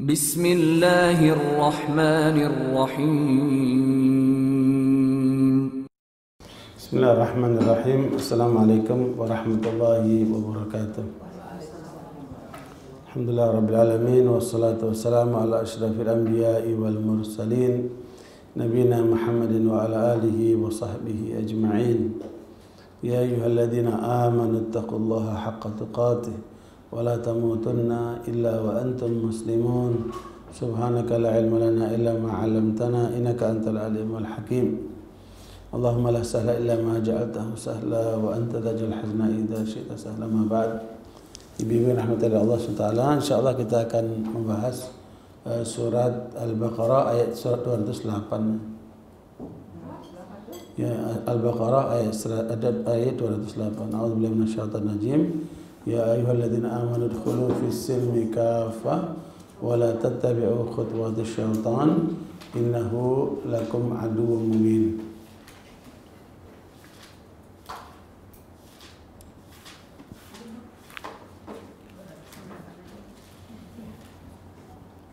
بسم الله الرحمن الرحيم. بسم الله الرحمن الرحيم. السلام عليكم ورحمة الله وبركاته. الحمد لله رب العالمين، والصلاة والسلام على أشرف الأنبياء والمرسلين، نبينا محمد وعلى آله وصحبه أجمعين. يا أيها الذين آمنوا اتقوا الله حق تقاته ولا تموتن إلا وأنتم مسلمون. سبحانك لا علم لنا إلا ما علمتنا إنك أنت العليم الحكيم. اللهم لا سهل إلا ما جعلته سهلا وأنت تجعل الحزن إذا شئت سهلا. ما بعد. Ibu-ibu rahmatullahi Allah Taala. Insyaallah kita akan membahas surat Al-Baqarah ayat surat 208. Ya, Al-Baqarah ayat 208. A'udzubillahi minasyaitonir rajim. يا أيها الذين آمنوا ادخلوا في السلم كافة ولا تتبعوا خطوات الشيطان إنه لكم عدو مبين.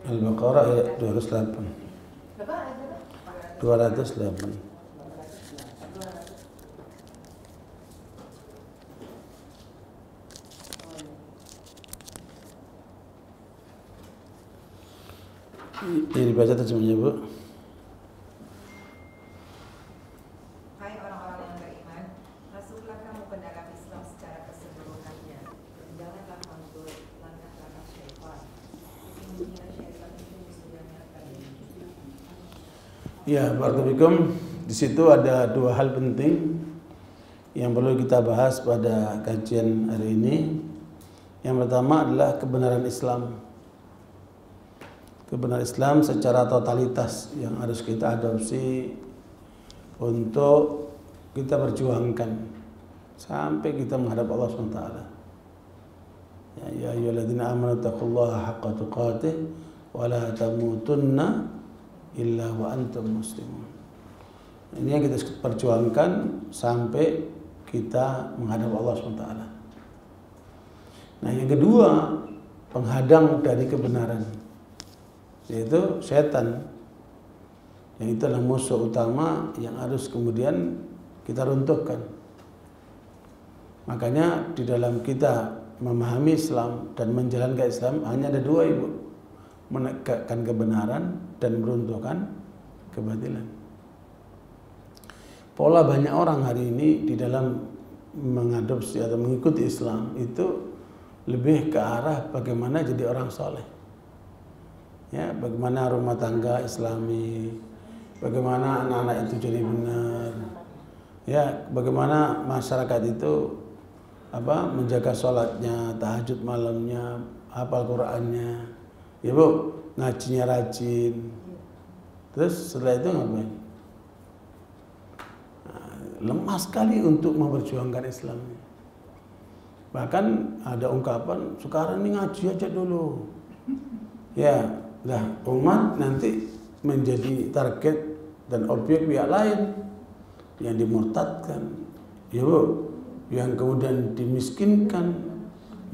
البقرة 208. Ini dibaca terjemahnya, Bu. Hai orang-orang yang beriman, masuklah kamu ke dalam Islam secara keseluruhannya. Janganlah mengikut langkah-langkah syaitan. Sesungguhnya syaitan itu musuhnya akan ya, Bartubikum. Di situ ada dua hal penting yang perlu kita bahas pada kajian hari ini. Yang pertama adalah kebenaran Islam. Kebenaran Islam secara totalitas yang harus kita adopsi untuk kita perjuangkan sampai kita menghadap Allah SWT. Ya ayyuhalladzina amanu taqullaha haqqa tuqatih wa la tamutunna illa wa antum muslimun. Ini yang kita perjuangkan sampai kita menghadap Allah SWT. Nah, yang kedua, penghadang dari kebenaran, yaitu setan, yang itu adalah musuh utama yang harus kemudian kita runtuhkan. Makanya di dalam kita memahami Islam dan menjalankan Islam hanya ada dua, Ibu: menegakkan kebenaran dan meruntuhkan kebatilan. Pola banyak orang hari ini di dalam mengadopsi atau mengikuti Islam itu lebih ke arah bagaimana jadi orang soleh. Ya, bagaimana rumah tangga Islami, bagaimana anak-anak itu jadi benar, ya, bagaimana masyarakat itu menjaga sholatnya, tahajud malamnya, hafal Qurannya, ya Bu, ngajinya rajin. Terus setelah itu ngapain? Nah, lemah sekali untuk memperjuangkan Islamnya. Bahkan ada ungkapan sekarang ini ngaji aja dulu, ya. Nah, umat nanti menjadi target dan objek pihak lain yang dimurtadkan, ya Bu, yang kemudian dimiskinkan,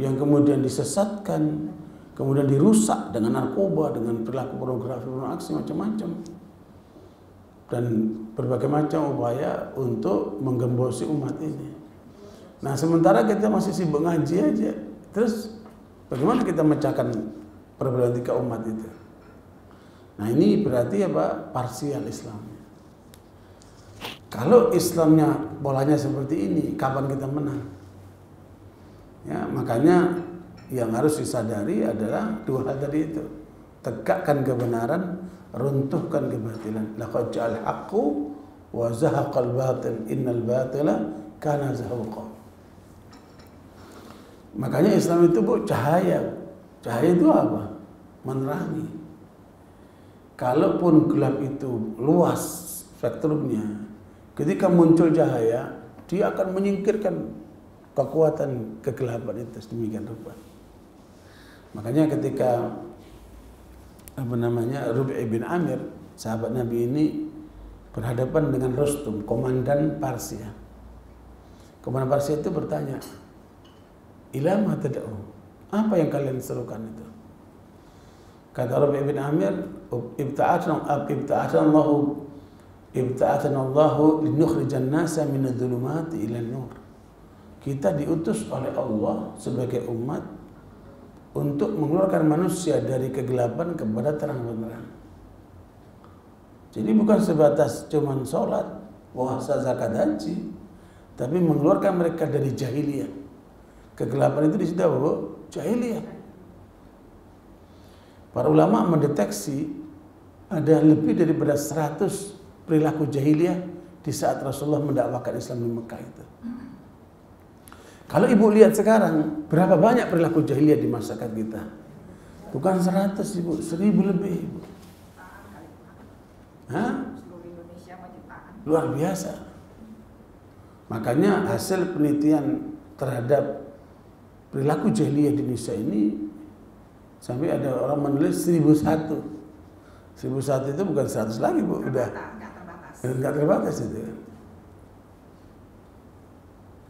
yang kemudian disesatkan, kemudian dirusak dengan narkoba, dengan perilaku pornografi, aksi macam-macam, dan berbagai macam upaya untuk menggembosi umat ini. Nah, sementara kita masih sibuk ngaji aja, terus bagaimana kita memecahkan problematika umat itu? Nah, ini berarti parsial Islamnya. Kalau Islamnya polanya seperti ini, kapan kita menang? Ya, makanya yang harus disadari adalah dua hal tadi itu: tegakkan kebenaran, runtuhkan kebatilan. Laqad ja'al haqqu wa zahaqal batil innal batila kana zahuqa. Makanya Islam itu, Bu, cahaya. Cahaya itu apa? Menerangi. Kalaupun gelap itu luas spektrumnya, ketika muncul cahaya, dia akan menyingkirkan kekuatan kegelapan itu sedemikian rupa. Makanya ketika Rubai bin Amir, sahabat Nabi ini, berhadapan dengan Rustum, komandan Persia. Komandan Persia itu bertanya, "Ila ma tad'u?" Apa yang kalian serukan itu? كان ربيع بن عامر ابتعثنا الله لنخرج الناس min adh-dhulumat ila an-nur. Kita diutus oleh Allah sebagai umat untuk mengeluarkan manusia dari kegelapan kepada terang benderang. Jadi bukan sebatas cuman sholat, puasa, zakat, haji, tapi mengeluarkan mereka dari jahiliyah. Kegelapan itu di situ apa? Jahiliyah. Para ulama mendeteksi ada lebih daripada 100 perilaku jahiliyah di saat Rasulullah mendakwakan Islam di Mekah itu. Kalau ibu lihat sekarang, berapa banyak perilaku jahiliyah di masyarakat kita? Bukan 100 ibu, 1000 lebih ibu. Hah? Luar biasa. Makanya hasil penelitian terhadap perilaku jahiliyah di Indonesia ini sampai ada orang menulis 1001. 1001 itu bukan 100 lagi bu, udah nggak terbatas itu.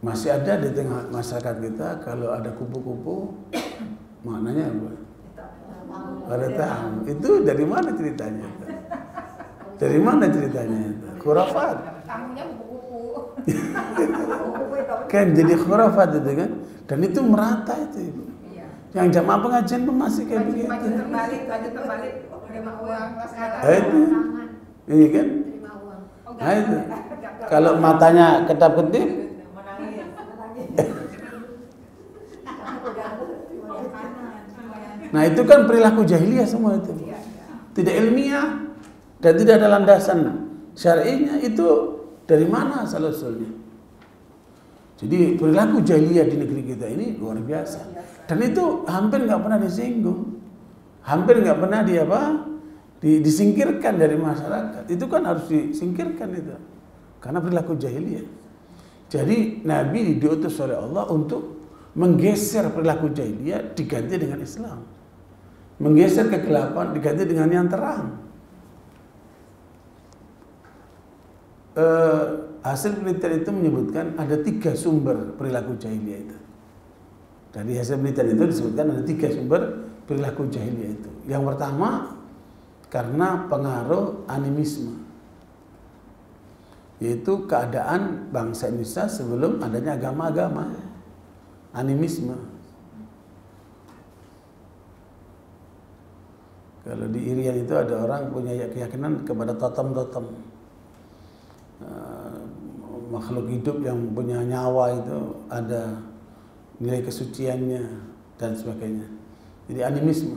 Masih ada di tengah masyarakat kita kalau ada kupu-kupu, maknanya apa? Ada tahu. Itu dari mana ceritanya? Dari mana ceritanya? Khurafat. Tamunya kupu-kupu. Kan jadi khurafat itu kan, dan itu merata itu ibu. Yang jam apa ngajian pun masih kayak begitu. Maju terbalik, terima uang. Itu, iya kan? Terima uang. Nah itu, kalau matanya kedap-kedip, nah itu kan perilaku jahiliyah semua itu. Tidak ilmiah dan tidak ada landasan syar'inya, itu dari mana asal usulnya? Jadi perilaku jahiliyah di negeri kita ini luar biasa. Dan itu hampir nggak pernah disinggung, hampir nggak pernah disingkirkan dari masyarakat. Itu kan harus disingkirkan itu, karena perilaku jahiliyah. Jadi Nabi diutus oleh Allah untuk menggeser perilaku jahiliyah diganti dengan Islam, menggeser kegelapan diganti dengan yang terang. Hasil penelitian itu menyebutkan ada 3 sumber perilaku jahiliyah itu. Dari hasil penelitian itu disebutkan ada 3 sumber perilaku jahiliyah itu. Yang pertama, karena pengaruh animisme, yaitu keadaan bangsa Indonesia sebelum adanya agama-agama. Animisme. Kalau di Irian itu ada orang punya keyakinan kepada totem-totem, makhluk hidup yang punya nyawa itu ada nilai kesuciannya dan sebagainya. Jadi animisme.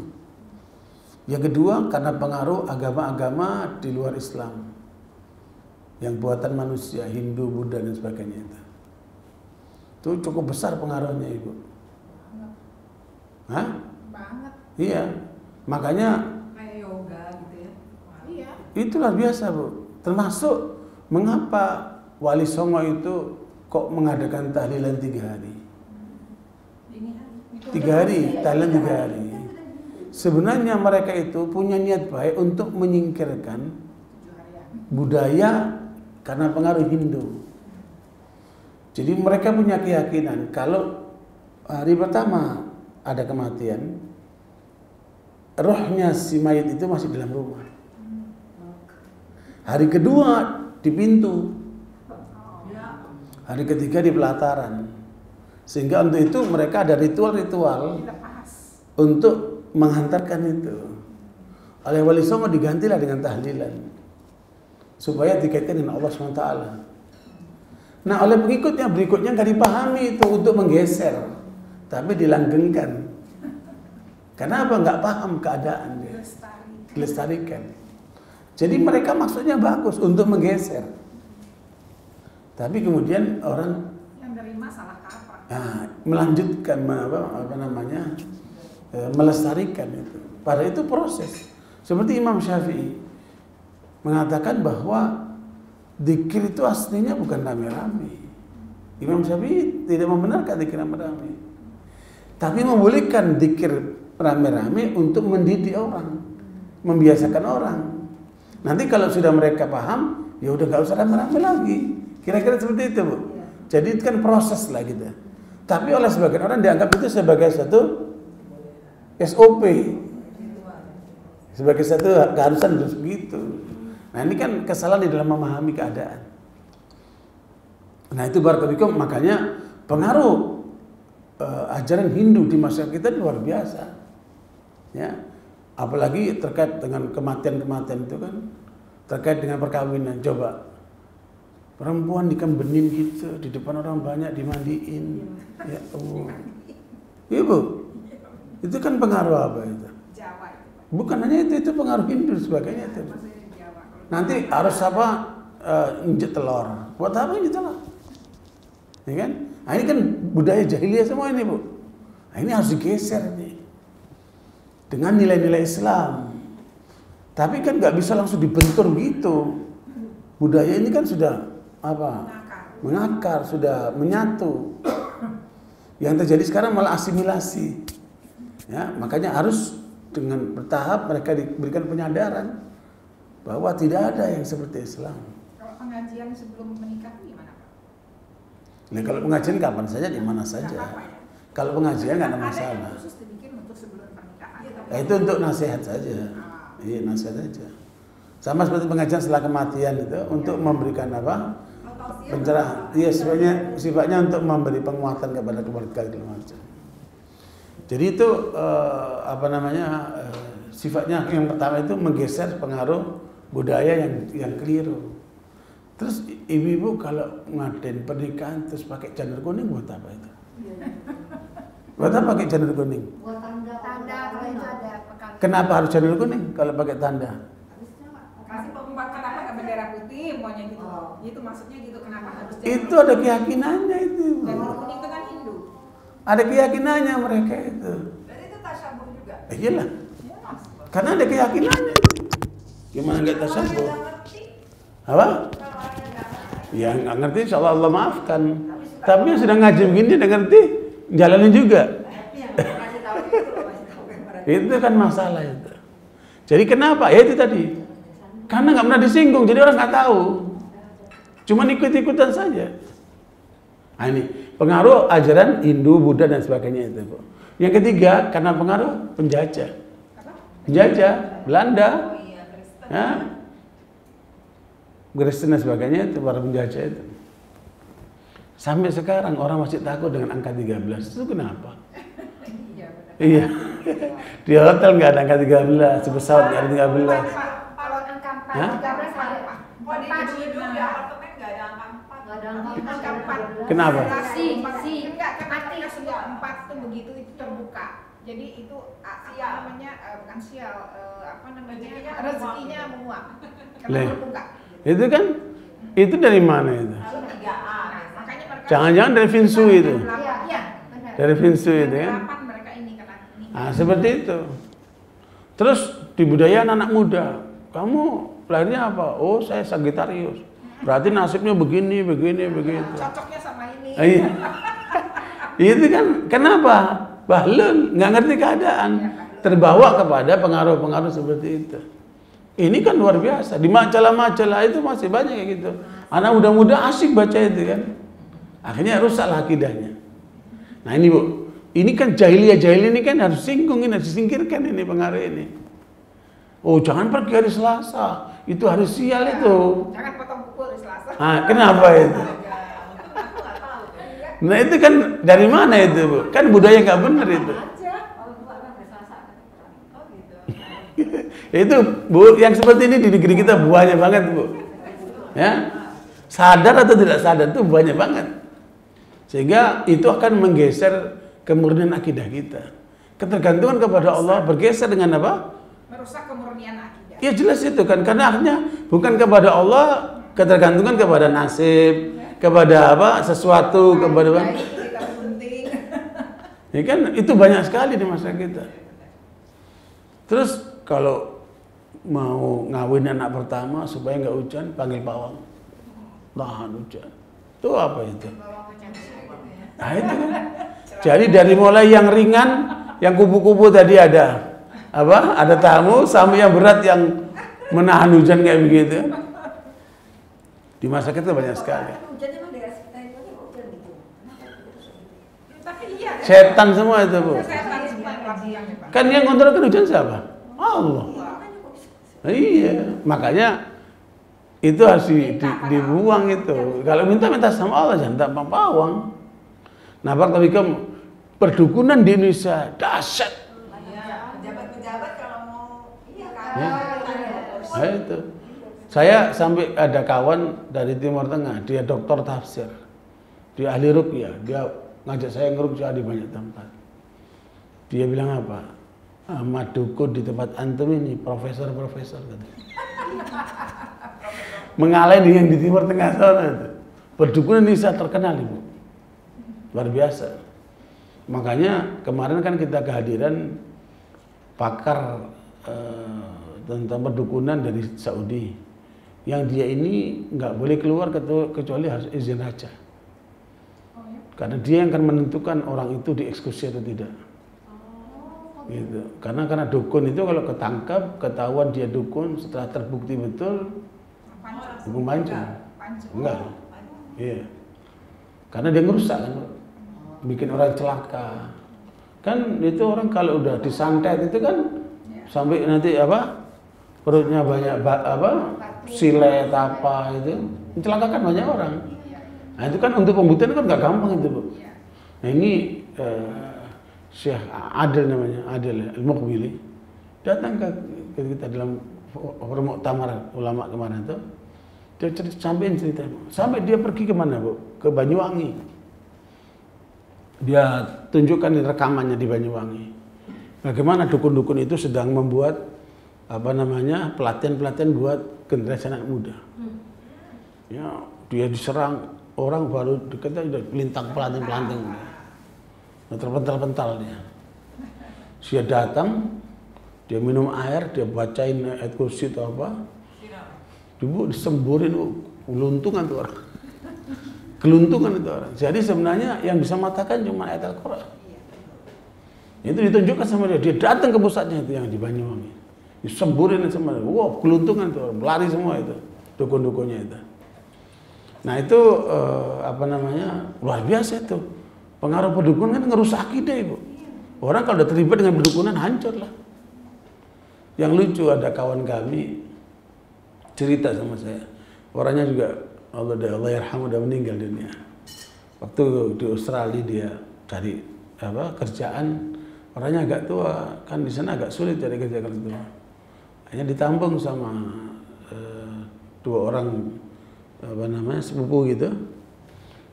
Yang kedua, karena pengaruh agama-agama di luar Islam yang buatan manusia, Hindu, Buddha dan sebagainya itu. Itu cukup besar pengaruhnya ibu. Hah? Banget. Iya. Makanya kayak yoga gitu ya. Iya. Itulah biasa bu. Termasuk mengapa Wali Songo itu kok mengadakan tahlilan 3 hari? 3 hari, tahlilan 3 hari. Sebenarnya mereka itu punya niat baik untuk menyingkirkan budaya karena pengaruh Hindu. Jadi mereka punya keyakinan kalau hari pertama ada kematian, rohnya si mayit itu masih dalam rumah. Hari kedua di pintu, hari ketiga di pelataran. Sehingga untuk itu mereka ada ritual-ritual untuk menghantarkan itu. Oleh Wali Songo digantilah dengan tahlilan supaya dikaitkan dengan Allah SWT. Nah oleh pengikutnya berikutnya nggak dipahami itu untuk menggeser, tapi dilanggengkan. Karena apa? Nggak paham keadaan dia. Dilestarikan. Jadi mereka maksudnya bagus untuk menggeser, tapi kemudian orang yang terima salah kaprah. Nah, melanjutkan melestarikan itu. Padahal itu proses. Seperti Imam Syafi'i mengatakan bahwa dzikir itu aslinya bukan rame-rame. Imam Syafi'i tidak membenarkan dzikir rame-rame, tapi membolehkan dzikir rame-rame untuk mendidik orang, membiasakan orang. Nanti kalau sudah mereka paham, ya udah gak usah rame-rame lagi. Kira-kira seperti itu bu. Jadi itu kan proses lah gitu. Tapi oleh sebagian orang dianggap itu sebagai satu SOP. Sebagai satu keharusan harus begitu. Nah ini kan kesalahan di dalam memahami keadaan. Nah itu barakallahu, makanya pengaruh ajaran Hindu di masyarakat kita luar biasa. Ya, apalagi terkait dengan kematian-kematian itu kan, terkait dengan perkawinan. Coba perempuan dikembenin gitu di depan orang banyak, dimandiin. Ya Allah, Ibu, itu kan pengaruh apa itu? Bukan hanya itu pengaruh Hindu sebagainya itu. Nanti harus apa, injek telur. Buat apa injek telur? Ya kan? Nah, ini kan budaya jahiliyah semua ini, Bu. Nah, ini harus digeser nih dengan nilai-nilai Islam. Tapi kan nggak bisa langsung dibentur gitu. Budaya ini kan sudah apa? Mengakar, sudah menyatu. Yang terjadi sekarang malah asimilasi. Ya, makanya harus dengan bertahap mereka diberikan penyadaran bahwa tidak ada yang seperti Islam. Kalau pengajian sebelum menikah gimana, Pak? Nah, kalau pengajian kapan saja, di mana saja. Apa, ya? Kalau pengajian nggak ada masalah. Khusus dibikin untuk sebelum pernikahan. Ya, itu untuk nasihat saja. Ah. Iya, nasihat saja. Sama seperti pengajian setelah kematian itu ya, untuk memberikan apa? Pencerahan. Iya, sifatnya untuk memberi penguatan kepada keluarga keluarga. Jadi itu sifatnya yang pertama itu menggeser pengaruh budaya yang keliru. Terus ibu-ibu kalau ngadain pernikahan terus pakai janur kuning buat apa itu? Buat apa pakai janur kuning? Buat tanda kalau itu ada pekan. Kenapa harus janur kuning kalau pakai tanda? Kasih penguat, kenapa ke bendera putih maunya gitu? Oh. Itu maksudnya gitu, kenapa harus janur kuning? Itu ada keyakinannya itu. Janur kuning itu kan Hindu. Ada keyakinannya mereka itu. Berarti itu tasyabuh juga. Iyalah. Karena ada keyakinannya. Gimana nggak tasabuh? Apa? Ya nggak ngerti, insya Allah Allah maafkan. Tapi yang sedang ngaji begini udah ngerti, jalanin juga. Itu kan masalah itu. Jadi kenapa? Ya itu tadi. Karena nggak pernah disinggung, jadi orang nggak tahu. Cuman ikut-ikutan saja. Nah, ini pengaruh ajaran Hindu, Buddha dan sebagainya itu. Yang ketiga, karena pengaruh penjajah. Jajah Belanda, oh iya, ya, Kristen dan sebagainya itu para penjajah itu. Sampai sekarang orang masih takut dengan angka 13 itu kenapa? Iya, di hotel nggak ada angka 13, di pesawat nggak ada 13. Kalau angka 13 ada Pak. Kalau di gedung di apartemen nggak ada angka 4, nggak ada angka 4. Kenapa? Enggak, karena sudah 4 itu begitu itu terbuka. Jadi itu sial, namanya bukan sial, apa namanya, rezekinya menguap. Itu kan, itu dari mana itu? Jangan-jangan dari Vinsu itu. Iya, dari Vinsu itu kan? Nah, seperti itu. Terus di budaya anak muda, kamu lahirnya apa? Oh, saya Sagittarius. Berarti nasibnya begini, begini, begitu. Cocoknya sama ini. Iya. Itu kan, kenapa? Bahlul, nggak ngerti keadaan, terbawa kepada pengaruh-pengaruh seperti itu. Ini kan luar biasa, di majalah-majalah itu masih banyak kayak gitu. Anak muda-muda asik baca itu kan, akhirnya rusaklah akidahnya. Nah ini Bu, ini kan jahiliyah ini kan harus singgungin, harus disingkirkan ini pengaruh ini. Oh jangan pergi hari Selasa, itu hari sial itu. Jangan potong kuku hari Selasa. Ah kenapa itu? Nah itu kan dari mana itu Bu? Kan budaya nggak bener itu. Itu Bu yang seperti ini di negeri kita banyak banget Bu. Ya sadar atau tidak sadar itu banyak banget. Sehingga itu akan menggeser kemurnian akidah kita. Ketergantungan kepada Allah bergeser dengan apa? Merusak kemurnian akidah. Ya jelas itu kan karena akhirnya bukan kepada Allah, ketergantungan kepada nasib. Kepada apa sesuatu kepada apa? Ya kan itu banyak sekali di masa kita. Terus kalau mau ngawin anak pertama supaya nggak hujan panggil pawang, tahan hujan. Itu apa itu? Nah itu kan. Jadi dari mulai yang ringan, yang kupu-kupu tadi ada apa? Ada tamu sampai yang berat yang menahan hujan kayak begitu. Di masa kita banyak sekali. Setan semua itu Bu. Kan yang kontrol hujan siapa? Allah. Nah, iya, makanya itu harus dibuang itu. Kalau minta sama Allah, jangan tak pawang. Nah, tapi kamu perdukunan di Indonesia dahsyat. Pejabat-pejabat kalau mau iya itu. Saya sampai ada kawan dari Timur Tengah, dia doktor tafsir, dia ahli ruqyah, dia ngajak saya ngeruqyah di banyak tempat. Dia bilang apa? Ahmad Dukun di tempat antum ini profesor katanya. Mengalai dengan di Timur Tengah sana itu. Perdukunan Indonesia terkenal, Ibu. Luar biasa. Makanya kemarin kan kita kehadiran pakar tentang perdukunan dari Saudi. Yang dia ini nggak boleh keluar kecuali harus izin raja. Karena dia yang akan menentukan orang itu dieksekusi atau tidak. Gitu. Karena dukun itu kalau ketangkap, ketahuan dia dukun, setelah terbukti betul hukum pancung. Enggak. Iya. Karena dia ngerusak kan. Bikin orang celaka. Kan itu orang kalau udah disantet itu kan sampai nanti apa? Perutnya banyak apa? Silet apa itu. Mencelakakan banyak orang. Nah, itu kan untuk pembuktian kan enggak gampang itu, Bu. Nah, ini Syekh Adil namanya, Adil Al-Muqbili datang ke kita dalam muktamar ulama kemarin itu. Dia sampein cerita, sampai dia pergi kemana, Bu? Ke Banyuwangi. Dia tunjukkan rekamannya di Banyuwangi. Bagaimana dukun-dukun itu sedang membuat apa namanya pelatihan-pelatihan buat generasi anak muda. Ya, dia diserang orang baru dikata sudah lintang pelanting-pelanting. Terpental-pental dia. Dia datang, dia minum air, dia bacain ayat kursi atau apa. Ibu disemburin, keluntungan itu orang. Keluntungan itu orang. Jadi sebenarnya yang bisa matakan cuma ayat Al-Quran. Itu ditunjukkan sama dia. Dia datang ke pusatnya itu yang di Banyuwangi. Disemburin sama dia. Wow, keluntungan itu orang. Lari semua itu. Dukun-dukunnya itu. Nah itu, apa namanya, luar biasa itu. Pengaruh perdukunan kan ngerusak akidah, Ibu. Orang kalau udah terlibat dengan perdukunan hancur lah. Yang lucu ada kawan kami cerita sama saya. Orangnya juga Allah yarhamu udah meninggal dunia. Waktu di Australia dia cari apa kerjaan, orangnya agak tua, kan di sana agak sulit cari kerja. Hanya ditampung sama dua orang apa namanya sepupu gitu.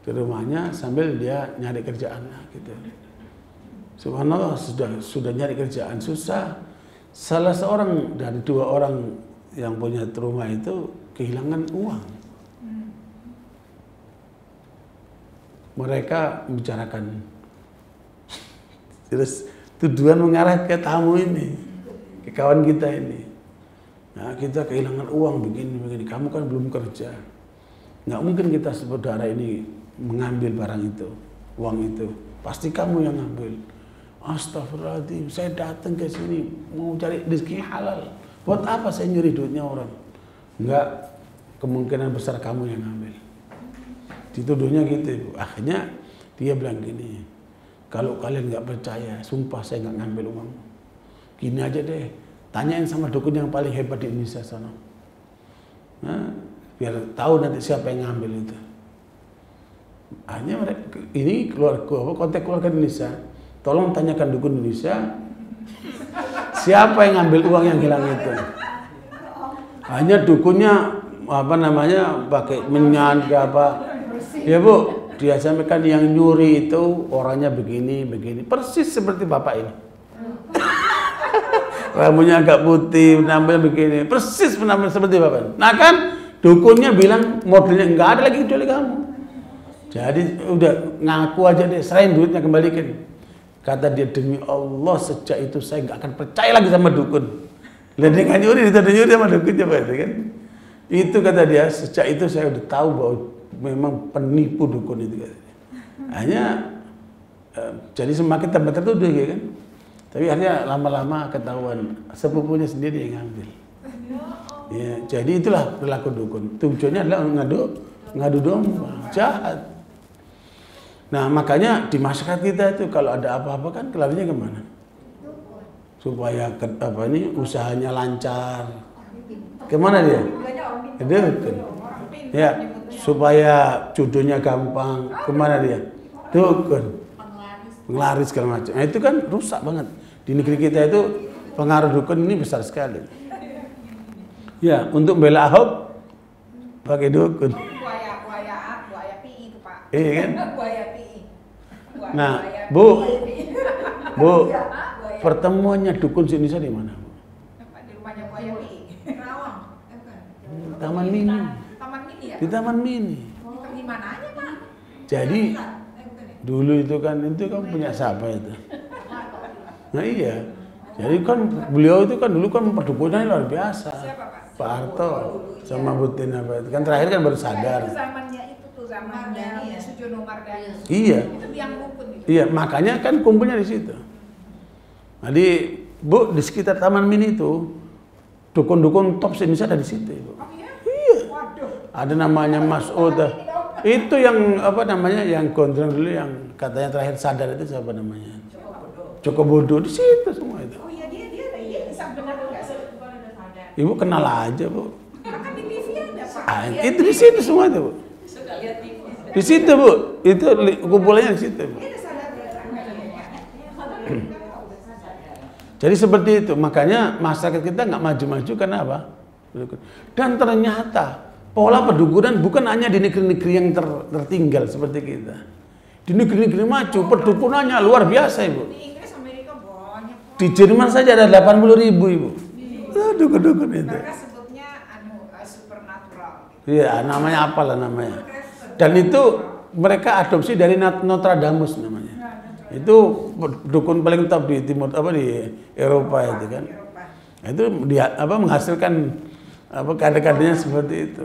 Ke rumahnya sambil dia nyari kerjaan gitu. Subhanallah sudah nyari kerjaan susah. Salah seorang dari dua orang yang punya rumah itu kehilangan uang. Mereka membicarakan terus tuduhan mengarah ke tamu ini, ke kawan kita ini. Nah, kita kehilangan uang begini. Kamu kan belum kerja. Nggak mungkin kita saudara ini mengambil barang itu, uang itu. Pasti kamu yang ngambil. Astagfirullahaladzim, saya datang ke sini mau cari rezeki halal. Buat apa saya nyuri duitnya orang? Enggak, kemungkinan besar kamu yang ngambil. Dituduhnya gitu, Ibu. Akhirnya dia bilang gini, kalau kalian nggak percaya, sumpah saya nggak ngambil uang. Gini aja deh, tanyain sama dukun yang paling hebat di Indonesia sana. Nah, biar tahu nanti siapa yang ngambil itu. Hanya mereka, ini kontak keluarga Indonesia, tolong tanyakan dukun Indonesia siapa yang ngambil uang yang hilang itu. Hanya dukunnya apa namanya pakai minyak apa ya, Bu, dia sampaikan yang nyuri itu orangnya begini persis seperti bapak ini. Rambutnya agak putih, penampilan begini persis penampilan seperti bapak ini. Nah kan dukunnya bilang modelnya nggak ada lagi kecuali kamu. Jadi udah ngaku aja deh, serahin duitnya kembalikan. Kata dia, demi Allah sejak itu saya nggak akan percaya lagi sama dukun. Lihat dia nggak nyuri, nyuri sama dukun coba itu kan. Itu kata dia, sejak itu saya udah tahu bahwa memang penipu dukun itu katanya. Hanya jadi semakin tambah tertuduh ya kan. Tapi akhirnya lama-lama ketahuan sepupunya sendiri yang ngambil. Ya, jadi itulah perilaku dukun. Tujuannya adalah ngadu domba, jahat. Nah makanya di masyarakat kita itu kalau ada apa-apa kan kelarinya kemana? Supaya apa ini usahanya lancar, Kemana dia? Dia betul. Ya, supaya cucunya gampang. Kemana dia? Dukun, penglaris segala macam. Nah, itu kan rusak banget. Di negeri kita itu pengaruh dukun ini besar sekali. Ya, untuk bela Ahok pakai dukun. Buaya PI itu, Pak. Iya kan? Buaya PI. Nah, Bu, pertemuannya dukun Indonesia di mana? Di rumahnya Buaya PI. Rawang. Taman Mini. Taman Mini ya? Di Taman Mini. Di mana aja, Pak? Jadi dulu itu kan punya siapa itu? Nah iya, jadi kan beliau itu kan dulu kan perdukunannya luar biasa. Siapa, Pak? Pak Harto sama Butin apa itu kan terakhir kan baru sadar. Itu zamannya itu tuh zamannya Sujono Mardani. Iya. Itu biang rukun gitu. Iya, makanya kan kumpulnya di situ. Jadi Bu, di sekitar Taman Mini itu dukun-dukun top se-Indonesia ada di situ, Bu. Oh iya? Iya. Waduh. Ada namanya Mas Oda. Itu yang apa namanya yang gondrong dulu yang katanya terakhir sadar itu siapa namanya? Joko Bodoh. Di situ semua itu. Oh iya, dia bisa benar enggak sadar. Ibu kenal aja, Bu. Kan di TV ada, Pak. Itu di situ semua itu, Bu. Sudah lihat TV. Di situ, Bu. Itu kumpulannya di situ, Bu. Jadi seperti itu. Makanya masyarakat kita nggak maju-maju karena apa? Dan ternyata pola perdukunan bukan hanya di negeri-negeri yang tertinggal seperti kita. Di negeri-negeri maju, perdukunannya luar biasa, Ibu. Di Inggris, Amerika banyak. Di Jerman saja ada 80.000, Ibu. Dukun-dukun itu. Mereka sebutnya supernatural. Iya, namanya apalah namanya. Dan itu mereka adopsi dari Nostradamus namanya. Itu dukun paling top di timur apa di Eropa itu kan. Itu dia apa menghasilkan apa kade-kadenya seperti itu.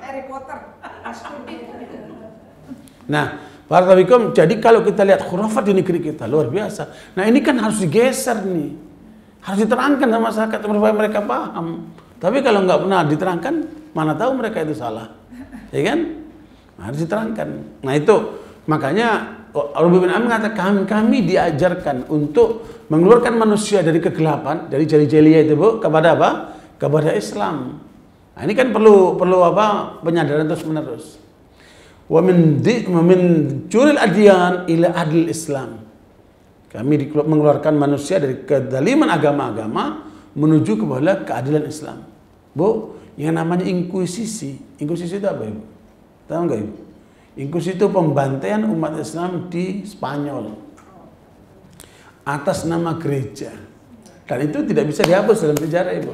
Harry Potter. Nah, Bartawikum, jadi kalau kita lihat khurafat di negeri kita luar biasa. Nah, ini kan harus digeser nih. Harus diterangkan sama masyarakat supaya mereka paham. Tapi kalau nggak pernah diterangkan, mana tahu mereka itu salah. Ya kan? Harus diterangkan. Nah, itu makanya Rabi bin Am mengatakan kami diajarkan untuk mengeluarkan manusia dari kegelapan, dari jahiliyah itu, Bu, kepada apa? Kepada Islam. Nah, ini kan perlu apa? Penyadaran terus-menerus. Wa min juril adyan ila adil Islam. Kami mengeluarkan manusia dari kedaliman agama-agama menuju kepada keadilan Islam. Bu, yang namanya inkuisisi. Inkuisisi itu apa, Ibu? Tahu nggak, Ibu? Inkuisisi itu pembantaian umat Islam di Spanyol atas nama gereja. Dan itu tidak bisa dihapus dalam sejarah, Ibu.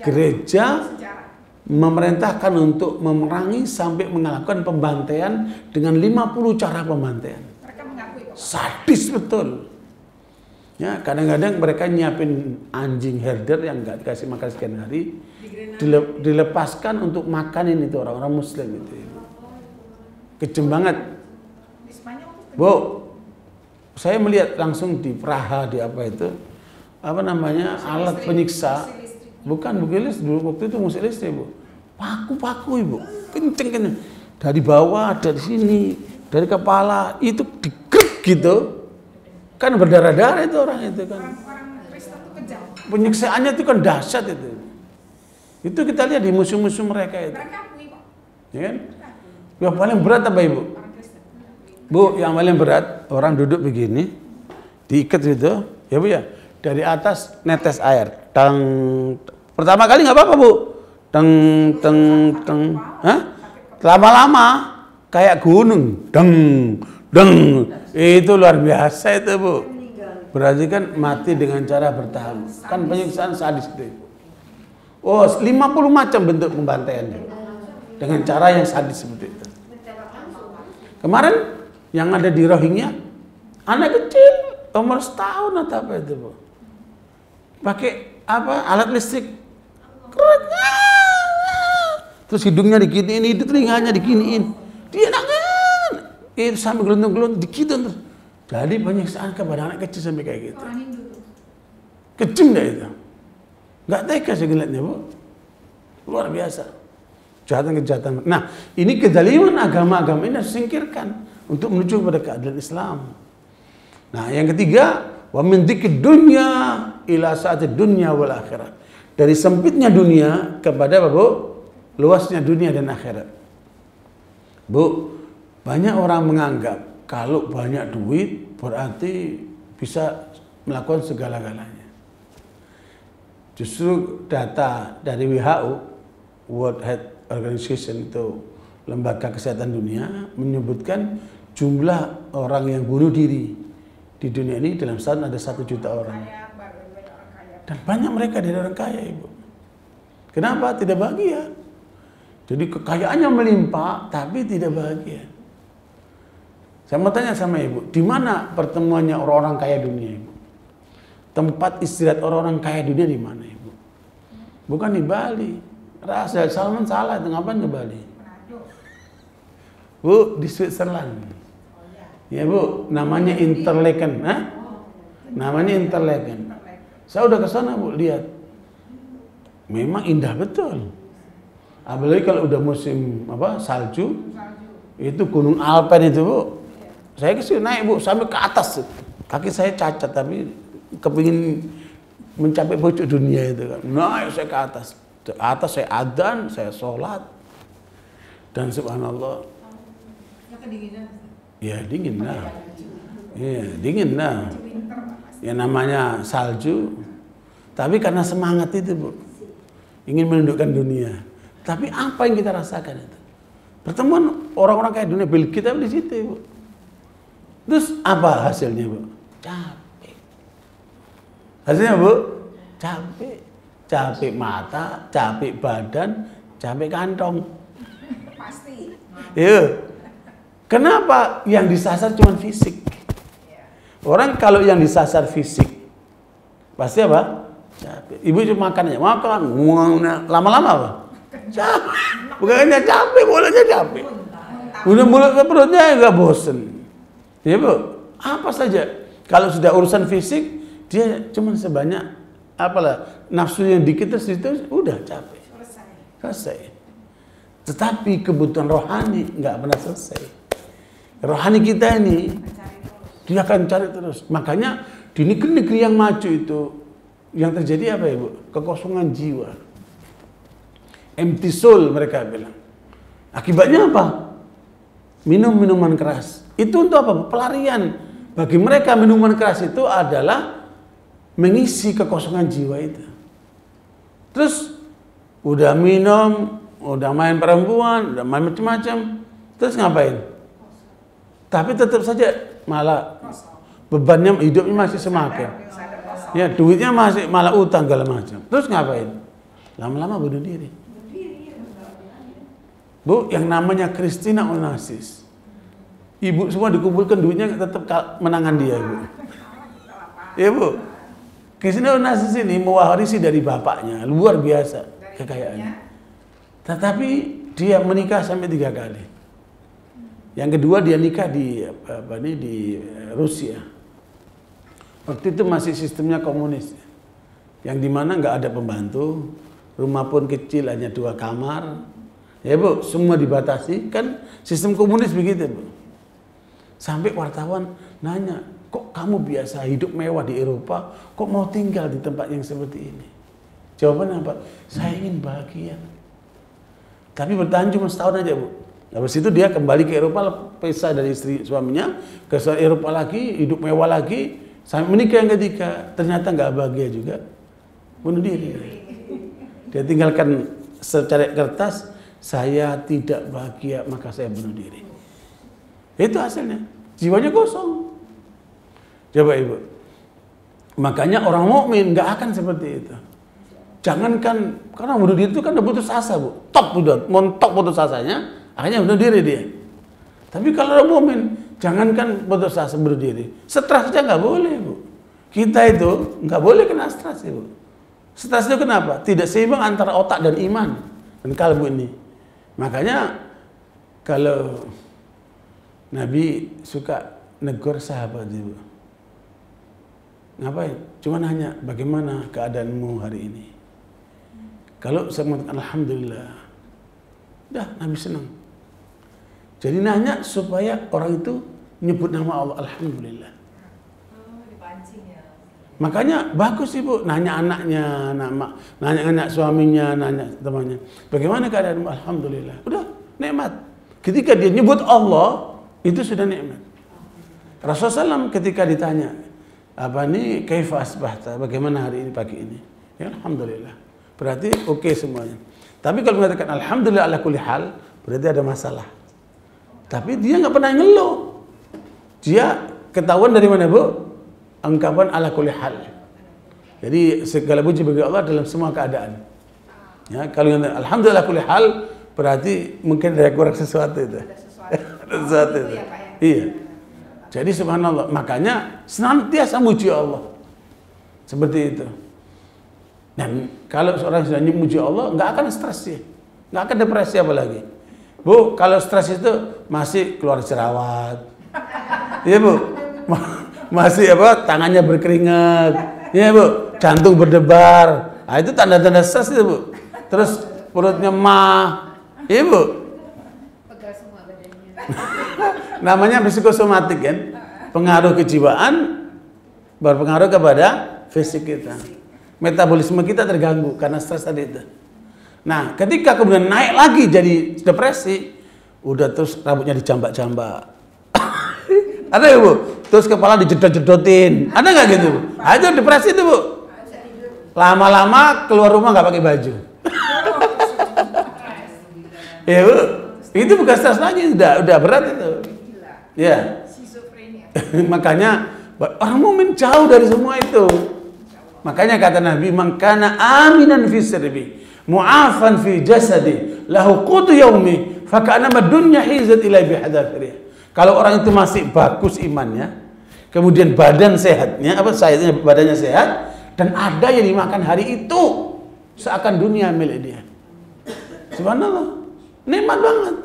Gereja memerintahkan untuk memerangi sampai melakukan pembantaian dengan 50 cara pembantaian. Mereka mengakui, Pak. Sadis betul. Ya, kadang-kadang mereka nyiapin anjing herder yang nggak dikasih makan sekian hari, dilepaskan untuk makanin itu orang-orang Muslim itu. Kejem banget. Bu, saya melihat langsung di Praha di apa itu, apa namanya alat penyiksa. Bukan bukilis dulu waktu itu musik listrik, Bu. Paku-paku, Ibu. Kenceng-kenceng. Dari bawah, dari sini, dari kepala itu digrek gitu. Kan berdarah-darah itu orang itu kan. Orang-orang Kristen itu kejam. Penyiksaannya itu kan dahsyat itu. Itu kita lihat di musuh-musuh mereka itu. Ya kan? Yang paling berat apa, Ibu? Bu, yang paling berat orang duduk begini, diikat gitu, ya Bu ya. Dari atas netes air. Teng. Pertama kali nggak apa-apa, Bu. Teng teng teng. Hah? Lama-lama kayak gunung. Deng deng. Itu luar biasa itu, Bu. Berarti kan mati dengan cara bertahan. Kan penyiksaan sadis itu. Oh, 50 macam bentuk pembantaian dengan cara yang sadis seperti itu. Kemarin yang ada di Rohingya anak kecil umur setahun atau apa itu, Bu. Pakai apa alat listrik, terus hidungnya diginiin, ini telinganya diginiin, dia nangan itu sambil gelundung-gelundung gitu terus. Jadi penyiksaan kepada anak kecil sampai kayak gitu. Kejem dah itu, nggak tega sih ngeliatnya, Bu. Luar biasa kejahatan-kejahatan. Nah, ini kedaliman agama-agama ini harus disingkirkan untuk menuju kepada keadilan Islam. Nah, yang ketiga, wa min dzikri dunya ila saati dunya wal akhirah. dari sempitnya dunia kepada apa, Bu? Luasnya dunia dan akhirat. Bu, banyak orang menganggap kalau banyak duit berarti bisa melakukan segala-galanya. Justru data dari WHO, World Health Organization, itu lembaga kesehatan dunia, menyebutkan jumlah orang yang bunuh diri di dunia ini dalam setahun ada 1 juta orang. Dan banyak mereka dari orang kaya, Ibu. Kenapa? Tidak bahagia. Jadi kekayaannya melimpah, tapi tidak bahagia. Saya mau tanya sama Ibu, di mana pertemuannya orang-orang kaya dunia, Ibu? Tempat istirahat orang-orang kaya dunia di mana, Ibu? Bukan di Bali. Raja Salman salah, itu ngapain ke Bali? Bu, di Switzerland. Ya, Bu, namanya Interlaken. Hah? Namanya Interlaken. Saya udah ke sana, Bu, lihat. Memang indah betul. Apalagi kalau udah musim apa salju, itu Gunung Alpen itu, Bu. Saya kesini naik, Bu, sampai ke atas. Kaki saya cacat, tapi kepingin mencapai pucuk dunia itu kan. Naik saya ke atas. Ke atas saya adzan, saya sholat. Dan subhanallah. Ya dingin lah. Ya dingin lah. Ya namanya salju. Tapi karena semangat itu, Bu. Ingin menundukkan dunia. Tapi apa yang kita rasakan itu? Pertemuan orang-orang kaya dunia, Bill Gates di situ, Ibu. Terus apa hasilnya, Bu? Capek. Hasilnya, Bu? Capek. Capek mata, capek badan, capek kantong. Pasti. Iya. Kenapa yang disasar cuma fisik? Orang kalau yang disasar fisik, pasti apa? Capek. Ibu cuma makan aja. Makan. Lama-lama apa? Capek, bukannya capek, bolanya capek. Mulut ke perutnya enggak bosen. Ya, Bu, apa saja. Kalau sudah urusan fisik, dia cuma sebanyak apalah nafsunya dikit terus itu udah capek. Selesai. Tetapi kebutuhan rohani enggak pernah selesai. Rohani kita ini dia akan cari terus. Makanya di negeri-negeri yang maju itu yang terjadi apa, Ibu? Kekosongan jiwa. Empty soul mereka bilang. Akibatnya apa? Minum-minuman keras. Itu untuk apa? Pelarian. Bagi mereka minuman keras itu adalah mengisi kekosongan jiwa itu. Terus udah minum, udah main perempuan, udah main macam-macam. Terus ngapain? Tapi tetap saja malah bebannya hidupnya masih semakin. Ya, duitnya masih malah utang segala macam. Terus ngapain? Lama-lama bunuh diri. Bu, yang namanya Christina Onassis, Ibu semua dikumpulkan duitnya tetap menangan dia, Ibu. Ya, Bu. Christina Onassis ini mewarisi dari bapaknya, luar biasa kekayaannya. Tetapi dia menikah sampai 3 kali. Yang kedua dia nikah di Rusia. Waktu itu masih sistemnya komunis, yang dimana nggak ada pembantu, rumah pun kecil hanya 2 kamar. Ya, Bu, semua dibatasi. Kan sistem komunis begitu, Bu. Sampai wartawan nanya, kok kamu biasa hidup mewah di Eropa, kok mau tinggal di tempat yang seperti ini? Jawabannya apa? Saya ingin bahagia. Tapi bertahan cuma setahun aja, Bu. Habis itu dia kembali ke Eropa, pisah dari istri suaminya, ke Eropa lagi, hidup mewah lagi, sampai menikah yang ketiga. Ternyata nggak bahagia juga. Bunuh diri. Dia tinggalkan secara kertas, saya tidak bahagia, maka saya bunuh diri. Itu hasilnya. Jiwanya kosong. Coba, Ibu. Makanya orang mukmin nggak akan seperti itu. Jangankan, karena bunuh diri itu kan udah putus asa, Bu. Montok putus asanya, akhirnya bunuh diri dia. Tapi kalau orang mukmin, jangankan putus asa bunuh diri, stres aja nggak boleh, Bu. Kita itu nggak boleh kena stres, Ibu. Stres itu kenapa? Tidak seimbang antara otak dan iman dan kalbu ini. Makanya kalau Nabi suka negur sahabat, Ibu. Ngapain? Cuma nanya, bagaimana keadaanmu hari ini? Kalau saya mengatakan alhamdulillah, dah Nabi senang. Jadi nanya supaya orang itu nyebut nama Allah, alhamdulillah. Makanya bagus ibu nanya anaknya, nanya anak suaminya, nanya temannya. Bagaimana keadaan? Alhamdulillah. Udah nikmat. Ketika dia nyebut Allah itu sudah nikmat. Rasulullah SAW ketika ditanya, apa ini kaifa asbahta? Bagaimana hari ini pagi ini? Ya alhamdulillah. Berarti oke semuanya. Tapi kalau mengatakan alhamdulillah ala kulli hal, berarti ada masalah. Tapi dia nggak pernah ngeluh. Dia ketahuan dari mana bu? Ungkapan ala kulli hal. Jadi segala puji bagi Allah dalam semua keadaan. Ya, kalau alhamdulillah kulli hal berarti mungkin ada kurang sesuatu itu. Ada sesuatu itu. Ya, iya. Jadi subhanallah, makanya senantiasa muji Allah. Seperti itu. Dan kalau seorang sudah muji Allah, nggak akan stres sih. Nggak akan depresi apalagi. Bu, kalau stres itu masih keluar jerawat. Iya, Bu. Masih apa tangannya berkeringat, ya bu, jantung berdebar, nah, itu tanda-tanda stres itu bu. Terus perutnya mah, ya bu. Pegal semua badannya. Namanya psikosomatik kan, pengaruh kejiwaan berpengaruh kepada fisik kita, metabolisme kita terganggu karena stres tadi itu. Nah, ketika kemudian naik lagi jadi depresi, udah terus rambutnya dijambak-jambak. Ada ya bu? Terus kepala dijedot-jedotin. Ada nggak gitu bu? Itu depresi itu bu. Lama-lama keluar rumah nggak pakai baju. Ya bu, itu bukan stres lagi, udah berat itu. Ya. Makanya orang mukmin jauh dari semua itu. Makanya kata Nabi, man kana aminan fi sirbi, mu'afan fi jasadi, lahu qutu yaumi, fa ka'annama dunya hizat ilaihi bihadafirih. Kalau orang itu masih bagus imannya, kemudian badan sehatnya, badannya sehat, dan ada yang dimakan hari itu, seakan dunia milik dia. Subhanallah, nikmat banget.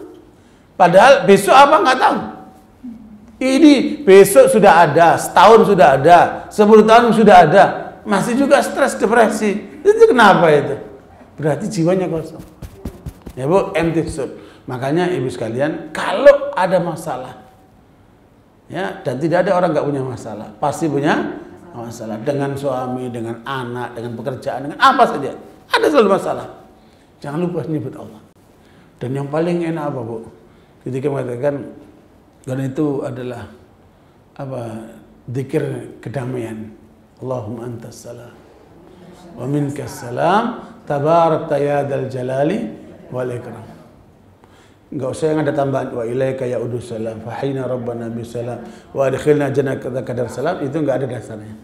Padahal besok apa nggak tahu. Ini besok sudah ada, setahun sudah ada, 10 tahun sudah ada, masih juga stres depresi. Itu kenapa itu? Berarti jiwanya kosong. Ya bu, empty soul. Makanya ibu sekalian, kalau ada masalah. Ya, dan tidak ada orang nggak punya masalah, pasti punya masalah dengan suami, dengan anak, dengan pekerjaan, dengan apa saja, ada selalu masalah. Jangan lupa menyebut Allah. Dan yang paling enak apa bu? Ketika mengatakan karena itu adalah apa? Dzikir kedamaian. Allahumma antas salam, wa minkas salam, tabarakta ya dzal jalali wal ikram. Enggak usah yang ada tambahan wa ilaika ya'udus salam fa hayna rabbana bisalam wa adkhilna jannaka kadar salam, itu enggak ada dasarnya.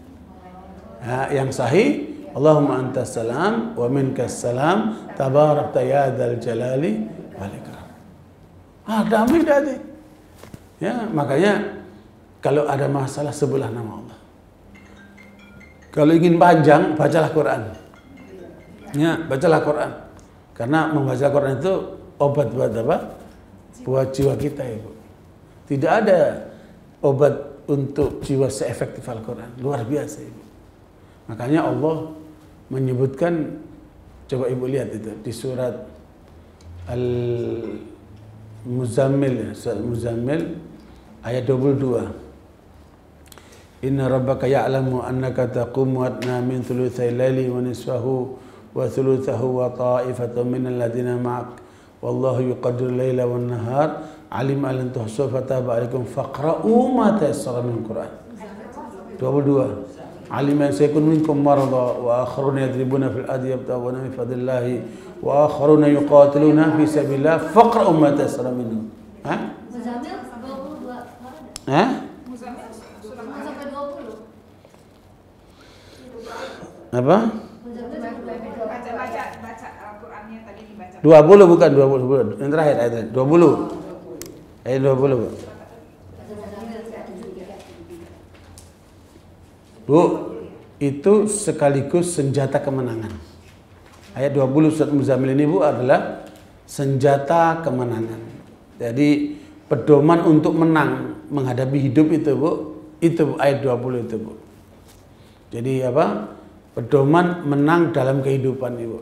Nah, yang sahih Allahumma antas salam wa minkas salam tabarakta ya dzal jalali wal ikram. Ah, damai tadi. Ya, makanya kalau ada masalah sebutlah nama Allah. Kalau ingin panjang bacalah Quran. Ya, bacalah Quran. Karena membaca Quran itu obat buat apa? Buat jiwa kita ibu. Tidak ada obat untuk jiwa seefektif Al-Quran. Luar biasa ibu. Makanya Allah menyebutkan, coba ibu lihat itu di surat Al-Muzammil, surat Muzammil ayat 22. Inna rabbaka ya'lamu annaka taqumu adna min thulutsai laili wa nisfahu wa thulutsahu wa ta'ifatun minal ladzina ma'ak. Wallahu yuqaddiru laila wan nahar alim alan tuhsu fataba alaikum faqra'u ma tayassara min Quran. 22. Alim an sayakun minkum marada wa akharuna yadribuna fil ardi yabtaguna min fadlillahi wa akharuna yuqatiluna fi sabilillah faqra'u ma tayassara minhu. Hah? Muzammil 22. Hah? Muzammil sampai 20. Apa? 20 bukan 20, yang terakhir ayat 20. Ayat 20 bu. Bu, itu sekaligus senjata kemenangan. Ayat 20 surat Muzammil ini bu adalah senjata kemenangan. Jadi pedoman untuk menang menghadapi hidup itu bu, itu ayat 20 itu bu. Jadi apa? Pedoman menang dalam kehidupan ibu.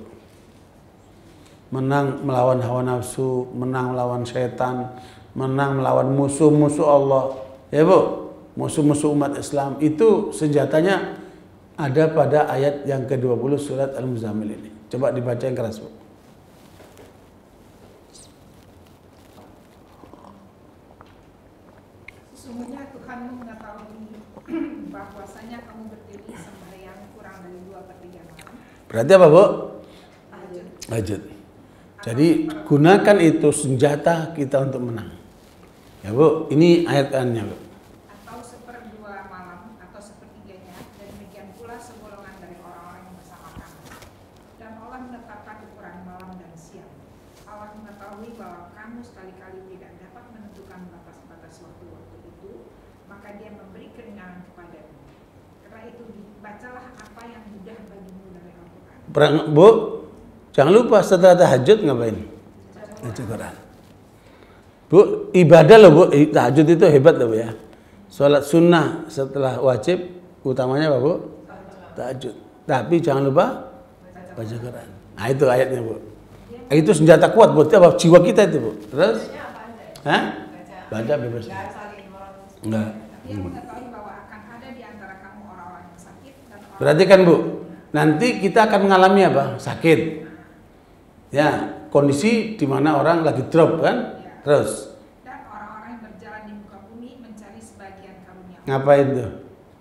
Menang melawan hawa nafsu, menang melawan setan, menang melawan musuh-musuh Allah. Ya bu, musuh-musuh umat Islam itu senjatanya ada pada ayat yang ke-20 surat Al-Muzammil ini. Coba dibaca yang keras, Bu. Sesungguhnya Tuhanmu mengetahui bahwasanya kamu berdiri sembahyang kurang dari 2/3 malam. Berarti apa, Bu? Tahajud. Jadi gunakan itu senjata kita untuk menang. Ya, Bu, ini ayat-ayatnya, Bu. Atau 1/2 malam atau 1/3-nya, dan demikian pula segolongan dari orang-orang yang bersama kamu. Dan Allah menetapkan ukuran malam dan siang. Allah mengetahui bahwa kamu sekali-kali tidak dapat menentukan batas-batas waktu-waktu itu, maka Dia memberi keringanan kepadamu. Karena itu bacalah apa yang mudah bagimu dari Al-Quran. Bu, jangan lupa setelah tahajud ngapain? Baca Quran. Bu, ibadah loh, Bu. Tahajud itu hebat loh, Bu, ya. Salat sunnah setelah wajib utamanya apa, Bu? Tahajud. Tapi jangan lupa baca Quran. Nah, itu ayatnya, Bu. Itu senjata kuat buat jiwa kita itu, Bu. Terus? Hah? Baca bebas. Enggak. Berarti kan, Bu, nanti kita akan mengalami apa? Sakit. Ya, kondisi di mana orang lagi drop kan? Terus. Dan orang-orang yang berjalan di muka bumi mencari sebagian karunia. Ngapain tuh?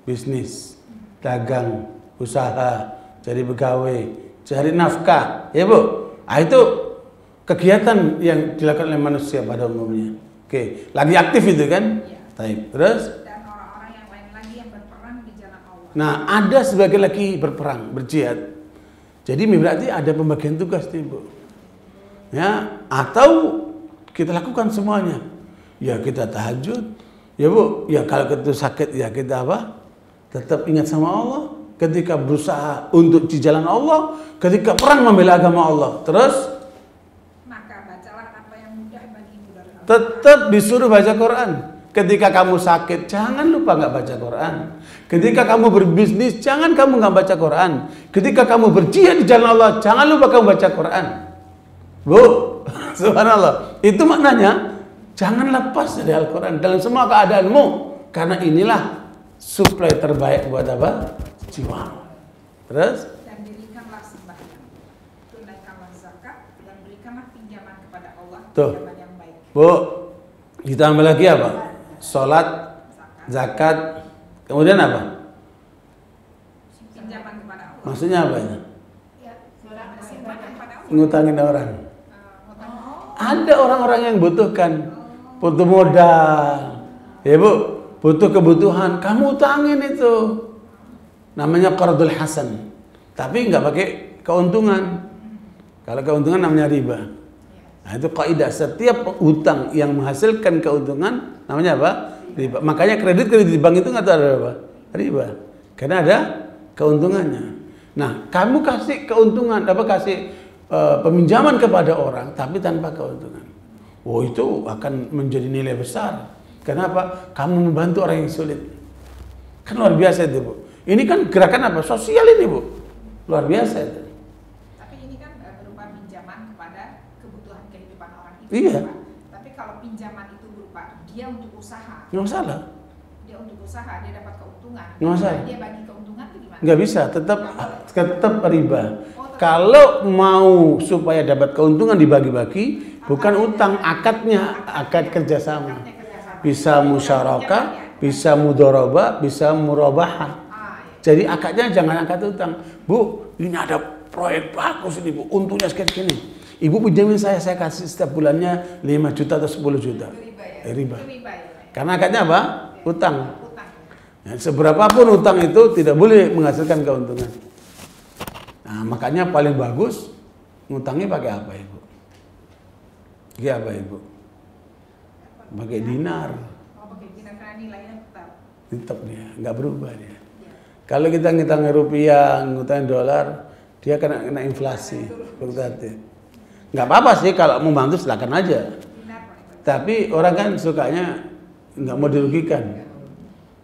Bisnis, dagang, usaha, jadi pegawai, cari nafkah, ya, Bu. Ah, itu kegiatan yang dilakukan oleh manusia pada umumnya. Oke, lagi aktif itu kan? Ya. Taib. Terus. Dan orang-orang yang lain lagi yang berperang di jalan Allah. Nah, ada sebagian lagi berperang, berjihad. Jadi berarti ada pembagian tugas nih, Bu. Ya, atau kita lakukan semuanya. Ya, kita tahajud. Ya, Bu, ya kalau kita sakit ya kita apa? Tetap ingat sama Allah. Ketika berusaha untuk di jalan Allah, ketika perang membela agama Allah. Terus, maka bacalah apa yang mudah bagimu dari Allah. Tetap disuruh baca Quran. Ketika kamu sakit, jangan lupa nggak baca Quran. Ketika kamu berbisnis, jangan kamu nggak baca Quran. Ketika kamu berjihad di jalan Allah, jangan lupa kamu baca Quran. Bu, subhanallah. Itu maknanya jangan lepas dari Al-Quran dalam semua keadaanmu, karena inilah suplai terbaik buat apa? Jiwa. Terus? Dan dirikanlah sembahyang, tunaikanlah zakat, dan berikanlah pinjaman kepada Allah. Tuh, pinjaman yang baik. Bu, ditambah lagi apa? Salat, zakat, kemudian apa? Pinjaman kepada Allah. Maksudnya apa ini? Ngutangin orang. Ada orang-orang yang butuhkan, butuh modal, ya, Bu, butuh kebutuhan, kamu utangin itu, namanya qardul hasan, tapi nggak pakai keuntungan. Kalau keuntungan namanya riba. Nah, itu kaidah, setiap utang yang menghasilkan keuntungan namanya apa? Riba. Makanya kredit di bank itu nggak ada apa? Riba, karena ada keuntungannya. Nah, kamu kasih keuntungan, apa kasih peminjaman kepada orang tapi tanpa keuntungan. Oh, itu akan menjadi nilai besar. Kenapa? Kamu membantu orang yang sulit. Kan luar biasa itu, Bu. Ini kan gerakan apa? Sosial ini, Bu. Luar biasa itu. Tapi ini kan berupa pinjaman kepada kebutuhan kehidupan orang itu. Iya. Berupa. Tapi kalau pinjaman itu berupa dia untuk usaha. Nggak masalah. Dia untuk usaha, dia dapat keuntungan. Nggak masalah. Dia bagi keuntungan itu gimana? Nggak bisa, tetap riba. Kalau mau supaya dapat keuntungan dibagi-bagi, bukan utang, akadnya, akad kerjasama. Bisa musyarakah, bisa mudharabah, bisa murabahah. Jadi akadnya jangan akad utang. Bu, ini ada proyek bagus ini, Bu, untungnya sekian. Ibu pinjamin saya kasih setiap bulannya 5 juta atau 10 juta. Riba. Karena akadnya apa? Utang. Seberapapun utang itu tidak boleh menghasilkan keuntungan. Nah, makanya paling bagus ngutangnya pakai apa, Ibu? Pakai apa, Ibu? Pakai dinar. Oh, pakai dinar karena nilainya tetap. Tetap dia, nggak berubah dia. Ya. Kalau kita ngutangin rupiah, ngutangin dolar, dia kena inflasi, fluktuatif. Nggak apa-apa sih kalau mau bantu silakan aja. Tapi orang kan sukanya nggak mau dirugikan.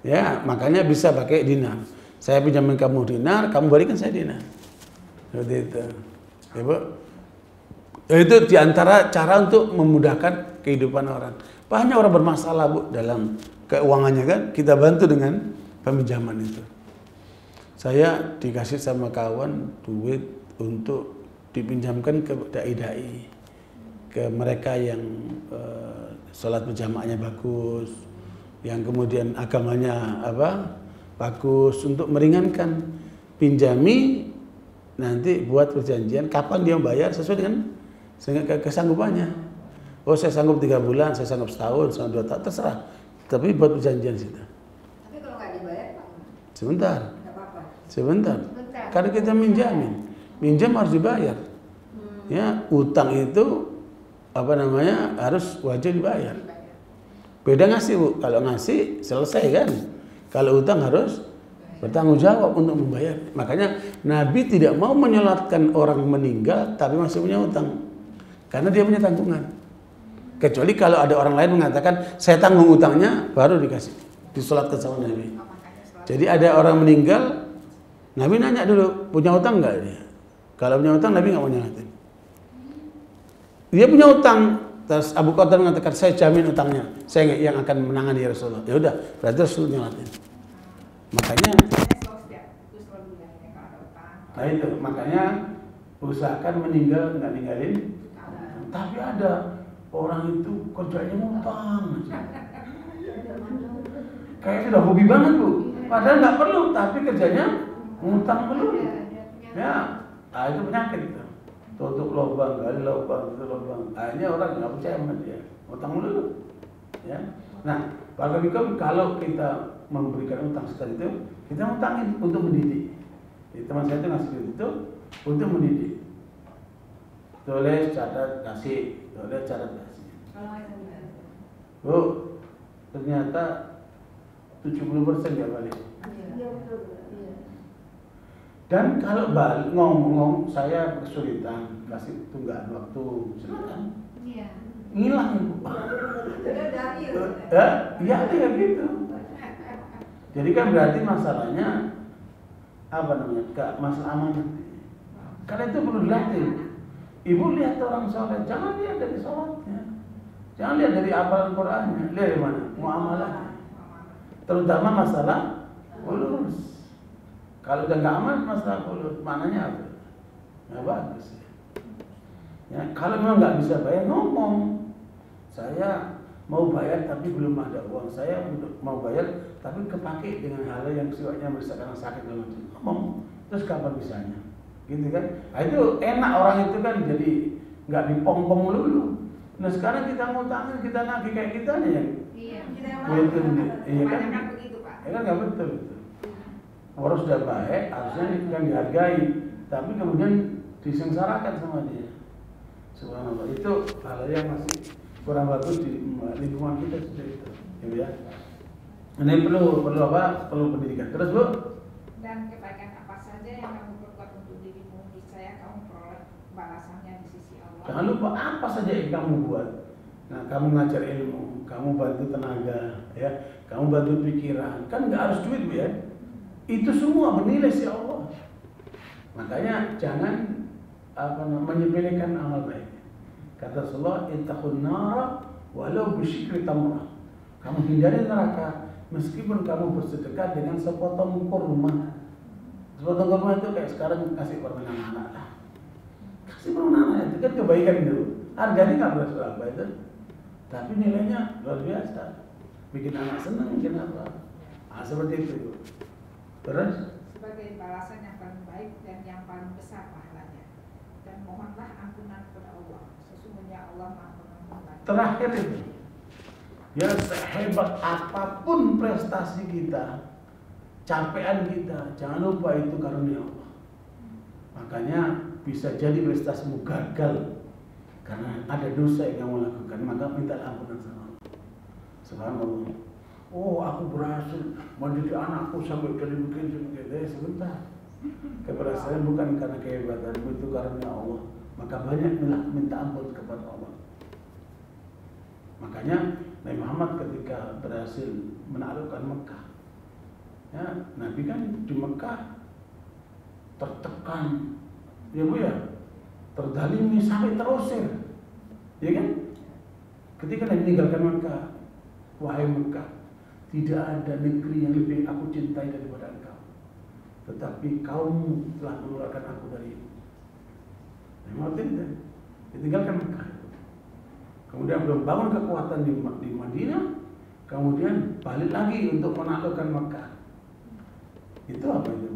Ya, makanya bisa pakai dinar. Saya pinjamin kamu dinar, kamu balikan saya dinar. Seperti itu, ya, Bu. Itu diantara cara untuk memudahkan kehidupan orang. Banyak orang bermasalah, Bu, dalam keuangannya kan, kita bantu dengan peminjaman itu. Saya dikasih sama kawan duit untuk dipinjamkan ke dai-dai, ke mereka yang sholat berjamaahnya bagus, yang kemudian agamanya apa bagus, untuk meringankan. Pinjami nanti buat perjanjian kapan dia bayar sesuai dengan kesanggupannya. Oh, saya sanggup 3 bulan, saya sanggup setahun, sanggup 2 tahun, terserah. Tapi buat perjanjian situ. Tapi kalau nggak dibayar, Pak? Sebentar. Sebentar. Karena kita minjam harus dibayar. Ya, utang itu apa namanya harus wajib dibayar. Beda ngasih, Bu. Kalau ngasih selesai kan. Kalau utang harus bertanggung jawab untuk membayar. Makanya Nabi tidak mau menyolatkan orang meninggal tapi masih punya utang, karena dia punya tanggungan. Kecuali kalau ada orang lain mengatakan saya tanggung utangnya, baru dikasih disolatkan sama Nabi. Jadi ada orang meninggal, Nabi nanya dulu, punya utang nggak dia? Kalau punya utang, Nabi nggak mau nyolatin. Dia punya utang, terus Abu Qatar mengatakan, saya jamin utangnya, saya yang akan menangani Rasulullah. Ya udah, berarti Rasul nyolatin. Makanya, usahakan meninggal nggak ninggalin. Tapi ada orang itu kerjanya ngutang aja. Kayaknya udah hobi banget, Bu. Padahal nggak perlu, tapi kerjanya ngutang perlu. Ya, nah, itu penyakit itu. Tutup lubang, gali lubang, tutup lubang. Akhirnya orang nggak percaya sama dia, utang dulu. Ya. Nah, kalau kita memberikan utang seperti itu, kita utangin untuk mendidik. Teman saya itu ngasih duit itu untuk mendidik. Tulis, catat, kasih. Tulis, catat, kasih. Bu, ternyata 70% nggak balik. Dan kalau balik, ngomong saya kesulitan kasih tunggakan waktu, kesulitan. Ngilang. Iya, iya gitu. Jadi kan berarti masalahnya apa namanya? Masalah amanah. Karena itu perlu dilatih. Ibu lihat orang soleh, jangan lihat dari sholatnya, jangan lihat dari apalan Qurannya, lihat dari mana? Muamalahnya. Terutama masalah khulus. Kalau udah nggak aman masalah khulus, mananya apa? Nggak bagus. Ya, kalau memang nggak bisa bayar, ngomong. Saya mau bayar tapi belum ada uang. Saya mau bayar tapi kepake dengan hal yang sifatnya meresahkan, sakit dan macam. Ngomong. Terus kapan bisanya? Gitu kan? Nah, itu enak orang itu kan jadi nggak dipong-pong dulu. Nah sekarang kita ngutangin, kita nagih kayak kita aja ya. Iya. Kita yang iya kan? Ya kan nggak betul. Orang sudah baik, harusnya yang dihargai, tapi kemudian disengsarakan sama dia. Subhanallah, itu hal yang masih kurang bagus di lingkungan kita seperti itu, ya. Ini perlu pendidikan. Terus, Bu? Dan kebaikan apa saja yang kamu perbuat untuk dirimu, niscaya kamu peroleh balasannya di sisi Allah. Jangan lupa apa saja yang kamu buat. Nah, kamu ngajar ilmu, kamu bantu tenaga, ya, kamu bantu pikiran, kan nggak harus duit, Bu, ya. Itu semua bernilai si Allah. Makanya jangan menyepelekan amal baik. Kata Rasulullah, ittaqun nar walau bisyikri tamrah. Kamu hindari neraka meskipun kamu bersedekah dengan sepotong kurma. Sepotong kurma itu kayak sekarang kasih permen anak-anak lah. Kasih permen anak itu kan kebaikan dulu. Harganya nggak berapa itu, tapi nilainya luar biasa. Bikin anak senang, bikin apa? Ah, seperti itu. Terus? Sebagai balasan yang paling baik dan yang paling besar pahalanya. Dan mohonlah ampunan kepada Allah. Sesungguhnya Allah Maha Pengampun. Terakhir itu, ya sehebat apapun prestasi kita, capaian kita, jangan lupa itu karunia Allah. Makanya bisa jadi prestasimu gagal karena ada dosa yang kamu lakukan, maka minta ampunan sama Allah. Subhanallah. Oh, aku berhasil mendidik anakku sampai jadi begini. Sebentar. Keberhasilan bukan karena kehebatanmu, itu karena Allah. Maka banyaklah minta ampun kepada Allah. Makanya Nabi Muhammad ketika berhasil menaklukkan Mekah, ya, Nabi kan di Mekah tertekan, ya Bu ya, terdalimi sampai terusir, ya kan? Ketika Nabi meninggalkan Mekah, wahai Mekah, tidak ada negeri yang lebih aku cintai daripada engkau. tetapi kaum telah mengeluarkan aku dari itu. Memang tidak ditinggalkan Mekah. Kemudian belum bangun kekuatan di Madinah, kemudian balik lagi untuk menaklukkan Mekah. Itu apa itu?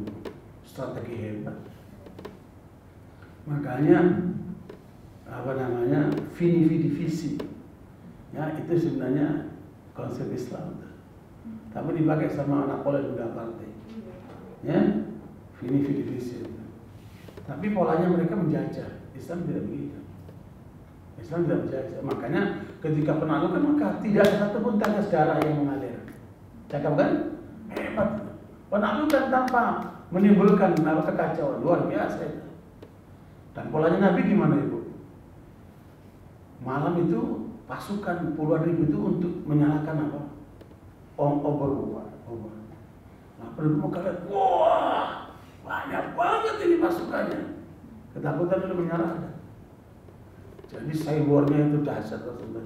Strategi hebat. Makanya apa namanya vini vidi visi, ya itu sebenarnya konsep Islam. Tapi dipakai sama anak pola juga partai. Ya, vini vidi visi. Tapi polanya mereka menjajah. Islam tidak begitu. Islam tidak menjajah. Makanya ketika penaklukan maka tidak ada satupun tangga sejarah yang mengalir. Cakap kan? Hebat. Penaklukan tanpa menimbulkan kekacauan luar biasa itu. Dan polanya Nabi gimana ibu? Malam itu pasukan puluhan ribu itu untuk menyalakan apa? obor. Nah, penduduk Mekah, wah, banyak banget ini pasukannya. Ketakutan itu menyerah. Jadi cyborgnya itu dahsyat tersebut.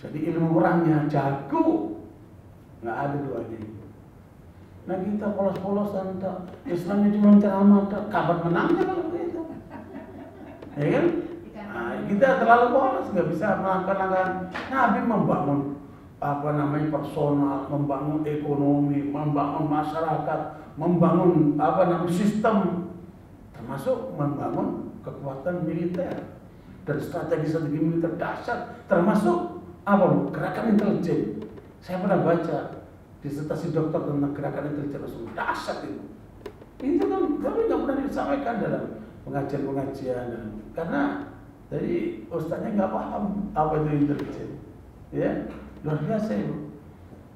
Jadi ilmu perangnya jago, nggak ada duanya. Nah kita polos-polosan tak, Islamnya cuma ceramah tak, kabar menangnya kalau begitu, ya kan? Nah, kita terlalu polos, nggak bisa melakukan langkah. Nabi membangun apa namanya personal, membangun ekonomi, membangun masyarakat, membangun apa namanya sistem, termasuk membangun kekuatan militer dan strategi militer dahsyat, termasuk apa gerakan intelijen. Saya pernah baca disertasi dokter tentang gerakan intelijen dahsyat itu. Itu kan kami nggak pernah disampaikan dalam pengajian karena jadi ustaznya nggak paham apa itu intelijen, ya. Luar biasa itu.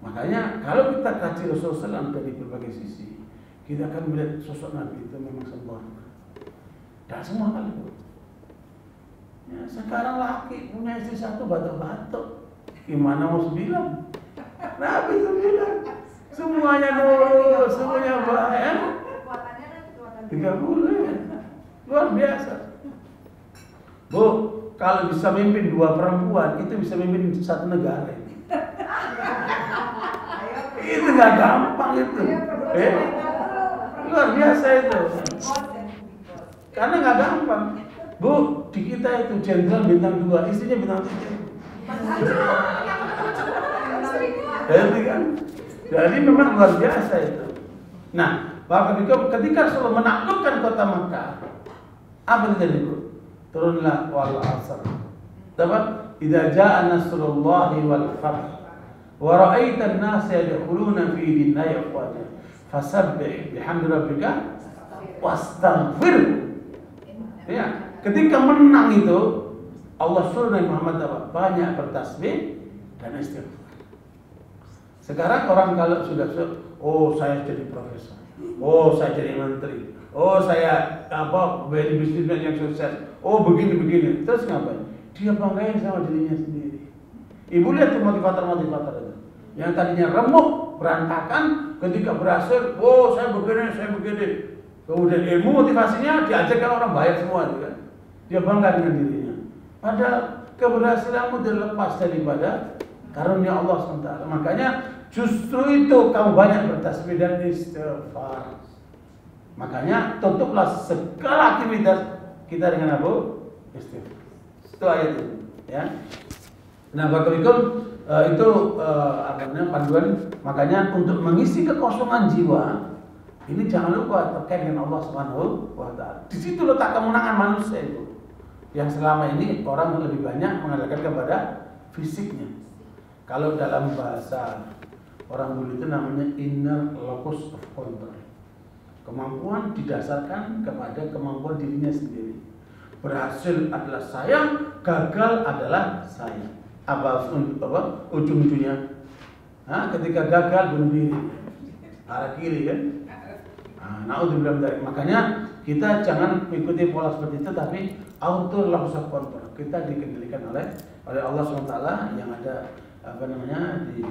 Makanya kalau kita kaji Rasulullah SAW dari berbagai sisi, kita akan melihat sosok Nabi itu memang sempurna. Dan semua kali itu. Ya, sekarang laki punya istri satu batuk-batuk, gimana mau 9? Nabi 9. Semuanya dulu, semuanya baik. 30. Luar biasa. Bu, kalau bisa mimpin 2 perempuan, itu bisa mimpin 1 negara. Itu nggak gampang itu, luar biasa itu. Karena nggak gampang, bu, di kita itu jenderal bintang 2, istrinya bintang 3. Jadi kan, jadi memang luar biasa itu. Nah, bahkan ketika Rasulullah menaklukkan kota Mekah, apa yang terjadi bu? Turunlah wal asr. Dapat idza jaa nasrullahi wal fath. وَرَأَيْتَ النَّاسَ يَدْخُلُونَ فِي دِينِ اللَّهِ أَفْوَاجًا فَسَبِّحْ بِحَمْدِ رَبِّكَ وَاسْتَغْفِرْهُ. Ya, ketika menang itu Allah suruh Nabi Muhammad banyak bertasbih dan istighfar. Sekarang orang kalau sudah oh saya jadi profesor, oh saya jadi menteri, oh saya apa bisnismen yang sukses, oh begini-begini, terus ngapain? Dia banggain sama dirinya sendiri. Ibu lihat motivator itu. Yang tadinya remuk, berantakan, ketika berhasil, oh saya begini. Kemudian ilmu motivasinya diajarkan orang baik semua, kan? Dia bangga dengan dirinya. Padahal keberhasilanmu dilepas daripada karunia Allah SWT. Makanya justru itu kamu banyak bertasbih dan istighfar. Makanya tutuplah segala aktivitas kita dengan Abu istighfar. Itu ayat itu, ya. Nah, Bapak-Ibu, itu panduan. Makanya untuk mengisi kekosongan jiwa, ini jangan lupa terkait dengan Allah SWT. Di situ letak kemenangan manusia itu. Yang selama ini orang lebih banyak mengandalkan kepada fisiknya. Kalau dalam bahasa orang dulu itu namanya inner locus of control. Kemampuan didasarkan kepada kemampuan dirinya sendiri. Berhasil adalah saya, gagal adalah saya. Apa ujung-ujungnya ketika gagal bunuh diri arah kiri kan, naudzubillah dari. Makanya kita jangan mengikuti pola seperti itu, tapi auto langsung kontrol. Kita dikendalikan oleh Allah SWT yang ada apa namanya di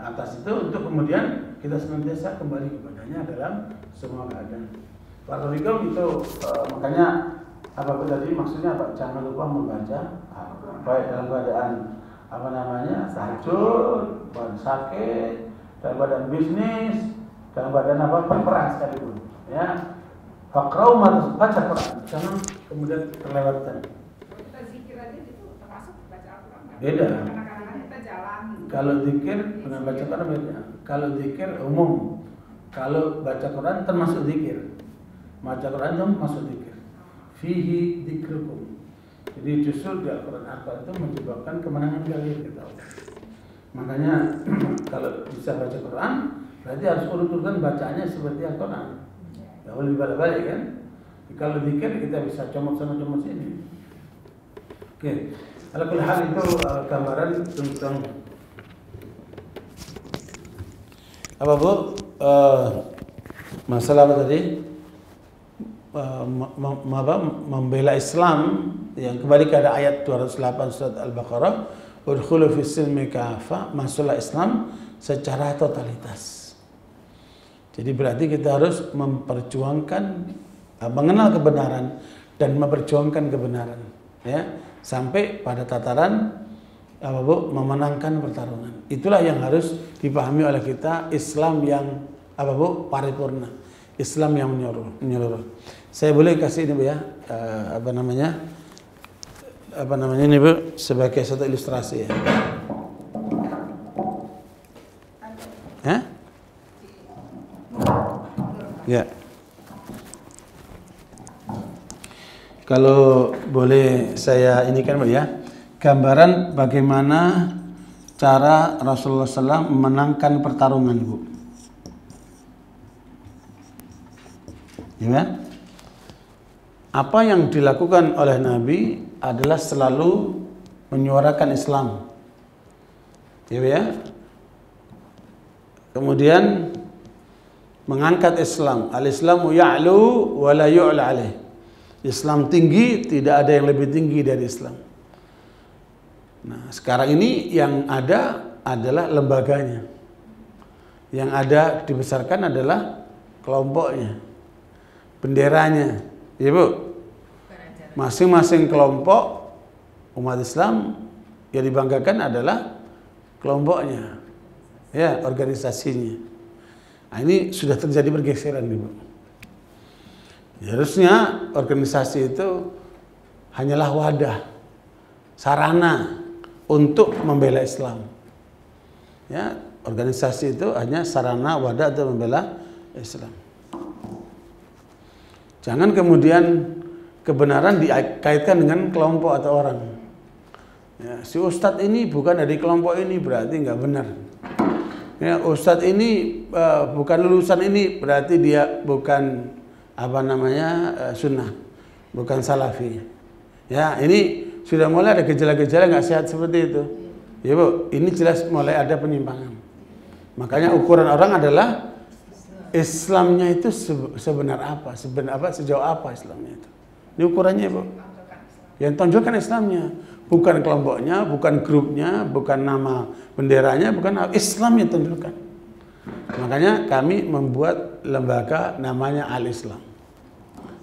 atas itu, untuk kemudian kita senantiasa kembali kepadanya dalam semua keadaan. Assalamualaikum itu makanya apa tadi maksudnya apa? Jangan lupa membaca baik dalam keadaan apa namanya hancur, badan sakit, dalam badan bisnis, dalam badan apa perang sekalipun. ya. Faqra'u ma tasawwur, baca Quran, jangan kemudian terlewatkan. Kita zikir aja itu termasuk baca Al-Quran. Beda. Kadang-kadang kita jalan. Kalau zikir dengan baca Quran beda. Kalau zikir umum, kalau baca Quran termasuk zikir. Baca Quran termasuk zikir. Fihi dzikrukum. Jadi justru di Al-Quran itu menyebabkan kemenangan kalian kita. Makanya kalau bisa baca Quran, berarti harus urut-urutan bacaannya seperti Al-Quran. Gak boleh dibalik-balik kan? Kalau zikir kita bisa comot sana comot sini. Oke, alakul hal itu gambaran tentang apa bu? Masalah apa tadi? Membela Islam yang kembali ke ada ayat 208 surat Al-Baqarah, udkhulu fis-silmi kaffah, masuklah Islam secara totalitas. Jadi berarti kita harus memperjuangkan, mengenal kebenaran dan memperjuangkan kebenaran, ya, sampai pada tataran apa bu, memenangkan pertarungan. Itulah yang harus dipahami oleh kita, Islam yang apa bu, paripurna, Islam yang menyeluruh. Saya boleh kasih ini bu ya, apa namanya ini bu, sebagai satu ilustrasi ya. Ya, kalau boleh saya ini kan bu ya, gambaran bagaimana cara Rasulullah SAW memenangkan pertarungan bu, ya. Apa yang dilakukan oleh Nabi adalah selalu menyuarakan Islam, ya bu ya. Kemudian mengangkat Islam, al-Islamu ya'lu wa la yu'la alaih. Islam tinggi, tidak ada yang lebih tinggi dari Islam. Nah, sekarang ini yang ada adalah lembaganya. Yang ada dibesarkan adalah kelompoknya, benderanya, ya bu. Masing-masing kelompok umat Islam yang dibanggakan adalah kelompoknya, ya, organisasinya. Nah, ini sudah terjadi pergeseran nih bu. Ya, harusnya organisasi itu hanyalah wadah, sarana untuk membela Islam. Ya, organisasi itu hanya sarana, wadah untuk membela Islam. Jangan kemudian kebenaran dikaitkan dengan kelompok atau orang. Ya, si Ustadz ini bukan dari kelompok ini, berarti nggak benar. Ya, Ustadz ini bukan lulusan ini, berarti dia bukan apa namanya sunnah, bukan salafi. Ya, ini sudah mulai ada gejala-gejala nggak sehat seperti itu. Ya bu, ini jelas mulai ada penyimpangan. Makanya ukuran orang adalah Islamnya itu sebenar apa, sejauh apa Islamnya itu. Ini ukurannya bu. Yang tonjolkan Islamnya. Bukan kelompoknya, bukan grupnya, bukan nama benderanya, bukan Islam yang tunjukkan. Makanya kami membuat lembaga namanya Al-Islam.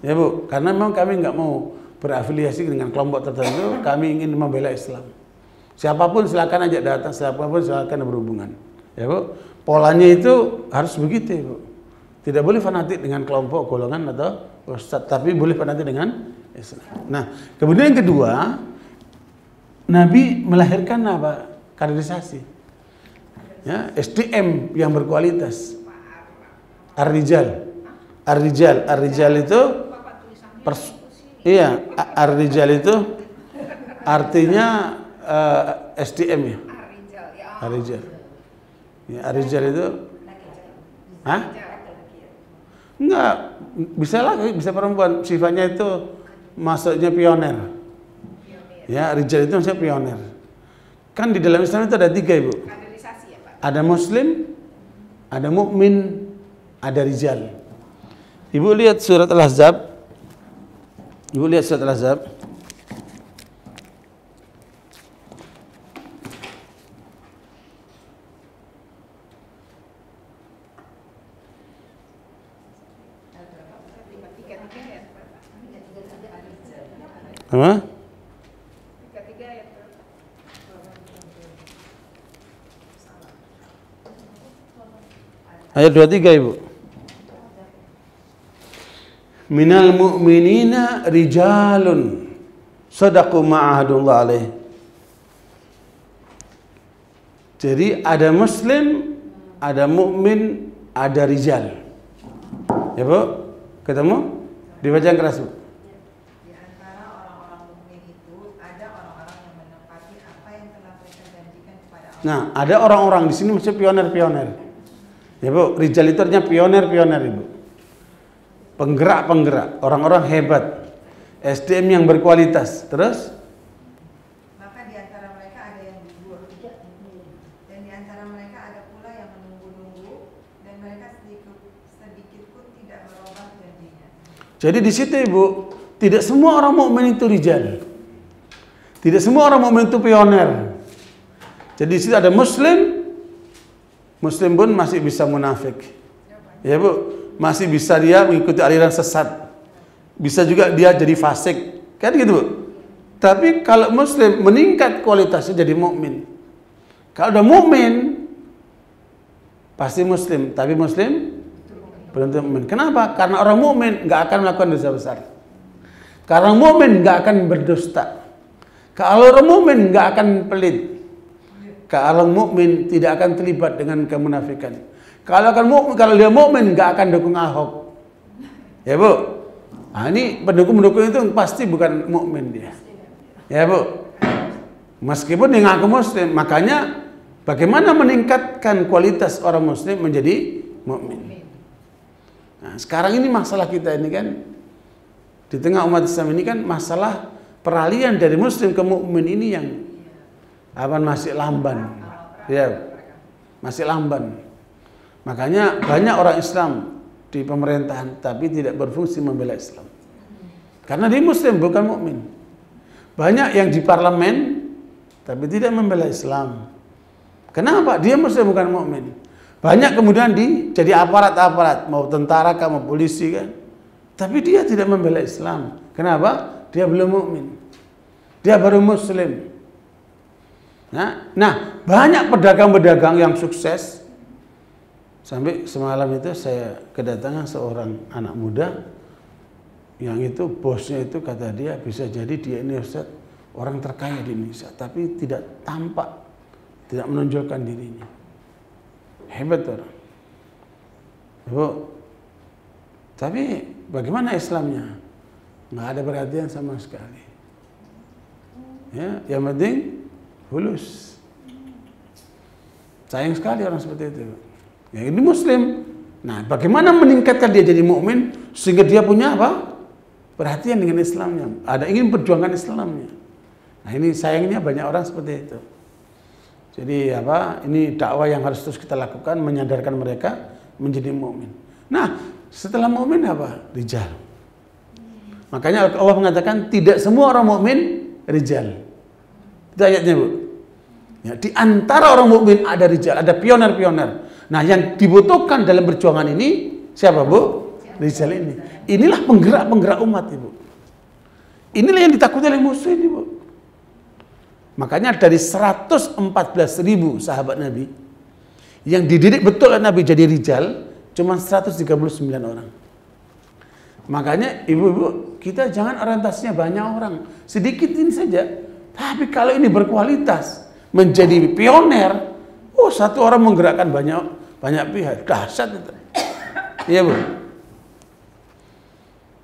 Ya bu, karena memang kami nggak mau berafiliasi dengan kelompok tertentu, kami ingin membela Islam. Siapapun silakan ajak datang, siapapun silakan berhubungan. Ya bu, polanya itu harus begitu bu. Tidak boleh fanatik dengan kelompok, golongan atau ustadz, tapi boleh fanatik dengan Islam. Nah, kemudian yang kedua, Nabi melahirkan apa? Kaderisasi, ya, SDM yang berkualitas. Ar-Rijal itu iya, Ar-Rijal itu artinya SDM ya. Ar-Rijal. Ya, Ar-Rijal itu hah? Enggak, bisa lagi, bisa perempuan, sifatnya itu masuknya pioner. Ya, rijal itu maksudnya pioner. Kan di dalam Islam itu ada tiga ibu. Kaderisasi ya pak. Ada muslim, ada mukmin, ada rijal. Ibu lihat surat Al-Ahzab. Ibu lihat surat Al-Ahzab. Apa? Ayat 23 ibu. minal mu'minina rijalun sadaqu ma'ahadullah alaih. Jadi ada muslim, ada mukmin, ada rijal. Ya Bu, ketemu? Dibaca yang keras Bu. Di antara orang-orang mukmin itu ada orang-orang yang menepati apa yang telah mereka janjikan kepada Allah. Nah, ada orang-orang di sini maksudnya pioner-pioner. Ya Bu, rijal itu artinya pioner-pioner Ibu. Penggerak-penggerak, orang-orang hebat. SDM yang berkualitas. Terus maka di antara mereka ada yang gugur dan di antara mereka ada pula yang menunggu-nunggu dan mereka sedikit pun tidak merubah janjinya. Jadi di situ Ibu, tidak semua orang mukmin itu rijal. Tidak semua orang mukmin itu pioner. Jadi di situ ada muslim. Muslim pun masih bisa munafik. Ya Bu, masih bisa dia mengikuti aliran sesat. Bisa juga dia jadi fasik, kan gitu Bu. Tapi kalau muslim meningkat kualitasnya jadi mukmin. Kalau udah mukmin pasti muslim, tapi muslim belum tentu mukmin. Kenapa? Karena orang mukmin nggak akan melakukan dosa besar. Karena mukmin nggak akan berdusta. Kalau orang mukmin nggak akan pelit. Kalau mukmin tidak akan terlibat dengan kemunafikan. Kalau dia mukmin nggak akan dukung Ahok. Ya Bu. Nah, ini pendukung-pendukung itu pasti bukan mukmin dia. Ya Bu. Meskipun dia ngaku muslim, makanya bagaimana meningkatkan kualitas orang muslim menjadi mukmin. Nah, sekarang ini masalah kita ini kan di tengah umat Islam ini kan masalah peralihan dari muslim ke mukmin ini yang apa masih lamban. Ya. Masih lamban. Makanya banyak orang Islam di pemerintahan tapi tidak berfungsi membela Islam. Karena dia muslim bukan mukmin. Banyak yang di parlemen tapi tidak membela Islam. Kenapa? Dia muslim bukan mukmin. Banyak kemudian jadi aparat-aparat, mau tentara kah, mau polisi kan. Tapi dia tidak membela Islam. Kenapa? Dia belum mukmin. Dia baru muslim. Nah, banyak pedagang-pedagang yang sukses. Sampai semalam itu saya kedatangan seorang anak muda yang itu bosnya itu kata dia bisa jadi dia ini Ustaz orang terkaya di Indonesia tapi tidak tampak, tidak menonjolkan dirinya. Hebat orang. Bu, tapi bagaimana Islamnya? Nggak ada perhatian sama sekali. Ya, yang penting hulus. Sayang sekali orang seperti itu. Ya, ini muslim. Nah, bagaimana meningkatkan dia jadi mukmin sehingga dia punya apa? Perhatian dengan Islamnya. Ada ingin perjuangan Islamnya. Nah, ini sayangnya banyak orang seperti itu. Jadi apa? Ini dakwah yang harus terus kita lakukan, menyadarkan mereka menjadi mukmin. Nah, setelah mukmin apa? Rijal. Makanya Allah mengatakan tidak semua orang mukmin rijal. Itu ayatnya Bu. Ya, di antara orang mukmin ada rijal, ada pioner-pioner. Nah, yang dibutuhkan dalam perjuangan ini siapa Bu? Rijal ini. Inilah penggerak-penggerak umat Ibu. Inilah yang ditakuti oleh musuh ini Bu. Makanya dari 114.000 sahabat Nabi yang dididik betul oleh Nabi jadi rijal cuma 139 orang. Makanya Ibu-ibu, kita jangan orientasinya banyak orang, sedikit ini saja. Tapi kalau ini berkualitas menjadi pioner. Oh, satu orang menggerakkan banyak pihak. Dahsyat itu. Iya Bu.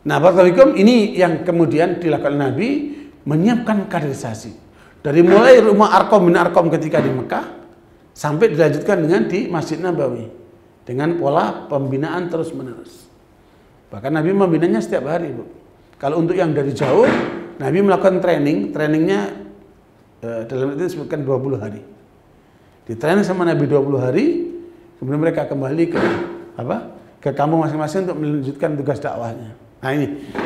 Nah, barakallahu fikum, ini yang kemudian dilakukan Nabi menyiapkan kaderisasi. Dari mulai rumah Arqam bin Arqam ketika di Mekah sampai dilanjutkan dengan di Masjid Nabawi dengan pola pembinaan terus-menerus. Bahkan Nabi membinanya setiap hari, Bu. Kalau untuk yang dari jauh, Nabi melakukan training. Trainingnya dalam itu disebutkan 20 hari. Ditrain sama Nabi 20 hari, kemudian mereka kembali ke kampung masing-masing untuk melanjutkan tugas dakwahnya. Nah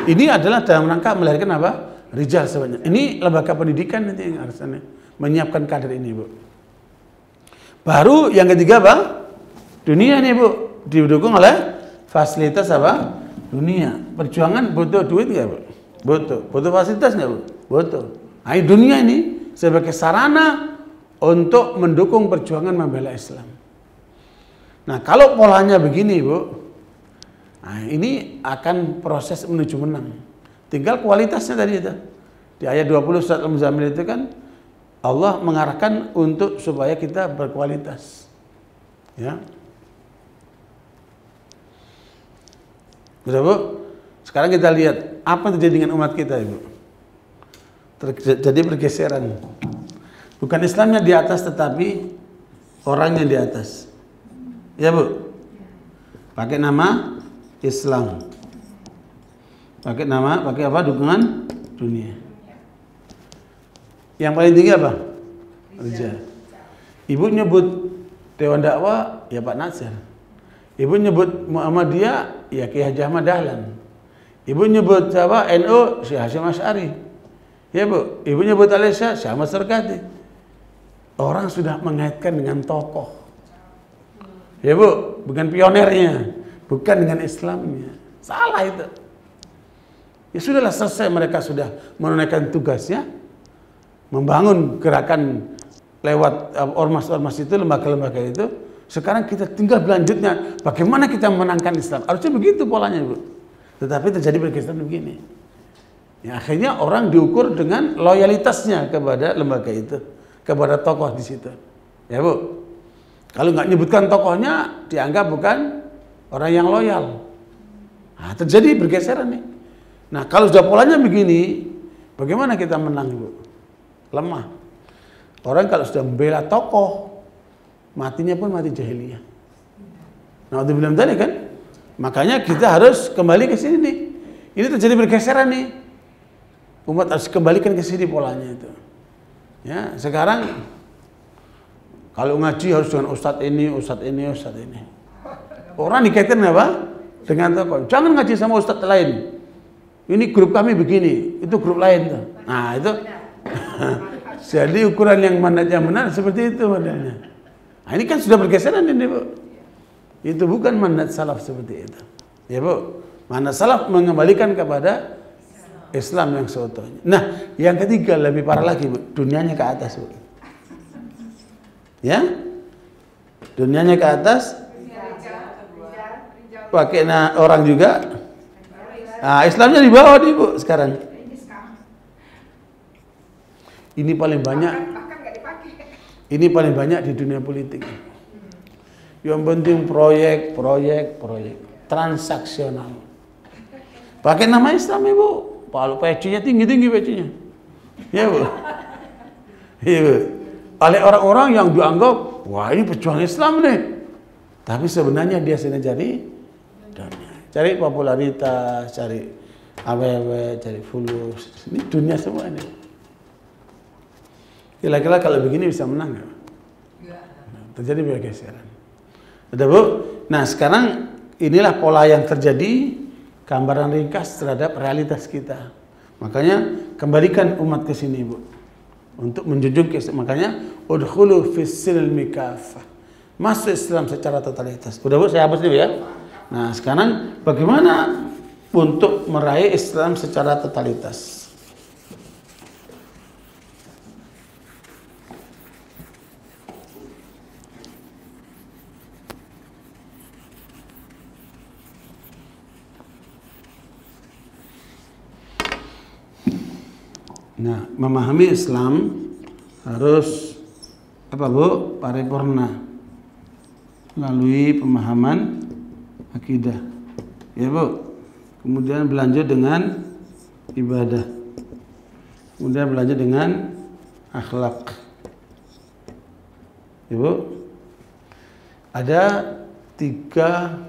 ini adalah dalam rangka melahirkan apa? Rijal sebenarnya. Ini lembaga pendidikan nanti yang harusnya menyiapkan kader ini Bu. Baru yang ketiga apa? Dunia nih Bu, didukung oleh fasilitas apa? Dunia. Perjuangan butuh duit nggak Bu? Butuh. Butuh fasilitas nggak Bu? Butuh. Nah ini dunia ini sebagai sarana untuk mendukung perjuangan membela Islam. Nah, kalau polanya begini, Bu, Nah, ini akan proses menuju menang. Tinggal kualitasnya tadi itu. Di ayat 20 surat Al-Muzammil itu kan Allah mengarahkan untuk supaya kita berkualitas. Ya. Ibu, sekarang kita lihat apa terjadi dengan umat kita, Ibu. Terjadi pergeseran. Bukan Islamnya di atas tetapi orangnya di atas. Ya, Bu. Pakai nama Islam, pakai nama, pakai apa, dukungan dunia. Yang paling tinggi apa? Rijal. Ibu nyebut Dewan Dakwah, ya Pak Nasir. Ibu nyebut Muhammadiyah, ya Kiai Haji Ahmad Dahlan. Ibu nyebut apa? NU, Syekh Hasyim Asy'ari. Ya Bu, ibu nyebut Al-Isyah, Syekh Ahmad Syarkati. Orang sudah mengaitkan dengan tokoh. Ya Bu, bukan pionernya. Bukan dengan Islamnya. Salah itu. Ya sudahlah, selesai, mereka sudah menunaikan tugasnya, membangun gerakan lewat ormas-ormas itu, lembaga-lembaga itu. Sekarang kita tinggal berlanjutnya. Bagaimana kita memenangkan Islam? Harusnya begitu polanya, Bu. Tetapi terjadi bergeseran begini. Ya, akhirnya orang diukur dengan loyalitasnya kepada lembaga itu, kepada tokoh di situ. Ya Bu, kalau nggak nyebutkan tokohnya, dianggap bukan orang yang loyal. Nah, terjadi bergeseran nih. Nah, kalau sudah polanya begini, bagaimana kita menang, Bu? Lemah. Orang kalau sudah membela tokoh, matinya pun mati jahiliyah. Nah, udah bilang tadi kan? Makanya kita harus kembali ke sini nih. Ini terjadi bergeseran nih. Umat harus kembalikan ke sini polanya itu. Ya, sekarang kalau ngaji harus dengan ustadz ini, ustadz ini, ustadz ini. Orang dikaitkan apa? Dengan tokoh. Jangan ngaji sama ustadz lain. Ini grup kami begini, itu grup lain tuh. Nah itu, jadi ukuran yang mana yang benar seperti itu modelnya. Nah, ini kan sudah bergeseran ini, Bu. Itu bukan manhaj salaf seperti itu. Ya Bu, manhaj salaf mengembalikan kepada Islam yang seutuhnya. Nah, yang ketiga lebih parah lagi, Bu. Dunianya ke atas, Bu. Ya, dunianya ke atas. Pakai orang juga. Nah, Islamnya di bawah nih, Bu, sekarang. Ini paling banyak. Ini paling banyak di dunia politik. Yang penting proyek, proyek, proyek. Transaksional. Pakai nama Islam, Ibu. Kalau PC-nya tinggi-tinggi PC-nya. Ya, Bu. Iya, Bu. Oleh orang-orang yang dianggap, wah ini pejuang Islam nih. Tapi sebenarnya dia sini jadi dunia. Cari popularitas, cari awewe, cari fulus. Ini dunia semua ini. Kira-kira kalau begini bisa menang nggak? Nah, terjadi pergeseran. Ada, Bu? Nah, sekarang inilah pola yang terjadi, gambaran ringkas terhadap realitas kita. Makanya kembalikan umat ke sini, Bu. Untuk menjunjung ke, makanya udkhulu fis-silmi kaffah. Masuk Islam secara totalitas. Udah, Bu, saya hapus dulu ya. Nah, sekarang bagaimana untuk meraih Islam secara totalitas? Nah, memahami Islam harus apa, Bu? Paripurna. Melalui pemahaman akidah, ya Bu, kemudian berlanjut dengan ibadah, kemudian berlanjut dengan akhlak, ya Bu. Ada 3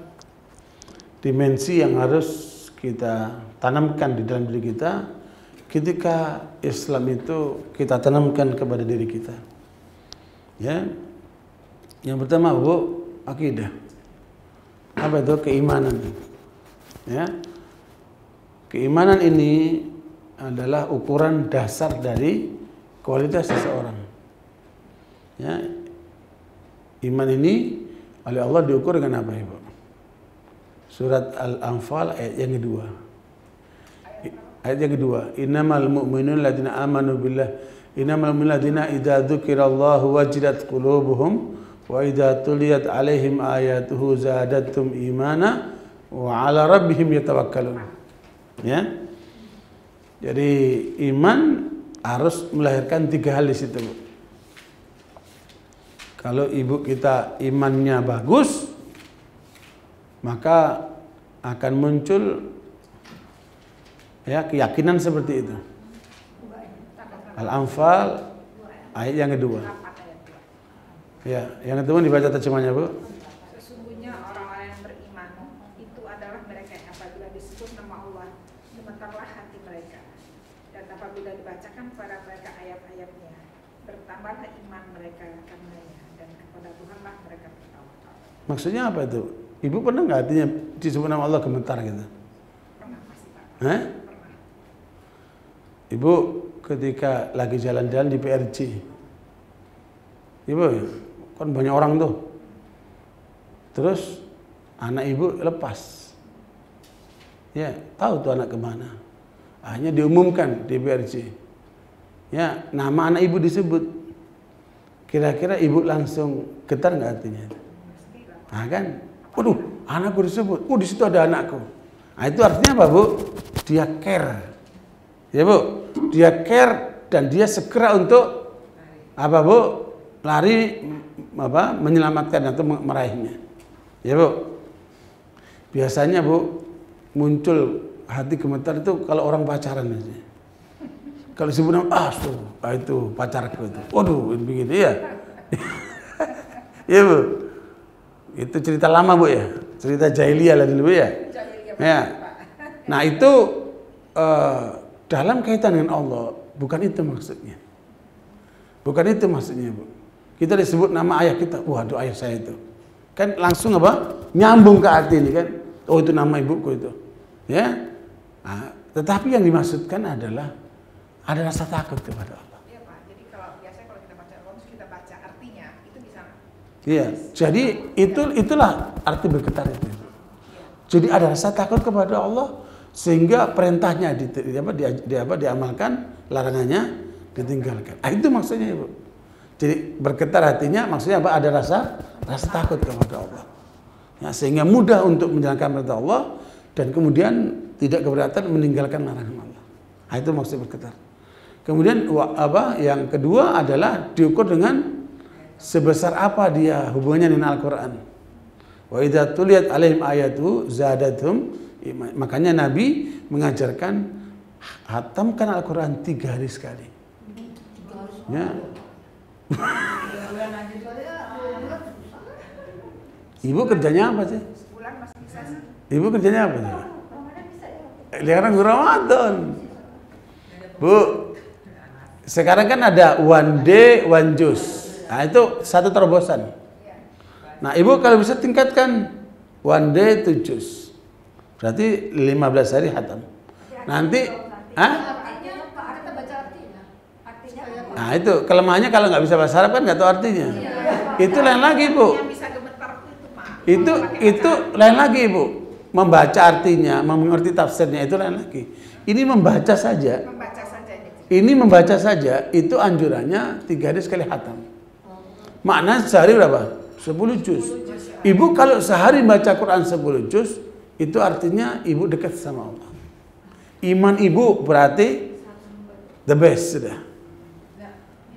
dimensi yang harus kita tanamkan di dalam diri kita ketika Islam itu kita tanamkan kepada diri kita, ya. Yang pertama, Bu, akidah. Apa itu? Keimanan. Ya. Keimanan ini adalah ukuran dasar dari kualitas seseorang. Ya. Iman ini oleh Allah diukur dengan apa, Ibu? Surat Al-Anfal ayat yang kedua. Ayat yang kedua, innamal mu'minun ladina amanu billah, innamal mu'minun ladina idza dzukirallahu wajilat qulubuhum wa idza tuliyat alaihim ayatuhu zadatum imana wa ala rabbihim yatawakkalun. Ya. Jadi iman harus melahirkan tiga hal di situ, Bu. Kalau ibu kita imannya bagus, maka akan muncul ya keyakinan seperti itu. Al-Anfal ayat yang kedua. Ya, yang kedua dibaca terjemahnya, Bu. Sesungguhnya orang-orang yang beriman itu adalah mereka yang apabila disebut nama Allah, gemetarlah hati mereka, dan apabila dibacakan kepada mereka ayat-ayatnya, bertambahlah iman mereka karenanya, dan kepada Tuhanlah mereka bertawakal. Maksudnya apa itu? Ibu pernah nggak hatinya disebut nama Allah gemetar gitu? Pernah, pasti, Pak. Hah? Pernah. Ibu ketika lagi jalan-jalan di PRJ, ibu kan banyak orang tuh, terus anak ibu lepas, ya tahu tuh anak kemana, akhirnya diumumkan di PRJ, ya nama anak ibu disebut, kira-kira ibu langsung getar nggak hatinya? Nah kan? Waduh, anakku disebut. Oh, di situ ada anakku. Nah, itu artinya apa, Bu? Dia care. Ya, Bu. Dia care dan dia segera untuk apa, Bu? Lari apa? Menyelamatkan atau meraihnya. Ya, Bu. Biasanya, Bu, muncul hati gemetar itu kalau orang pacaran aja. Kalau disebut nama, itu pacarku itu. Waduh, begini ya. Ya, Bu. Itu cerita lama, Bu, ya, cerita jahiliyah lah dulu, Bu, ya. Ya. Nah itu dalam kaitan dengan Allah, bukan itu maksudnya. Bukan itu maksudnya, Bu. Kita disebut nama ayah kita, waduh ayah saya itu, kan langsung apa? Nyambung ke hati ini kan. Oh itu nama ibuku itu, ya. Nah, tetapi yang dimaksudkan adalah ada rasa takut kepada Allah. Iya, Pak. Jadi kalau biasanya kalau kita baca Al-Qur'an kita baca artinya itu bisa. Iya, jadi itulah arti bergetar itu. Jadi ada rasa takut kepada Allah sehingga perintahnya diamalkan, larangannya ditinggalkan. Ah, itu maksudnya, Ibu. Jadi bergetar hatinya maksudnya apa? Ada rasa takut kepada Allah. Ya, sehingga mudah untuk menjalankan perintah Allah dan kemudian tidak keberatan meninggalkan larangan Allah. Ah, itu maksud bergetar. Kemudian apa? Yang kedua adalah diukur dengan sebesar apa dia hubungannya dengan Al-Quran. Wa idza tuliyat alaihim ayatu zadatum iman. Makanya Nabi mengajarkan hatamkan Al-Quran 3 hari sekali. Ya. Ibu kerjanya apa sih? Ibu kerjanya apa sih? Sekarang Ramadan, Bu. Sekarang kan ada one day one juice. Nah itu satu terobosan. Nah ibu kalau bisa tingkatkan 1 day 2 juz, berarti 15 hari hatam. Nanti, nah itu kelemahannya kalau nggak bisa bahasa Arab kan nggak tahu artinya. Itu lain lagi, Bu. Itu lain lagi, Bu. Membaca artinya, mengerti tafsirnya itu lain lagi. Ini membaca saja. Ini membaca saja itu anjurannya 3 hari sekali hatam. Makna sehari berapa? 10 juz. Ibu kalau sehari baca Quran 10 juz, itu artinya ibu dekat sama Allah. Iman ibu berarti the best sudah.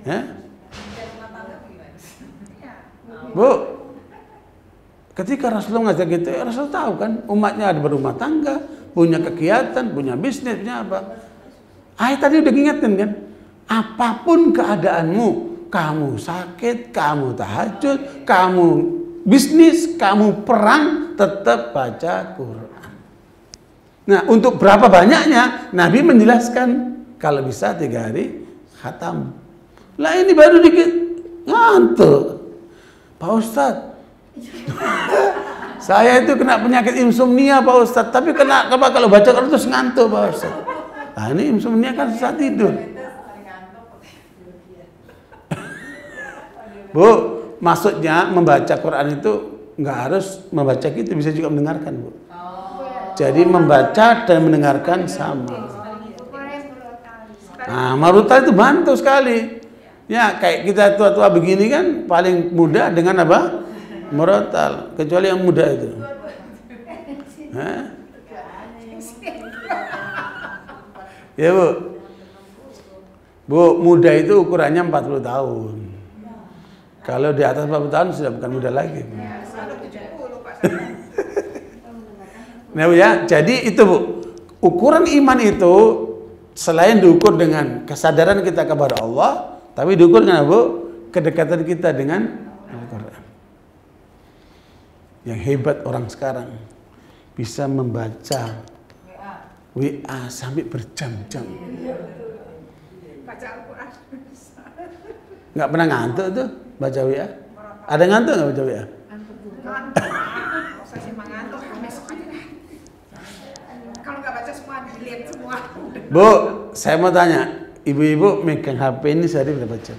Ya? Bu, ketika Rasulullah ngajak gitu, ya Rasul tahu kan umatnya ada berumah tangga, punya kegiatan, punya bisnis, punya apa. Ayat tadi udah ngingetin kan, apapun keadaanmu. Kamu sakit, kamu tahajud, kamu bisnis, kamu perang, tetap baca Quran. Nah, untuk berapa banyaknya, Nabi menjelaskan kalau bisa 3 hari khatam. Lah ini baru dikit, ngantuk. Pak Ustadz, saya itu kena penyakit insomnia, Pak Ustadz. Tapi kenapa kalau baca Quran terus ngantuk, Pak Ustadz? Nah, ini insomnia kan susah tidur. Bu, maksudnya membaca Quran itu nggak harus membaca gitu, bisa juga mendengarkan, Bu. Jadi membaca dan mendengarkan sama. Nah, maruta itu bantu sekali. Ya, kayak kita tua-tua begini kan paling muda dengan apa? Murotal, kecuali yang muda itu. Hah? Ya Bu. Bu, muda itu ukurannya 40 tahun. Kalau di atas 40 tahun sudah bukan muda lagi. Nah, ya, jadi itu Bu. Ukuran iman itu selain diukur dengan kesadaran kita kepada Allah, tapi diukur dengan Bu, kedekatan kita dengan Al-Qur'an. Yang hebat orang sekarang bisa membaca WA sampai berjam-jam. Baca Al-Qur'an. Enggak pernah ngantuk tuh baca WA? Ada ngantuk enggak baca WA? Bu, saya mau tanya, ibu-ibu megang HP ini sehari berapa jam?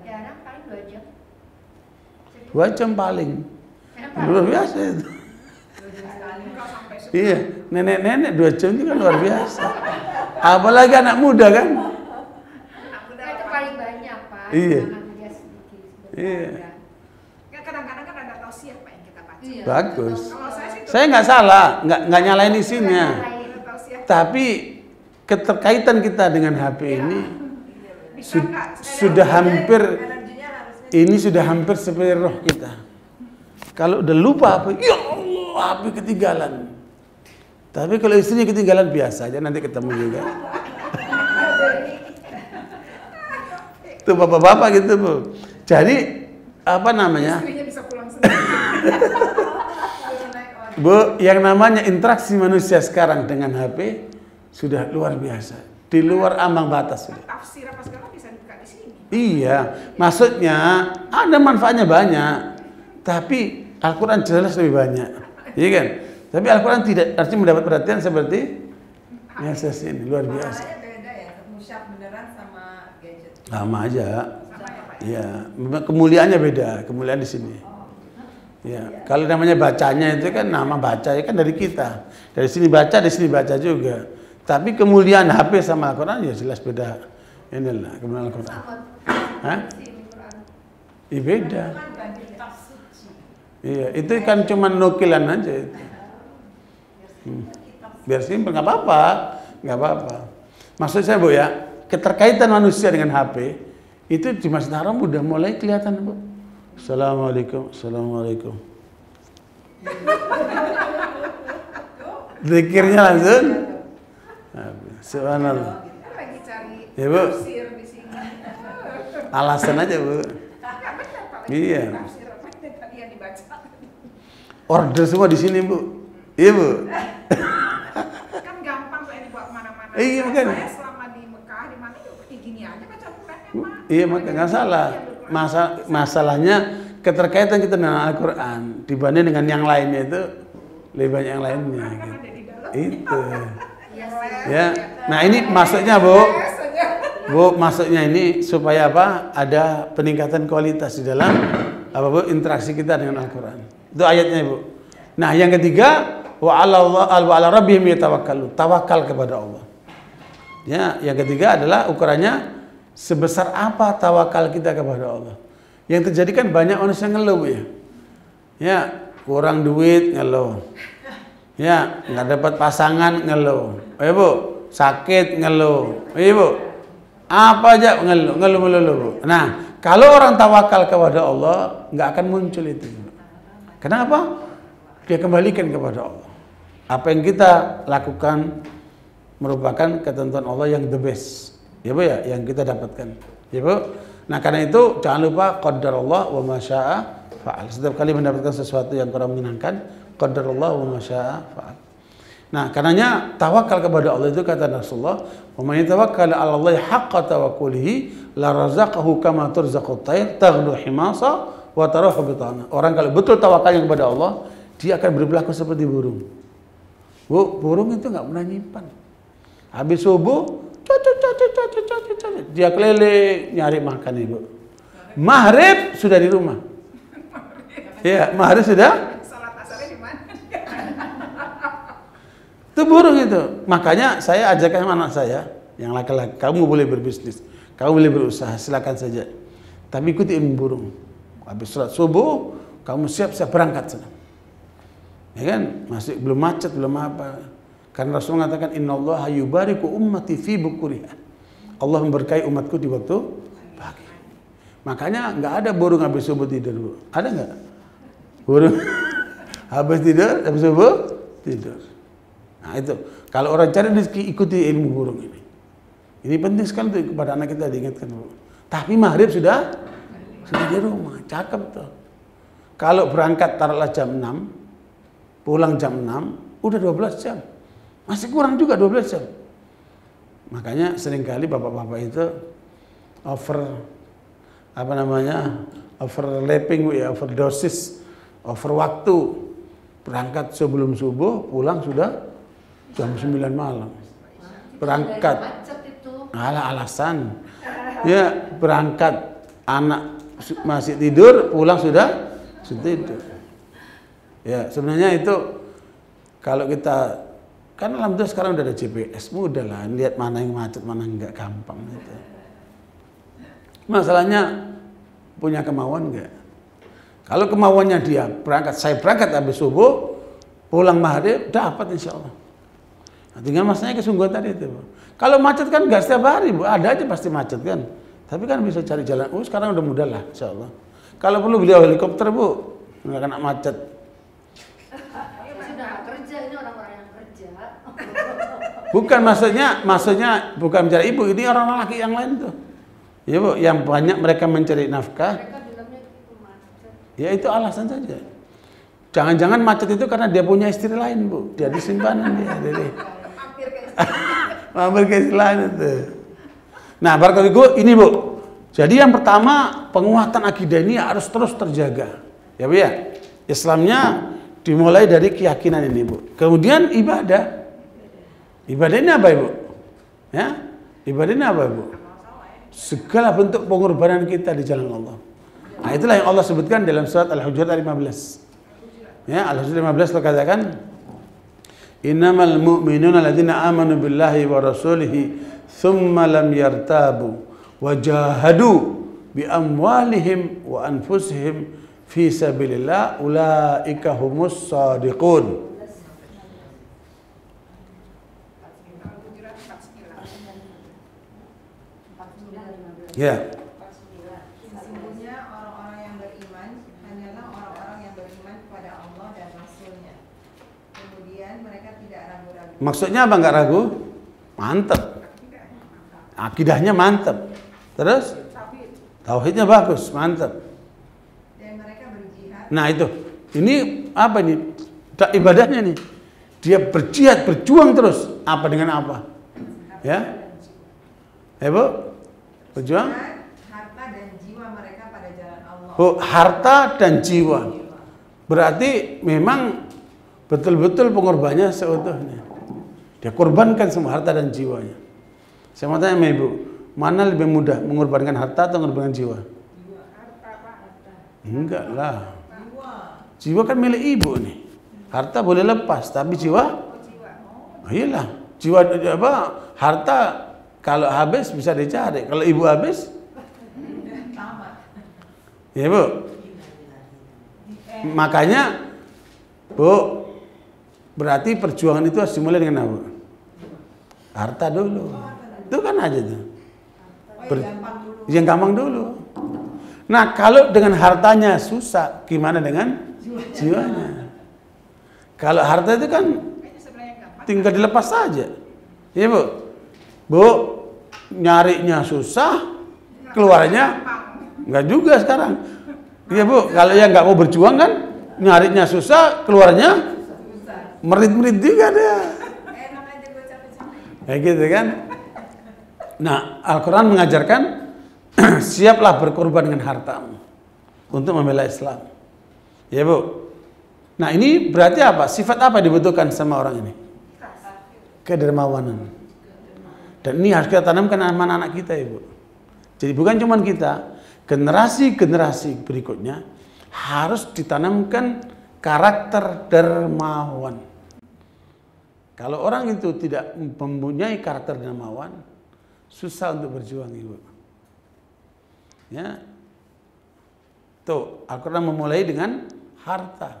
Jarang, paling 2 jam. 2 jam paling. Luar biasa itu. Iya, nenek-nenek 2 jam itu kan luar biasa. Apalagi anak muda kan? Anak muda itu paling banyak, Pak. Iya. Iya. Kadang-kadang kan ada tausiah Pak yang kita baca. Bagus. Saya nggak salah, nggak nyalain isinya. Tapi keterkaitan kita dengan HP ini sudah hampir seperti roh kita. Kalau udah lupa apa, ya Allah, HP ketinggalan. Tapi kalau istrinya ketinggalan biasa aja, nanti ketemu juga. Itu bapak-bapak gitu Bu. Jadi apa namanya? Istrinya bisa pulang sendiri. Bu, yang namanya interaksi manusia sekarang dengan HP sudah luar biasa, di luar ambang batas. Sudah. Tafsir apa segala bisa dibuka di sini. Iya, maksudnya ada manfaatnya banyak, tapi Al-Quran jelas lebih banyak, iya kan? Tapi Al-Quran tidak artinya mendapat perhatian seperti Yesus ini luar biasa. Beda ya, musyaf beneran sama gadget. Sama aja. Iya, kemuliaannya beda, kemuliaan di sini. Ya, kalau namanya bacanya itu kan nama baca ya kan dari kita. Dari sini baca, di sini baca juga. Tapi kemuliaan HP sama Al-Qur'an ya jelas beda. Inilah kemuliaan Al-Qur'an. Hah? Iya beda. Iya, itu kan cuma nukilan aja itu. Biar simpel enggak apa-apa, enggak apa-apa. Maksud saya Bu ya, keterkaitan manusia dengan HP itu di Masjid Haram udah mulai kelihatan Bu. Assalamualaikum, assalamualaikum. Zikirnya langsung. Subhanallah. Ya Bu. Alasan aja Bu. Iya. Order semua di sini Bu. Iya Bu. Kan gampang kok ini buat mana-mana. Iya kan. Selama di Mekah di mana itu gini aja kan campurannya Pak. Iya makanya nggak salah. Masalahnya keterkaitan kita dengan Al-Quran dibanding dengan yang lainnya itu lebih banyak yang lainnya gitu. Itu ya. Nah ini maksudnya Bu, maksudnya ini supaya apa, ada peningkatan kualitas di dalam apa Bu, interaksi kita dengan Al-Quran. Itu ayatnya Bu. Nah yang ketiga, wa'ala rabbihim yatawakkalun, tawakal kepada Allah ya. Yang ketiga adalah ukurannya sebesar apa tawakal kita kepada Allah. Yang terjadi kan banyak manusia ngeluh ya. Ya, kurang duit ngeluh. Ya, nggak dapat pasangan ngeluh. Eh Bu, sakit ngeluh. Eh Bu, apa aja ngeluh, ngeluh Bu. Nah, kalau orang tawakal kepada Allah, nggak akan muncul itu. Kenapa? Dia kembalikan kepada Allah. Apa yang kita lakukan merupakan ketentuan Allah yang the best. Ya Bu ya, yang kita dapatkan. Ya Bu. Nah, karena itu jangan lupa qadarullah wa ma syaa fa'al. Setiap kali mendapatkan sesuatu yang kurang menyenangkan, qadarullah wa ma syaa fa'al. Nah, karenanya tawakal kepada Allah itu kata Rasulullah, "Wa may tawakkal 'ala Allahi haqqa tawakkulihi la razaqahu kama turzaqut tayr taghdu himasa wa tarahu bitana." Orang kalau betul tawakalnya kepada Allah, dia akan berperilaku seperti burung. Bu, burung itu enggak pernah nyimpan. Habis subuh dia keliling nyari makan Ibu. Maghrib sudah di rumah. Iya, maghrib sudah. Salat asarnya di mana? Itu burung itu. Makanya saya ajarkan anak saya yang laki-laki, kamu boleh berbisnis, kamu boleh berusaha, silakan saja. Tapi ikuti burung. Habis salat subuh, kamu siap-siap berangkat sana. Ya kan? Masih belum macet, belum apa. Karena Rasul mengatakan innallaha yubariku ummati fi bukuriha. Allah memberkahi umatku di waktu pagi. Makanya nggak ada burung habis subuh tidur, Bu. Ada nggak? Burung habis tidur, habis subuh tidur. Nah, itu. Kalau orang cari rezeki ikuti ilmu burung ini. Ini penting sekali tuh kepada anak kita diingatkan, Bu. Tapi maghrib sudah di rumah, cakep tuh. Kalau berangkat taruhlah jam 6, pulang jam 6, udah 12 jam. Masih kurang juga 12 jam. Makanya seringkali bapak-bapak itu overlapping, ya, overdosis, over waktu. Berangkat sebelum subuh, pulang sudah jam 9 malam. Berangkat alasan. Ya, berangkat anak masih tidur, pulang sudah tidur. Ya, sebenarnya itu kalau kita kan alhamdulillah sekarang udah ada GPS, mudahlah lihat mana yang macet, mana yang nggak gampang gitu. Masalahnya punya kemauan nggak? Kalau kemauannya dia berangkat, saya berangkat habis subuh, pulang maghrib dapat insya Allah. Nah, tinggal masanya kesungguhan tadi itu. Kalau macet kan nggak setiap hari, Bu, ada aja pasti macet kan. Tapi kan bisa cari jalan. Oh, sekarang udah mudah lah, insya Allah. Kalau perlu beli helikopter, Bu, nggak kena macet. Bukan maksudnya bukan mencari ibu, ini orang laki yang lain tuh. Ya, Bu, yang banyak mereka mencari nafkah. Mereka bilangnya itu macet. Ya itu alasan saja. Jangan-jangan macet itu karena dia punya istri lain, Bu. Dia disimpanan dia. Mampir ke istri lain itu. Nah, barakallahu ini, Bu. Jadi yang pertama, penguatan akidah ini harus terus terjaga. Ya, Bu ya. Islamnya dimulai dari keyakinan ini, Bu. Kemudian ibadah. Ibadah ini apa, Ibu? Ya? Ibadah ini apa, Ibu? Segala bentuk pengorbanan kita di jalan Allah. Nah, itulah yang Allah sebutkan dalam surat Al-Hujurat 15. Ya, Al-Hujurat 15 Allah katakan, "Innamal mu'minuna alladziina aamanu billahi wa rasulihi tsumma lam yartabu wa jahadu bi amwalihim wa anfusihim fi sabilillah ulaika humus shadiqun." Ya. Sesungguhnya orang-orang yang beriman hanyalah orang-orang yang beriman kepada Allah dan Rasulnya. Kemudian mereka tidak ragu-ragu. Maksudnya apa nggak ragu? Mantap. Akidahnya mantap. Terus? Tauhidnya bagus, mantap. Dan mereka berjihad. Nah itu, ini apa ini? Ibadahnya nih. Dia berjihad, berjuang terus. Apa dengan apa? Ya. Ibu? Berjuang? Harta dan jiwa mereka pada jalan Allah. Oh, harta dan jiwa. Berarti memang betul-betul pengorbannya seutuhnya. Dia korbankan semua harta dan jiwanya. Saya mau tanya sama Ibu, mana lebih mudah mengorbankan harta atau mengorbankan jiwa? Enggak lah. Jiwa kan milik Ibu nih. Harta boleh lepas, tapi jiwa? Iyalah. Jiwa apa? Harta kalau habis bisa dicari. Kalau Ibu habis? Ya, Bu. Makanya, Bu, berarti perjuangan itu harus dimulai dengan apa? Harta dulu. Itu kan aja tuh. Yang gampang dulu. Nah, kalau dengan hartanya susah, gimana dengan jiwanya? Kalau harta itu kan tinggal dilepas saja. Ya, Bu. Bu, nyarinya susah, keluarnya enggak juga sekarang. Iya, Bu, kalau yang enggak mau berjuang kan, nyarinya susah, keluarnya merit-merit juga dia. Ya gitu kan. Nah, Al-Quran mengajarkan, siaplah berkorban dengan hartamu untuk membela Islam. Ya, Bu. Nah, ini berarti apa? Sifat apa dibutuhkan sama orang ini? Kedermawanan. Dan ini harus kita tanamkan anak-anak kita, Ibu. Jadi bukan cuma kita, generasi-generasi berikutnya harus ditanamkan karakter dermawan. Kalau orang itu tidak mempunyai karakter dermawan, susah untuk berjuang, Ibu. Ya, tuh Al-Quran memulai dengan harta.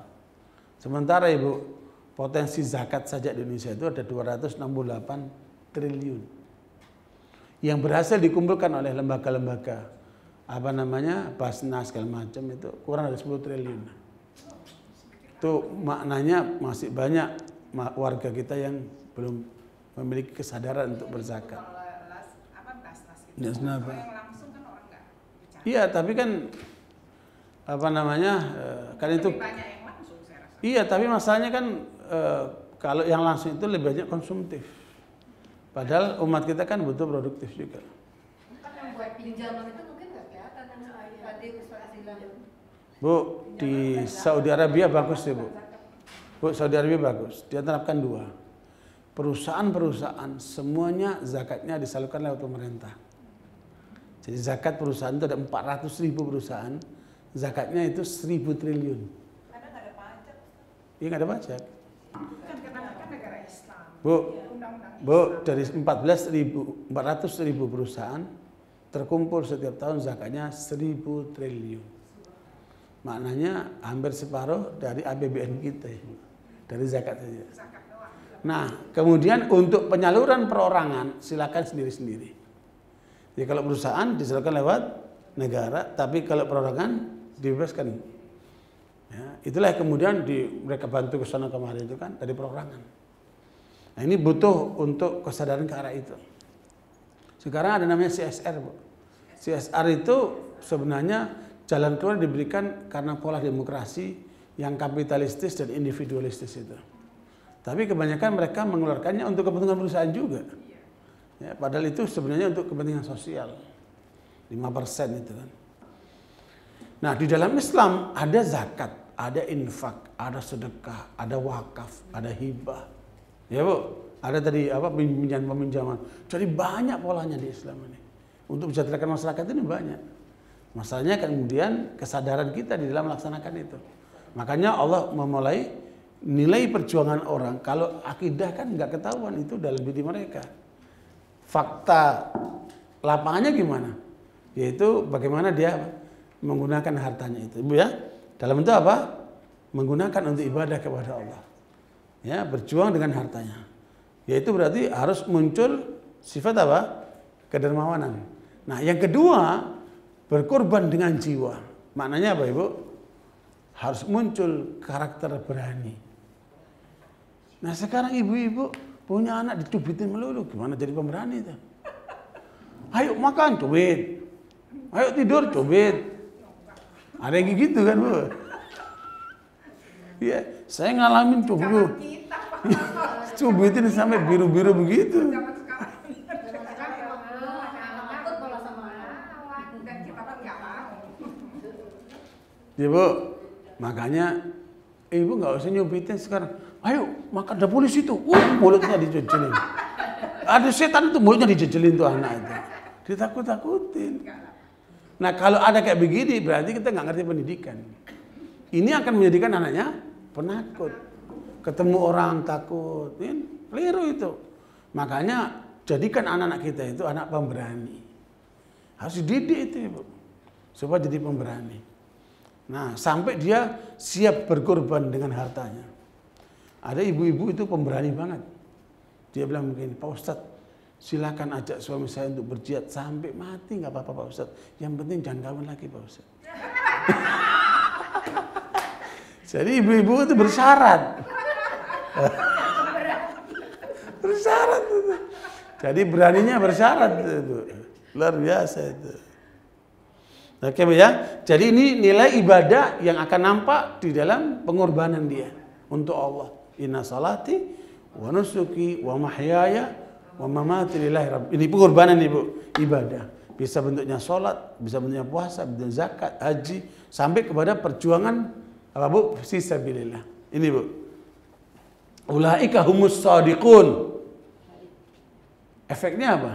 Sementara Ibu, potensi zakat saja di Indonesia itu ada 268 triliun. Yang berhasil dikumpulkan oleh lembaga-lembaga, Basnas segala macam itu kurang dari 10 triliun. Itu maknanya masih banyak warga kita yang belum memiliki kesadaran untuk berzakat. Kalau yang langsung kan orang nggak bicara. Iya, tapi kan kan itu lebih banyak yang langsung, saya rasa. Iya, tapi masalahnya kan kalau yang langsung itu lebih banyak konsumtif. Padahal umat kita kan butuh produktif juga. Bukan yang buat pinjaman itu mungkin nggak kelihatan Bu, di Saudi Arabia bagus sih Bu. Bu, Saudi Arabia bagus. Dia terapkan dua. Perusahaan-perusahaan semuanya zakatnya disalurkan lewat pemerintah. Jadi zakat perusahaan itu ada 400.000 perusahaan, zakatnya itu 1.000 triliun. Karena nggak ada pajak. Iya, nggak ada pajak. Bukan, karena kan negara Islam. Bu, dari 400.000 perusahaan terkumpul setiap tahun zakatnya 1.000 triliun. Maknanya hampir separuh dari APBN kita, dari zakat saja. Nah, kemudian untuk penyaluran perorangan silakan sendiri-sendiri. Jadi kalau perusahaan disalurkan lewat negara, tapi kalau perorangan dibebaskan. Ya, itulah kemudian mereka bantu ke sana kemarin itu kan dari perorangan. Nah, ini butuh untuk kesadaran ke arah itu. Sekarang ada namanya CSR, Bu. CSR itu sebenarnya jalan keluar diberikan karena pola demokrasi yang kapitalistis dan individualistis itu. Tapi kebanyakan mereka mengeluarkannya untuk kepentingan perusahaan juga. Ya, padahal itu sebenarnya untuk kepentingan sosial. 5% itu kan. Nah, di dalam Islam ada zakat, ada infak, ada sedekah, ada wakaf, ada hibah. Ya Bu, ada tadi peminjaman-peminjaman. Jadi banyak polanya di Islam ini. Untuk mensejahterakan masyarakat ini banyak. Masalahnya kemudian kesadaran kita di dalam melaksanakan itu. Makanya Allah memulai nilai perjuangan orang. Kalau akidah kan nggak ketahuan itu dalam diri mereka. Fakta lapangannya gimana? Yaitu bagaimana dia menggunakan hartanya itu. Ibu ya, dalam bentuk apa? Menggunakan untuk ibadah kepada Allah. Ya, berjuang dengan hartanya. Yaitu berarti harus muncul sifat apa? Kedermawanan. Nah, yang kedua, berkorban dengan jiwa. Maknanya apa Ibu? Harus muncul karakter berani. Nah sekarang ibu-ibu punya anak dicubitin melulu. Gimana jadi pemberani itu? Ayo makan, cubit. Ayo tidur, cubit. Ada yang gitu kan Bu? Ya, saya ngalamin cubit. Cubitin sampai biru-biru begitu. Ya Bu, makanya ibu nggak usah nyubitin sekarang. Ayo, makan ada polisi itu. Mulutnya dijejelin. Ada setan itu mulutnya dijejelin tuh anak itu. Ditakut-takutin. Nah kalau ada kayak begini berarti kita nggak ngerti pendidikan. Ini akan menjadikan anaknya penakut. Ketemu orang takut. Ini keliru itu. Makanya jadikan anak-anak kita itu anak pemberani. Harus dididik itu Ibu. Supaya jadi pemberani. Nah, sampai dia siap berkorban dengan hartanya. Ada ibu-ibu itu pemberani banget. Dia bilang begini, Pak Ustadz, silakan ajak suami saya untuk berjihad sampai mati, nggak apa-apa Pak Ustadz. Yang penting jangan kawin lagi Pak Ustadz. Jadi ibu-ibu itu bersyarat. Bersyarat itu. Jadi beraninya bersyarat itu. Luar biasa itu. Oke Bu ya, jadi ini nilai ibadah yang akan nampak di dalam pengorbanan dia untuk Allah. Inna salati wa nusuki wa mahyaya wa mamati lillahi rabb. Ini pengorbanan Ibu, ibadah. Bisa bentuknya sholat, bisa bentuknya puasa, bisa zakat, haji, sampai kepada perjuangan apa Bu? Fisabilillah. Ini Bu. Ulaika humus shadiqun. Efeknya apa?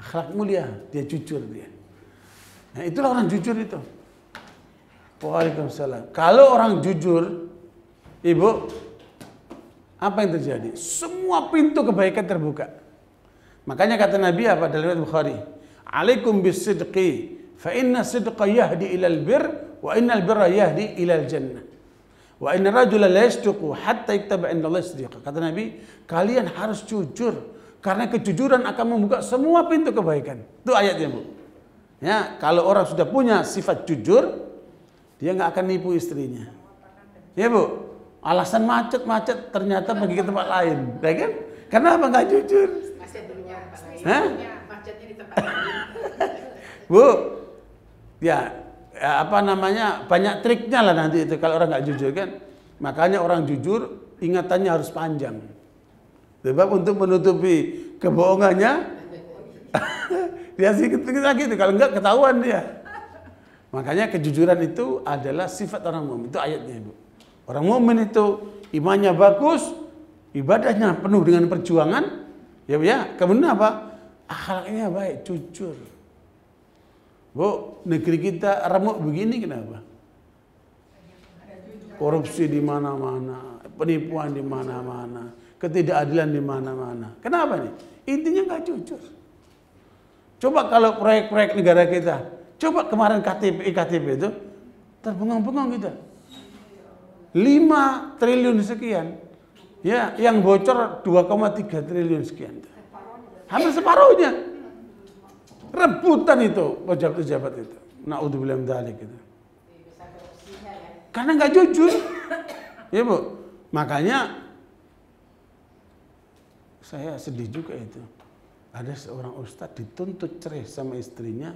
Akhlak mulia, dia jujur dia. Nah, itulah orang jujur itu. Waalaikumsalam. Kalau orang jujur, Ibu, apa yang terjadi? Semua pintu kebaikan terbuka. Makanya kata Nabi apa dalam riwayat Bukhari, "Alaikum bisidqi, fa inna sidqa yahdi ilal bir, wa innal birra yahdi ilal jannah." Wa inna rajulan la yasduqu hatta yaktaba inda Allah siddiqa. Kata Nabi, kalian harus jujur karena kejujuran akan membuka semua pintu kebaikan. Itu ayatnya, Bu. Ya, kalau orang sudah punya sifat jujur, dia nggak akan nipu istrinya. Ya, Bu. Alasan macet-macet ternyata pergi ke tempat lain, ya kan? Kenapa nggak jujur? Hah? Bu, ya, apa namanya, banyak triknya lah nanti itu kalau orang nggak jujur, kan. Makanya orang jujur ingatannya harus panjang, sebab untuk menutupi kebohongannya dia sedikit-sedikit gitu, kalau nggak ketahuan dia. Makanya kejujuran itu adalah sifat orang mukmin. Itu ayatnya, Ibu. Orang mukmin itu imannya bagus, ibadahnya penuh dengan perjuangan, ya, ya. Kemudian apa? Akhlaknya baik, jujur. Bu, negeri kita remuk begini kenapa? Korupsi di mana-mana, penipuan di mana-mana, ketidakadilan di mana-mana. Kenapa nih? Intinya nggak jujur. Coba kalau proyek-proyek negara kita, coba kemarin KTP itu terbengong-bengong kita. 5 triliun sekian. Ya, yang bocor 2,3 triliun sekian. Hampir separuhnya. Rebutan itu pejabat-pejabat itu. Naudzubillah min dzalik itu. Karena nggak jujur, ya, Bu. Makanya saya sedih juga itu. Ada seorang ustadz dituntut cerai sama istrinya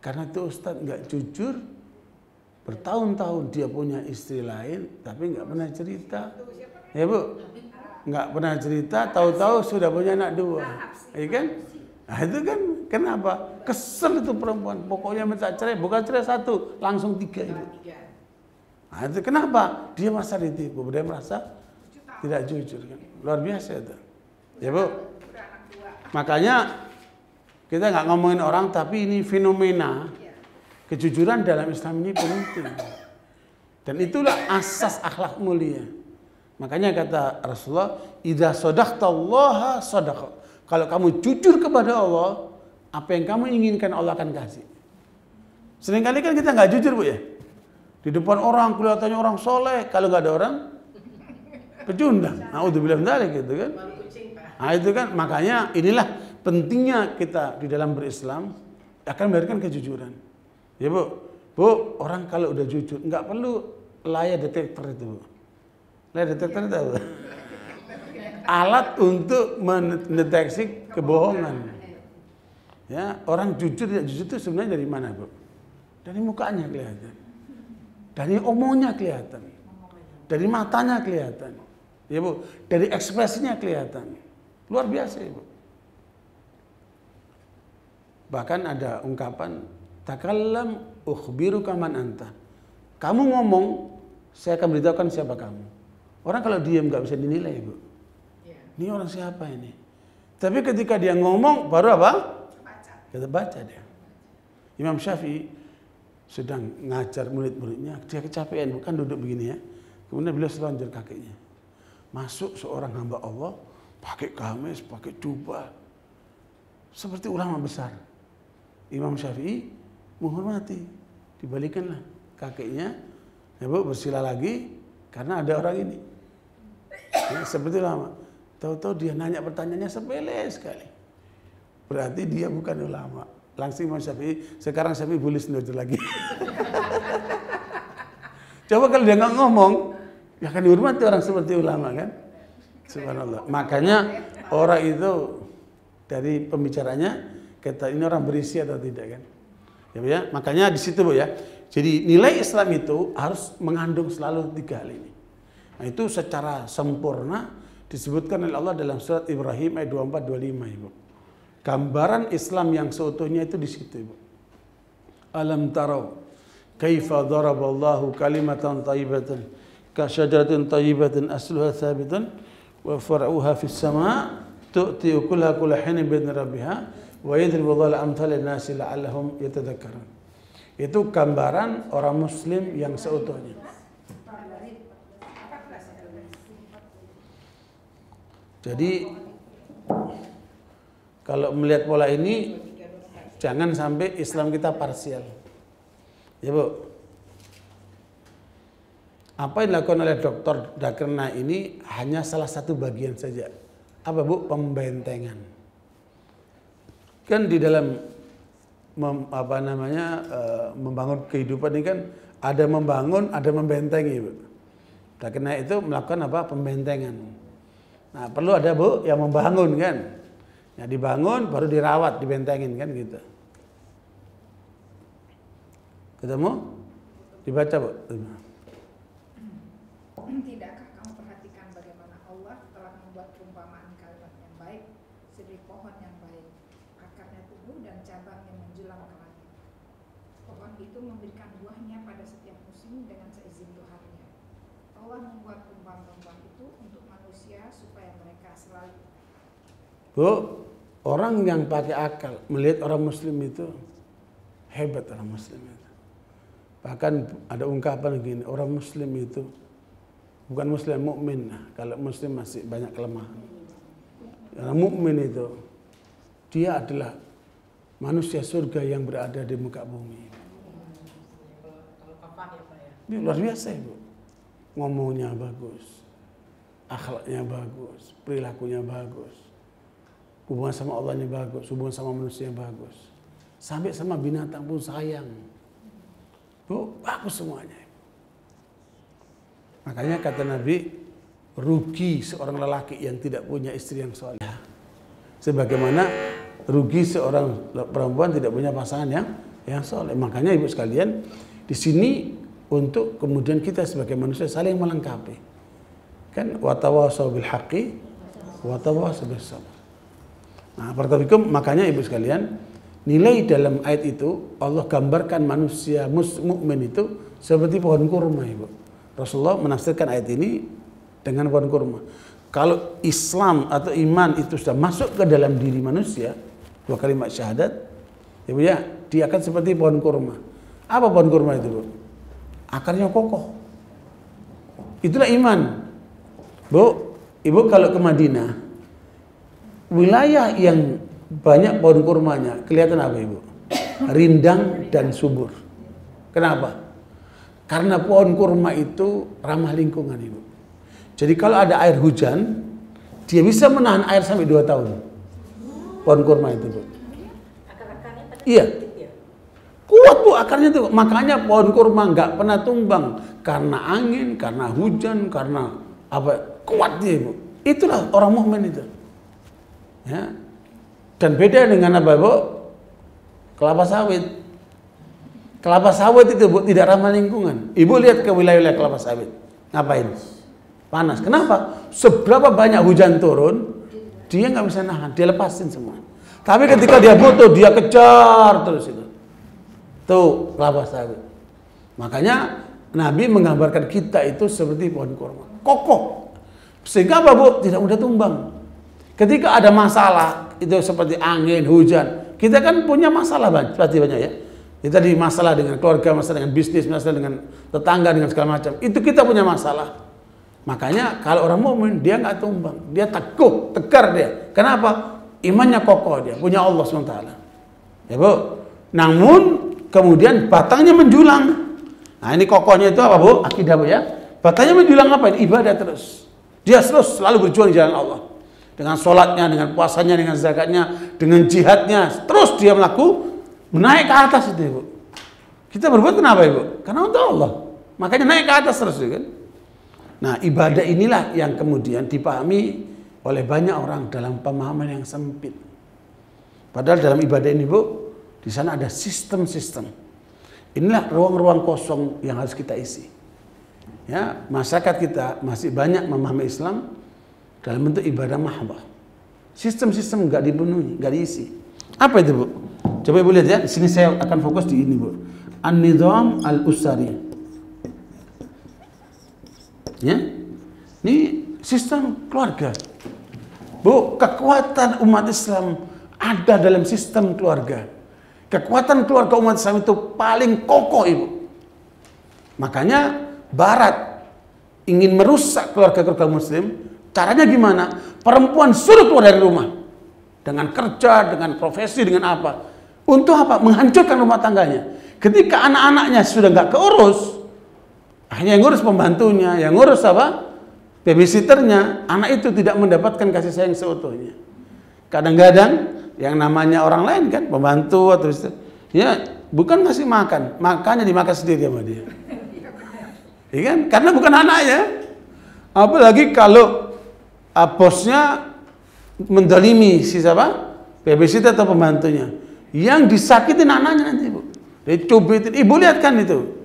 karena itu ustadz nggak jujur. Bertahun-tahun dia punya istri lain, tapi nggak pernah cerita, ya, Bu. Nggak pernah cerita, tahu-tahu sudah punya anak 2, ya kan? Nah, itu kan kenapa? Kesel itu perempuan. Pokoknya minta cerai, bukan cerai 1, langsung 3 itu. Nah, itu kenapa? Dia merasa ditipu, dia merasa tidak jujur, kan? Luar biasa itu. Ya, Bu. Makanya kita nggak ngomongin orang, tapi ini fenomena kejujuran dalam Islam ini penting. Dan itulah asas akhlak mulia. Makanya kata Rasulullah, "Idza shadaqtallaha shadaqak." Kalau kamu jujur kepada Allah, apa yang kamu inginkan Allah akan kasih. Seringkali kan kita nggak jujur, Bu, ya. Di depan orang kelihatannya orang soleh, kalau nggak ada orang pecundang. Naudzubillah min dzalik, gitu kan. Nah, itu kan makanya inilah pentingnya kita di dalam berislam akan memberikan kejujuran. Ya, Bu. Bu, orang kalau udah jujur nggak perlu layar detektor itu, Bu. Layar detektor itu apa? Alat untuk mendeteksi kebohongan. Ya, orang jujur tidak jujur itu sebenarnya dari mana, Bu? Dari mukanya kelihatan, dari omongnya kelihatan, dari matanya kelihatan, ya, Bu, dari ekspresinya kelihatan. Luar biasa, Ibu. Bahkan ada ungkapan takallam ukhbiruka man anta. Kamu ngomong, saya akan beritahukan siapa kamu. Orang kalau diam nggak bisa dinilai, Bu. Ini orang siapa ini? Tapi ketika dia ngomong, baru apa? Kita baca dia. Imam Syafi'i sedang ngajar murid-muridnya. Dia kecapean, bukan duduk begini, ya. Kemudian beliau selonjor kakinya. Masuk seorang hamba Allah, pakai gamis, pakai jubah. Seperti ulama besar. Imam Syafi'i menghormati. Dibalikanlah kakinya. Ya, Bu, bersila lagi, karena ada orang ini. Ya, seperti ulama. Tahu-tahu dia nanya pertanyaannya sepele sekali. Berarti dia bukan ulama. Langsung Imam Syafi'i, sekarang Syafi'i boleh sendiri lagi. Coba kalau dia nggak ngomong, ya akan dihormati orang seperti ulama, kan? Subhanallah. Makanya orang itu dari pembicaranya, kata ini orang berisi atau tidak, kan? Ya, Bu, ya? Makanya di situ, Bu, ya. Jadi nilai Islam itu harus mengandung selalu 3 hal ini. Nah, itu secara sempurna disebutkan oleh Allah dalam surat Ibrahim ayat 24-25, Ibu. Gambaran Islam yang seutuhnya itu di situ, Ibu. Alam taraw kaifa daraballahu kalimatan thayyibatan ka syajaratin thayyibatin asluha tsabitun wa far'uha fis sama' tu'ti ukulaha kulla hinin bi idzni rabbiha wa yadribullahu al-amthala lin-nasi la'allahum yatadhakkarun. Itu gambaran orang muslim yang seutuhnya. Jadi kalau melihat pola ini, jangan sampai Islam kita parsial, ya, Bu. Apa yang dilakukan oleh Dr. Dakerna ini hanya salah satu bagian saja. Apa Bu? Pembentengan. Kan di dalam membangun kehidupan ini kan ada membangun, ada membentengi, Bu. Dakerna itu melakukan apa? Pembentengan. Nah, perlu ada Bu yang membangun kan. Ya, dibangun baru dirawat, dibentengin kan gitu. Ketemu? Dibaca Bu. Tidakkah kamu perhatikan bagaimana Allah telah membuat perumpamaan kalimat yang baik, seperti pohon yang baik, akarnya tumbuh dan cabangnya menjulang ke langit. Pohon itu memberikan buahnya pada setiap musim dengan seizin Tuhannya. Allah membuat perumpamaan itu untuk manusia supaya mereka selalu. Bu, orang yang pakai akal melihat orang Muslim itu hebat, orang Muslim itu. Bahkan ada ungkapan begini, orang Muslim itu bukan Muslim, mukmin. Kalau Muslim masih banyak kelemahan. Karena mukmin itu dia adalah manusia surga yang berada di muka bumi. Ini luar biasa Ibu. Ngomongnya bagus, akhlaknya bagus, perilakunya bagus, hubungan sama Allahnya bagus, hubungan sama manusia bagus, sampai sama binatang pun sayang. Bu, bagus semuanya. Makanya kata Nabi, rugi seorang lelaki yang tidak punya istri yang soleh, sebagaimana rugi seorang perempuan tidak punya pasangan yang soleh. Makanya Ibu sekalian, di sini untuk kemudian kita sebagai manusia saling melengkapi. Kan watawasau bil haqqi watawasau bis sabr. Nah, pertabikum, makanya Ibu sekalian, nilai dalam ayat itu Allah gambarkan manusia mukmin itu seperti pohon kurma, Ibu. Rasulullah menafsirkan ayat ini dengan pohon kurma. Kalau Islam atau iman itu sudah masuk ke dalam diri manusia, dua kalimat syahadat, ya Bu ya, dia akan seperti pohon kurma. Apa pohon kurma itu Bu? Akarnya kokoh. Itulah iman. Bu, Ibu kalau ke Madinah, wilayah yang banyak pohon kurmanya, kelihatan apa Ibu? Rindang dan subur. Kenapa? Karena pohon kurma itu ramah lingkungan Ibu. Jadi kalau ada air hujan, dia bisa menahan air sampai 2 tahun. Pohon kurma itu Bu. Akar-akarnya iya. Kuat Bu akarnya itu. Makanya pohon kurma nggak pernah tumbang karena angin, karena hujan, karena apa? Kuat dia Ibu. Itulah orang mukmin itu. Ya. Dan beda dengan apa Bu? Kelapa sawit. Kelapa sawit itu Bu, tidak ramah lingkungan. Ibu lihat ke wilayah-wilayah kelapa sawit. Ngapain? Panas. Kenapa? Seberapa banyak hujan turun, dia nggak bisa nahan. Dia lepasin semua. Tapi ketika dia butuh, dia kejar terus itu. Tuh kelapa sawit. Makanya Nabi menggambarkan kita itu seperti pohon kurma. Kokoh. Sehingga apa Bu? Tidak mudah tumbang. Ketika ada masalah, itu seperti angin, hujan. Kita kan punya masalah pasti banyak ya. Kita di masalah dengan keluarga, masalah dengan bisnis, masalah dengan tetangga, dengan segala macam. Itu kita punya masalah. Makanya kalau orang mukmin dia nggak tumbang, dia teguh, tegar dia. Kenapa? Imannya kokoh dia, punya Allah SWT. Ya Bu. Namun kemudian batangnya menjulang. Nah ini kokohnya itu apa Bu? Akidah Bu ya. Batangnya menjulang apa? Ibadah terus. Dia selalu berjuang di jalan Allah. Dengan sholatnya, dengan puasanya, dengan zakatnya, dengan jihadnya. Terus dia melakukan. Naik ke atas itu Ibu. Kita berbuat kenapa Ibu? Karena untuk Allah. Makanya naik ke atas terus kan. Nah ibadah inilah yang kemudian dipahami oleh banyak orang dalam pemahaman yang sempit. Padahal dalam ibadah ini Bu, di sana ada sistem-sistem. Inilah ruang-ruang kosong yang harus kita isi. Ya, masyarakat kita masih banyak memahami Islam dalam bentuk ibadah mahbah. Sistem-sistem nggak dipenuhi, nggak diisi. Apa itu Bu? Coba Ibu lihat ya, di sini saya akan fokus di ini Bu. An-Nizam al-Usari. Ya. Ini sistem keluarga. Bu, kekuatan umat Islam ada dalam sistem keluarga. Kekuatan keluarga umat Islam itu paling kokoh Ibu. Makanya Barat ingin merusak keluarga-keluarga Muslim, caranya gimana? Perempuan suruh keluar dari rumah. Dengan kerja, dengan profesi, dengan apa? Untuk apa? Menghancurkan rumah tangganya. Ketika anak-anaknya sudah nggak keurus, Akhirnya yang ngurus pembantunya, yang ngurus apa? Babysitternya. Anak itu tidak mendapatkan kasih sayang seutuhnya. Kadang-kadang yang namanya orang lain kan, pembantu atau istri, ya bukan ngasih makan, makannya dimakan sendiri sama dia. Iya kan? Karena bukan anaknya. Apalagi kalau bosnya mendalimi si siapa? Babysitter atau pembantunya. Yang disakitin anaknya nanti, Bu. Dicubitin. Ibu lihat kan itu.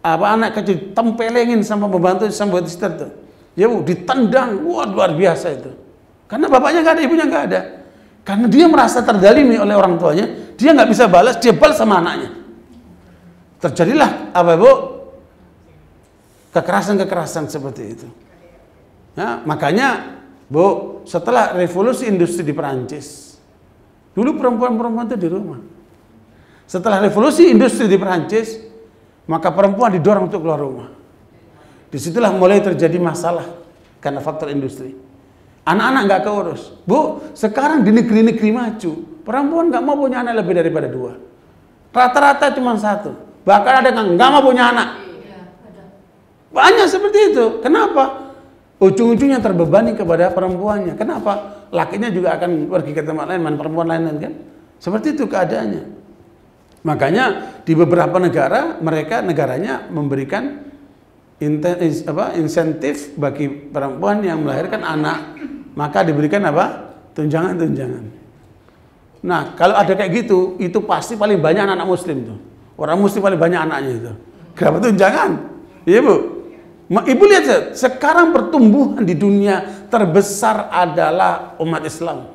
Apa anak kecil tempelengin sama pembantu sama babysitter tuh, ya Bu, ditendang, wah luar biasa itu. Karena bapaknya nggak ada, ibunya nggak ada. Karena dia merasa terdalimi oleh orang tuanya, dia nggak bisa balas, dia balas sama anaknya. Terjadilah apa Bu? Kekerasan-kekerasan seperti itu. Ya, makanya Bu, setelah revolusi industri di Perancis, dulu perempuan-perempuan itu di rumah. Setelah revolusi industri di Perancis, maka perempuan didorong untuk keluar rumah. Disitulah mulai terjadi masalah karena faktor industri. Anak-anak nggak keurus. Bu, sekarang di negeri-negeri maju, perempuan nggak mau punya anak lebih daripada 2. Rata-rata cuma 1. Bahkan ada yang nggak mau punya anak. Banyak seperti itu. Kenapa? Ujung-ujungnya terbebani kepada perempuannya. Kenapa? Lakinya juga akan pergi ke tempat lain, perempuan lain kan? Seperti itu keadaannya. Makanya di beberapa negara, mereka negaranya memberikan insentif bagi perempuan yang melahirkan anak. Maka diberikan apa? Tunjangan-tunjangan. Nah, kalau ada kayak gitu, itu pasti paling banyak anak-anak muslim tuh. Orang muslim paling banyak anaknya itu. Kenapa tunjangan? Iya Bu? Ibu lihat, sekarang pertumbuhan di dunia terbesar adalah umat Islam.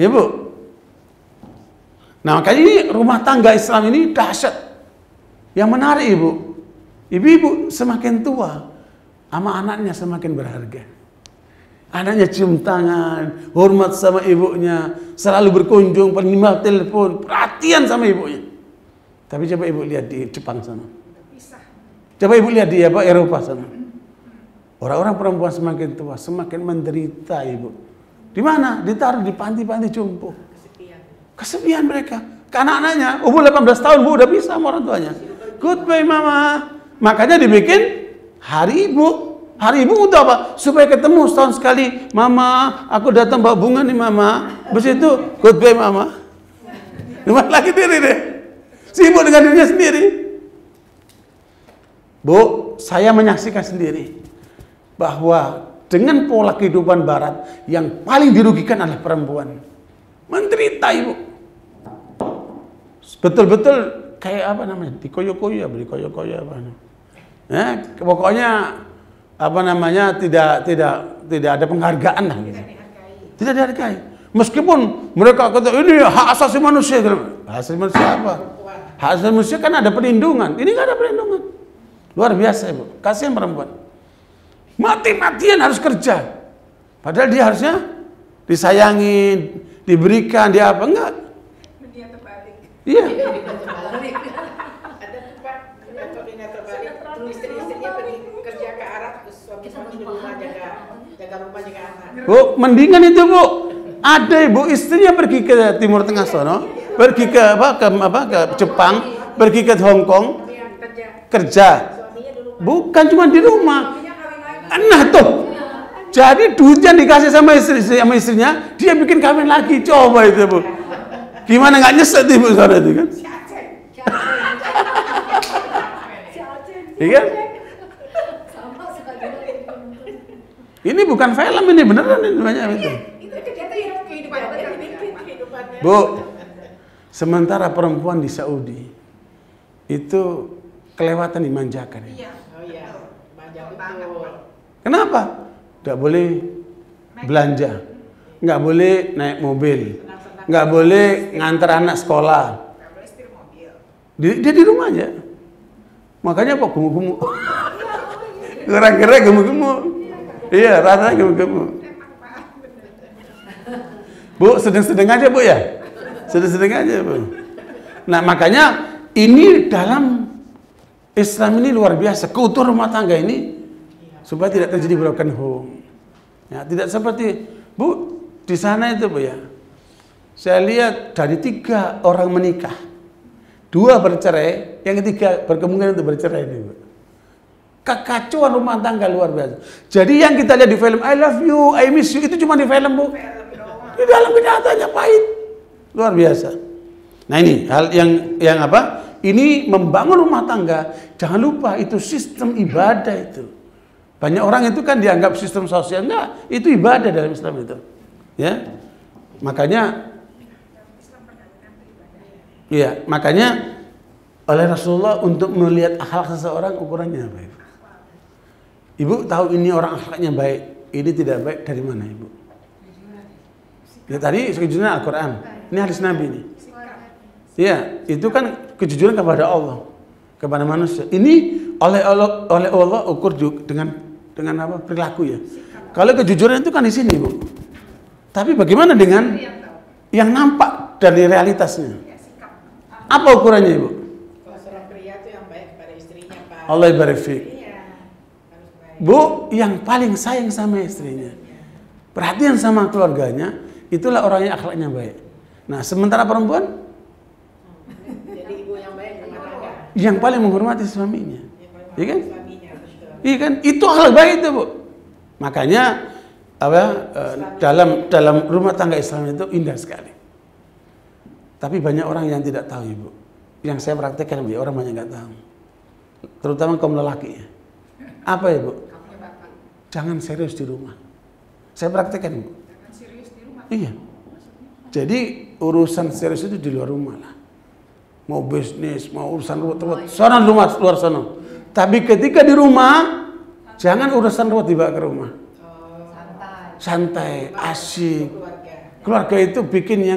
Iya Bu? Nah, makanya ini rumah tangga Islam ini dahsyat. Yang menarik Ibu, ibu-ibu semakin tua, sama anaknya semakin berharga. Anaknya cium tangan, hormat sama ibunya, selalu berkunjung, minimal telepon, perhatian sama ibunya. Tapi coba Ibu lihat di Jepang sana. Coba Ibu lihat di apa, Eropa sana. Orang-orang perempuan semakin tua, semakin menderita Ibu. Di mana? Ditaruh di panti-panti jompo. Kesepian mereka. Karena anaknya umur 18 tahun Bu udah bisa sama orang tuanya. Goodbye Mama. Makanya dibikin Hari Ibu. Hari Ibu untuk apa? Supaya ketemu setahun sekali. Mama, aku datang bawa bunga nih Mama. Habis itu goodbye Mama. Rumah lagi diri deh. Sibuk dengan dirinya sendiri. Bu, saya menyaksikan sendiri bahwa dengan pola kehidupan Barat yang paling dirugikan adalah perempuan. Menderita Ibu. Betul-betul kayak apa namanya? Dikoyok-koyok apa namanya? Nah, pokoknya apa namanya? Tidak ada penghargaan lah gitu. Tidak dihargai. Meskipun mereka kata ini hak asasi manusia. Hak asasi manusia apa? Hak asasi manusia kan ada perlindungan. Ini nggak ada perlindungan. Luar biasa Ibu. Kasihan perempuan. Mati-matian harus kerja. Padahal dia harusnya disayangin, diberikan, dia apa? Enggak. Dia terbalik. Iya. Ada tempat koordinator terbalik. Istri-istrinya pergi kerja ke Arab, terus suami-suami di rumah jaga rumah, jaga anak. Bu, mendingan itu Bu. Ada Ibu istrinya pergi ke Timur Tengah sono, pergi ke apa ke Jepang, pergi ke Hong Kong. Kerja. Bukan cuma di rumah. Nah tuh. Jadi duitnya dikasih sama istrinya, dia bikin kawin lagi. Coba itu Bu. Gimana nggak nyesek Ibu saudara itu kan? Iya. Ini bukan film, ini beneran ini banyak itu. Bu, sementara perempuan di Saudi itu kelewatan dimanjakan. Iya. Oh iya. Kenapa? Nggak boleh belanja, nggak boleh naik mobil, nggak boleh ngantar anak sekolah. Dia di rumah aja. Makanya kok gemuk-gemuk. Gara-gara gemuk-gemuk. Iya, rata gemuk-gemuk. Bu, sedang-sedang aja Bu ya. Sedang-sedang aja Bu. Nah, makanya ini dalam Islam ini luar biasa. Kultur rumah tangga ini supaya tidak terjadi broken home. Ya, tidak seperti Bu di sana itu Bu ya. Saya lihat dari 3 orang menikah, 2 bercerai, yang ketiga berkemungkinan untuk bercerai ini Bu. kekacauan rumah tangga luar biasa. Jadi yang kita lihat di film I Love You, I Miss You itu cuma di film, Bu. Di dalam kenyataannya pahit. Luar biasa. Nah, ini hal yang apa? Ini membangun rumah tangga, jangan lupa itu sistem ibadah itu. Banyak orang itu kan dianggap sistem sosial, enggak, itu ibadah dalam Islam itu. Ya. Makanya iya, makanya oleh Rasulullah untuk melihat akhlak seseorang ukurannya apa, Ibu? Ibu tahu ini orang akhlaknya baik, ini tidak baik dari mana, Ibu? Ya tadi kejujuran Al-Qur'an. Ini hadis Nabi ini. Iya, itu kan kejujuran kepada Allah, kepada manusia. Ini oleh Allah ukur dengan apa? Perilaku ya. Kalau kejujuran itu kan di sini, Bu. Tapi bagaimana dengan yang nampak dari realitasnya? Apa ukurannya, Ibu? Kalau seorang pria itu yang baik kepada istrinya, Pak. Allah barik fik. Bu, yang paling sayang sama istrinya, perhatian sama keluarganya, itulah orang yang akhlaknya baik. Nah, sementara perempuan, jadi ibu yang baik, yang paling menghormati suaminya, iya kan? Iya kan? Itu akhlak baik itu, Bu. Makanya apa, dalam rumah tangga Islam itu indah sekali. Tapi banyak orang yang tidak tahu, Ibu. Yang saya praktekkan, Bu, orang banyak nggak tahu. Terutama kaum lelaki. Apa, Ibu? Jangan serius di rumah. Saya praktekkan, Bu. Jangan serius di rumah. Iya. Jadi urusan serius itu di luar rumah lah. Mau bisnis, mau urusan ruwet-ruwet, sana rumah luar sana. Tapi ketika di rumah, jangan urusan ruwet dibawa ke rumah. Santai, asik. Keluarga itu bikin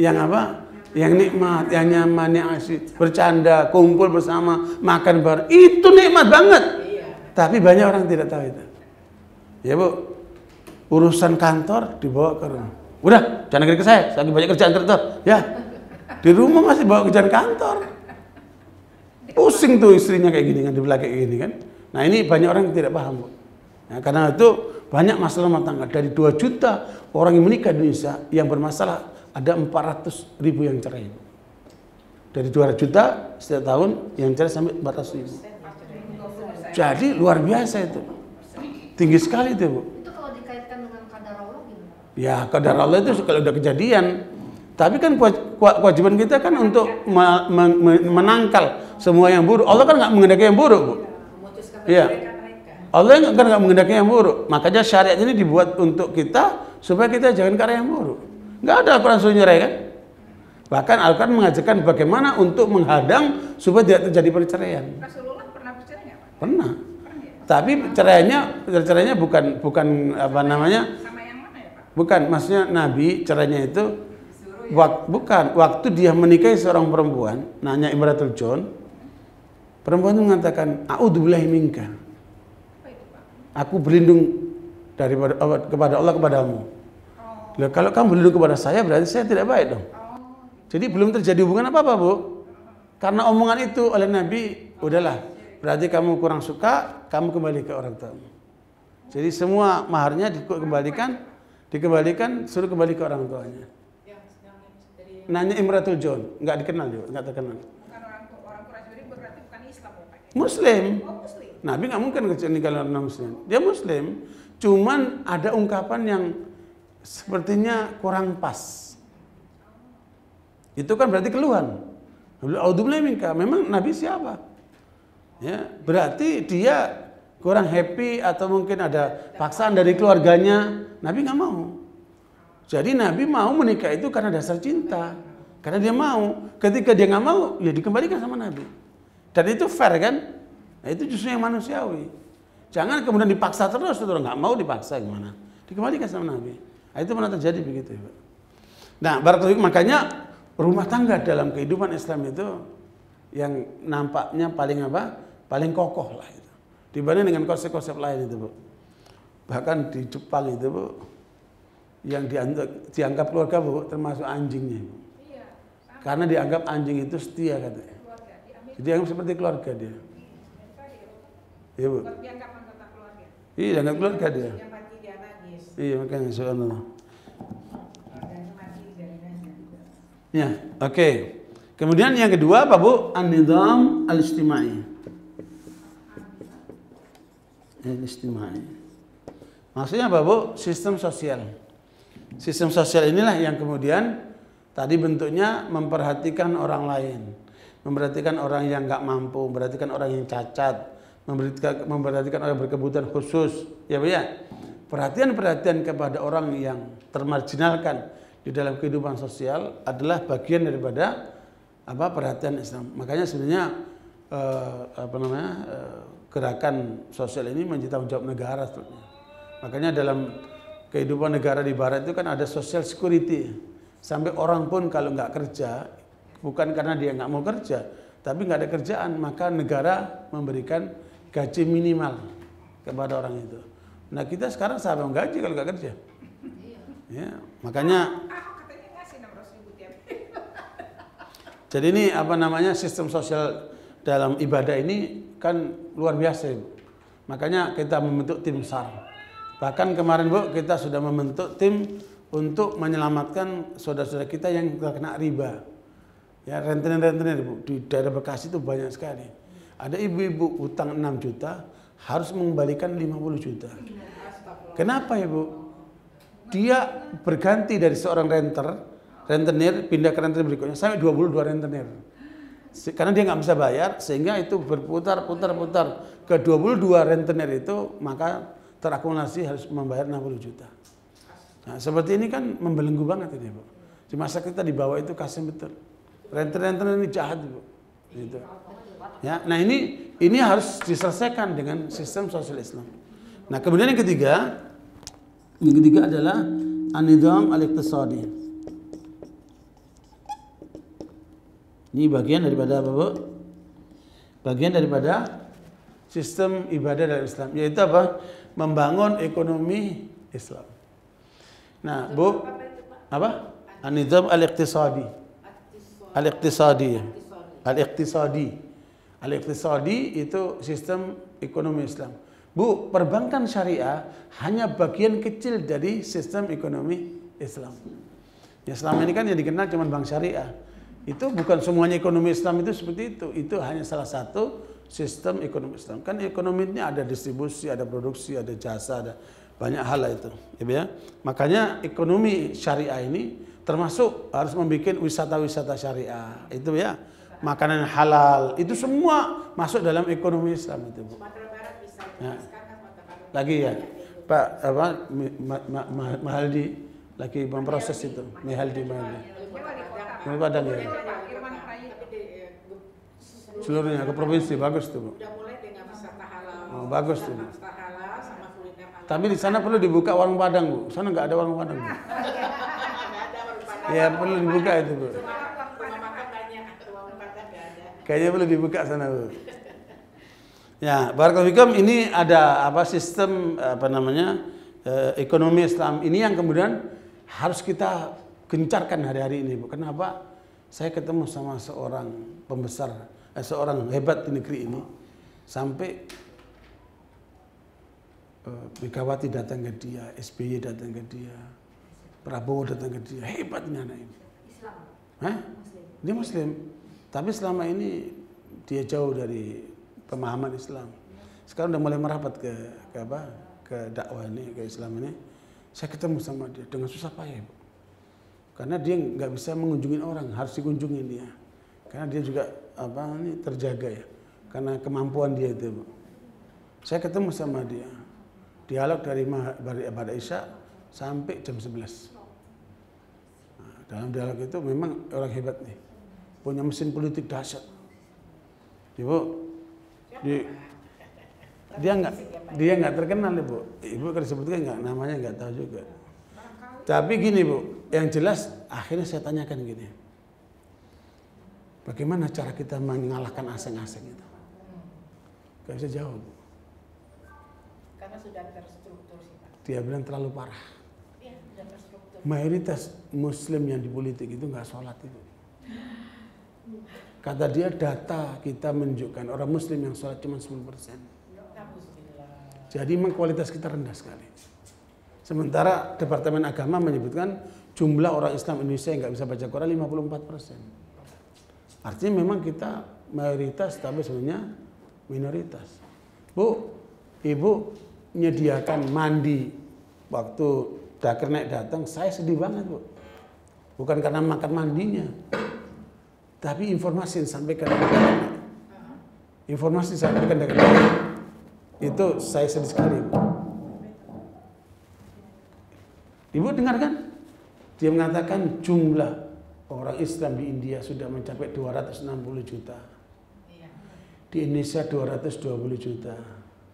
yang apa? Yang nikmat, yang nyaman, yang asik. Bercanda, kumpul bersama, makan bareng. Itu nikmat banget. Iya. Tapi banyak orang tidak tahu itu. Ya, Bu. Urusan kantor dibawa ke rumah. Udah, jangan kerja ke saya. Saya banyak kerjaan kantor. Ya. Di rumah masih bawa kerjaan kantor. Pusing tuh istrinya kayak gini kan, dibelah kayak gini kan. Nah, ini banyak orang yang tidak paham, Bu. Nah, karena itu banyak masalah rumah tangga. Dari 2 juta orang yang menikah di Indonesia yang bermasalah, ada 400.000 yang cerai. Dari 200 juta setiap tahun yang cerai sampai 400.000. Jadi luar biasa itu. Tinggi sekali itu, Bu. Itu kalau dikaitkan dengan qadar Allah gimana? Ya, qadar Allah itu kalau udah kejadian. Tapi kan kewajiban kita kan untuk menangkal semua yang buruk. Allah kan nggak menghendaki yang buruk, Bu. Iya. Allah kan nggak menghendaki yang buruk. Makanya syariat ini dibuat untuk kita supaya kita jangan ke arah yang buruk. Nggak ada Al-Quran suruh cerai kan? Bahkan Al-Quran mengajarkan bagaimana untuk menghadang supaya tidak terjadi perceraian. Rasulullah pernah bercerai nggak, Pak? Pernah. Tapi perceraiannya bukan apa namanya? Sama yang mana ya, Pak? Bukan, maksudnya Nabi cerainya itu disuruh, ya? Bukan waktu dia menikahi seorang perempuan, nanya Imratul John, perempuan itu mengatakan, "A'udzubillahi minka." Apa itu, Pak? Aku berlindung daripada kepada Allah kepadamu. Loh, kalau kamu berlindung kepada saya berarti saya tidak baik dong. Jadi belum terjadi hubungan apa-apa, Bu. Karena omongan itu oleh Nabi, udahlah. Berarti kamu kurang suka, kamu kembali ke orang tuamu. Jadi semua maharnya dikembalikan, suruh kembali ke orang tuanya. Nanya Imratul John, nggak dikenal juga, nggak terkenal. Orang Quraisy berarti bukan Islam, Pak. Muslim. Nabi nggak mungkin nikah dengan Muslim. Dia Muslim, cuman ada ungkapan yang sepertinya kurang pas. Itu kan berarti keluhan. Memang Nabi siapa? Ya, berarti dia kurang happy atau mungkin ada paksaan dari keluarganya. Nabi nggak mau. Jadi Nabi mau menikah itu karena dasar cinta. Karena dia mau. Ketika dia nggak mau, ya dikembalikan sama Nabi. Dan itu fair kan? Nah, itu justru yang manusiawi. Jangan kemudian dipaksa terus. Orang nggak mau dipaksa gimana? Dikembalikan sama Nabi. Itu pernah terjadi begitu, Ibu. Nah, barakallahu, makanya rumah tangga dalam kehidupan Islam itu yang nampaknya paling apa? Paling kokoh lah itu. Dibanding dengan konsep-konsep lain itu, Bu. Bahkan di Jepang itu, Bu, yang dianggap keluarga, Bu, termasuk anjingnya, Bu. Iya. Karena dianggap anjing itu setia katanya. Jadi dianggap seperti keluarga dia. Iya, Bu. Dianggap anggota keluarga. Iya, dianggap keluarga dia. Iya, makanya subhanallah. Ya, oke. Kemudian yang kedua apa, Bu? An-nizam al-ijtimai. Al-Ijtimai. Maksudnya apa, Bu? Sistem sosial. Sistem sosial inilah yang kemudian tadi bentuknya memperhatikan orang lain, memperhatikan orang yang nggak mampu, memperhatikan orang yang cacat, memperhatikan orang berkebutuhan khusus, ya Bu ya. Perhatian-perhatian kepada orang yang termarginalkan di dalam kehidupan sosial adalah bagian daripada apa perhatian Islam. Makanya sebenarnya gerakan sosial ini menjadi tanggung jawab negara sebenarnya. Makanya dalam kehidupan negara di barat itu kan ada social security. Sampai orang pun kalau nggak kerja, bukan karena dia nggak mau kerja, tapi nggak ada kerjaan, maka negara memberikan gaji minimal kepada orang itu. Nah kita sekarang siapa yang gaji kalau nggak kerja? Ya, makanya katanya ngasih 600.000 tiap. Jadi ini sistem sosial dalam ibadah ini kan luar biasa, Bu. Makanya kita membentuk tim SAR. Bahkan kemarin, Bu, kita sudah membentuk tim untuk menyelamatkan saudara-saudara kita yang terkena riba. Ya, rentenir-rentenir, Bu. Di daerah Bekasi itu banyak sekali. Ada ibu-ibu utang 6 juta harus mengembalikan 50 juta. Kenapa, Ibu? Dia berganti dari seorang rentenir, pindah ke rentenir berikutnya, sampai 22 rentenir. Karena dia nggak bisa bayar, sehingga itu berputar-putar. Ke 22 rentenir itu, maka terakumulasi harus membayar 60 juta. Nah, seperti ini kan membelenggu banget ini, Bu. Di masa kita dibawa itu kasihan betul. Rentenir-rentenir ini jahat, Bu. Gitu. Ya, nah ini harus diselesaikan dengan sistem sosial Islam. Nah, kemudian yang ketiga, adalah an-nizam al-iqtisadi. Ini bagian daripada apa, Bu? Bagian daripada sistem ibadah dalam Islam, yaitu apa? Membangun ekonomi Islam. Nah, Bu, apa? An-nizam al-iqtisadi. Al-iqtisadi itu sistem ekonomi Islam. Bu, perbankan syariah hanya bagian kecil dari sistem ekonomi Islam. Ya, selama ini kan yang dikenal cuma bank syariah. Itu bukan semuanya ekonomi Islam itu seperti itu. Itu hanya salah satu sistem ekonomi Islam. Kan ekonominya ada distribusi, ada produksi, ada jasa, ada banyak hal lah itu. Ya, makanya ekonomi syariah ini termasuk harus membuat wisata-wisata syariah. Itu ya, makanan halal. Itu semua masuk dalam ekonomi Islam itu, Bu. Ya. Lagi ya, Pak Mahaldi lagi memproses itu, Mahaldi. Ini Padang ya. Seluruhnya ke provinsi bagus tuh, Bu. Oh, bagus tuh. Tapi di sana perlu dibuka warung Padang, Bu. Sana nggak ada warung Padang, Bu. Ya perlu dibuka itu, Bu. Kayaknya perlu dibuka sana, Bu. Ya, barakallahu fikum, ini ada sistem ekonomi Islam ini yang kemudian harus kita gencarkan hari-hari ini, Bu. Kenapa? Saya ketemu sama seorang pembesar, seorang hebat di negeri ini, sampai Megawati datang ke dia, SBY datang ke dia, Prabowo datang ke dia. Hebatnya anak ini. Islam. Hah? Dia Muslim, tapi selama ini dia jauh dari pemahaman Islam. Sekarang udah mulai merapat ke dakwah ini, ke Islam ini. Saya ketemu sama dia dengan susah payah, Bu. Karena dia nggak bisa mengunjungi orang, harus dikunjungi dia. Karena dia juga terjaga ya. Karena kemampuan dia itu, Bu. Saya ketemu sama dia. Dialog dari Bada Isya sampai jam 11. Nah, dalam dialog itu memang orang hebat nih. Punya mesin politik dahsyat. Ibu, dia nggak terkenal, Bu. Ibu kan sebutkan nggak namanya, nggak tahu juga. Tapi gini, Bu, yang jelas akhirnya saya tanyakan gini, bagaimana cara kita mengalahkan asing-asing itu? Gak bisa jawab, Bu. Karena sudah terstruktur. Dia bilang terlalu parah. Mayoritas Muslim yang di politik itu nggak sholat, Ibu. Kata dia, data kita menunjukkan orang Muslim yang sholat cuma 10%. Jadi memang kualitas kita rendah sekali. Sementara Departemen Agama menyebutkan jumlah orang Islam Indonesia yang nggak bisa baca Quran 54%. Artinya memang kita mayoritas, tapi sebenarnya minoritas. Bu, ibu menyediakan mandi waktu Daker Naik datang, saya sedih banget, Bu. Bukan karena makan mandinya, tapi informasi yang disampaikan dari itu saya sedih sekali. Ibu dengarkan, dia mengatakan jumlah orang Islam di India sudah mencapai 260 juta. Di Indonesia 220 juta.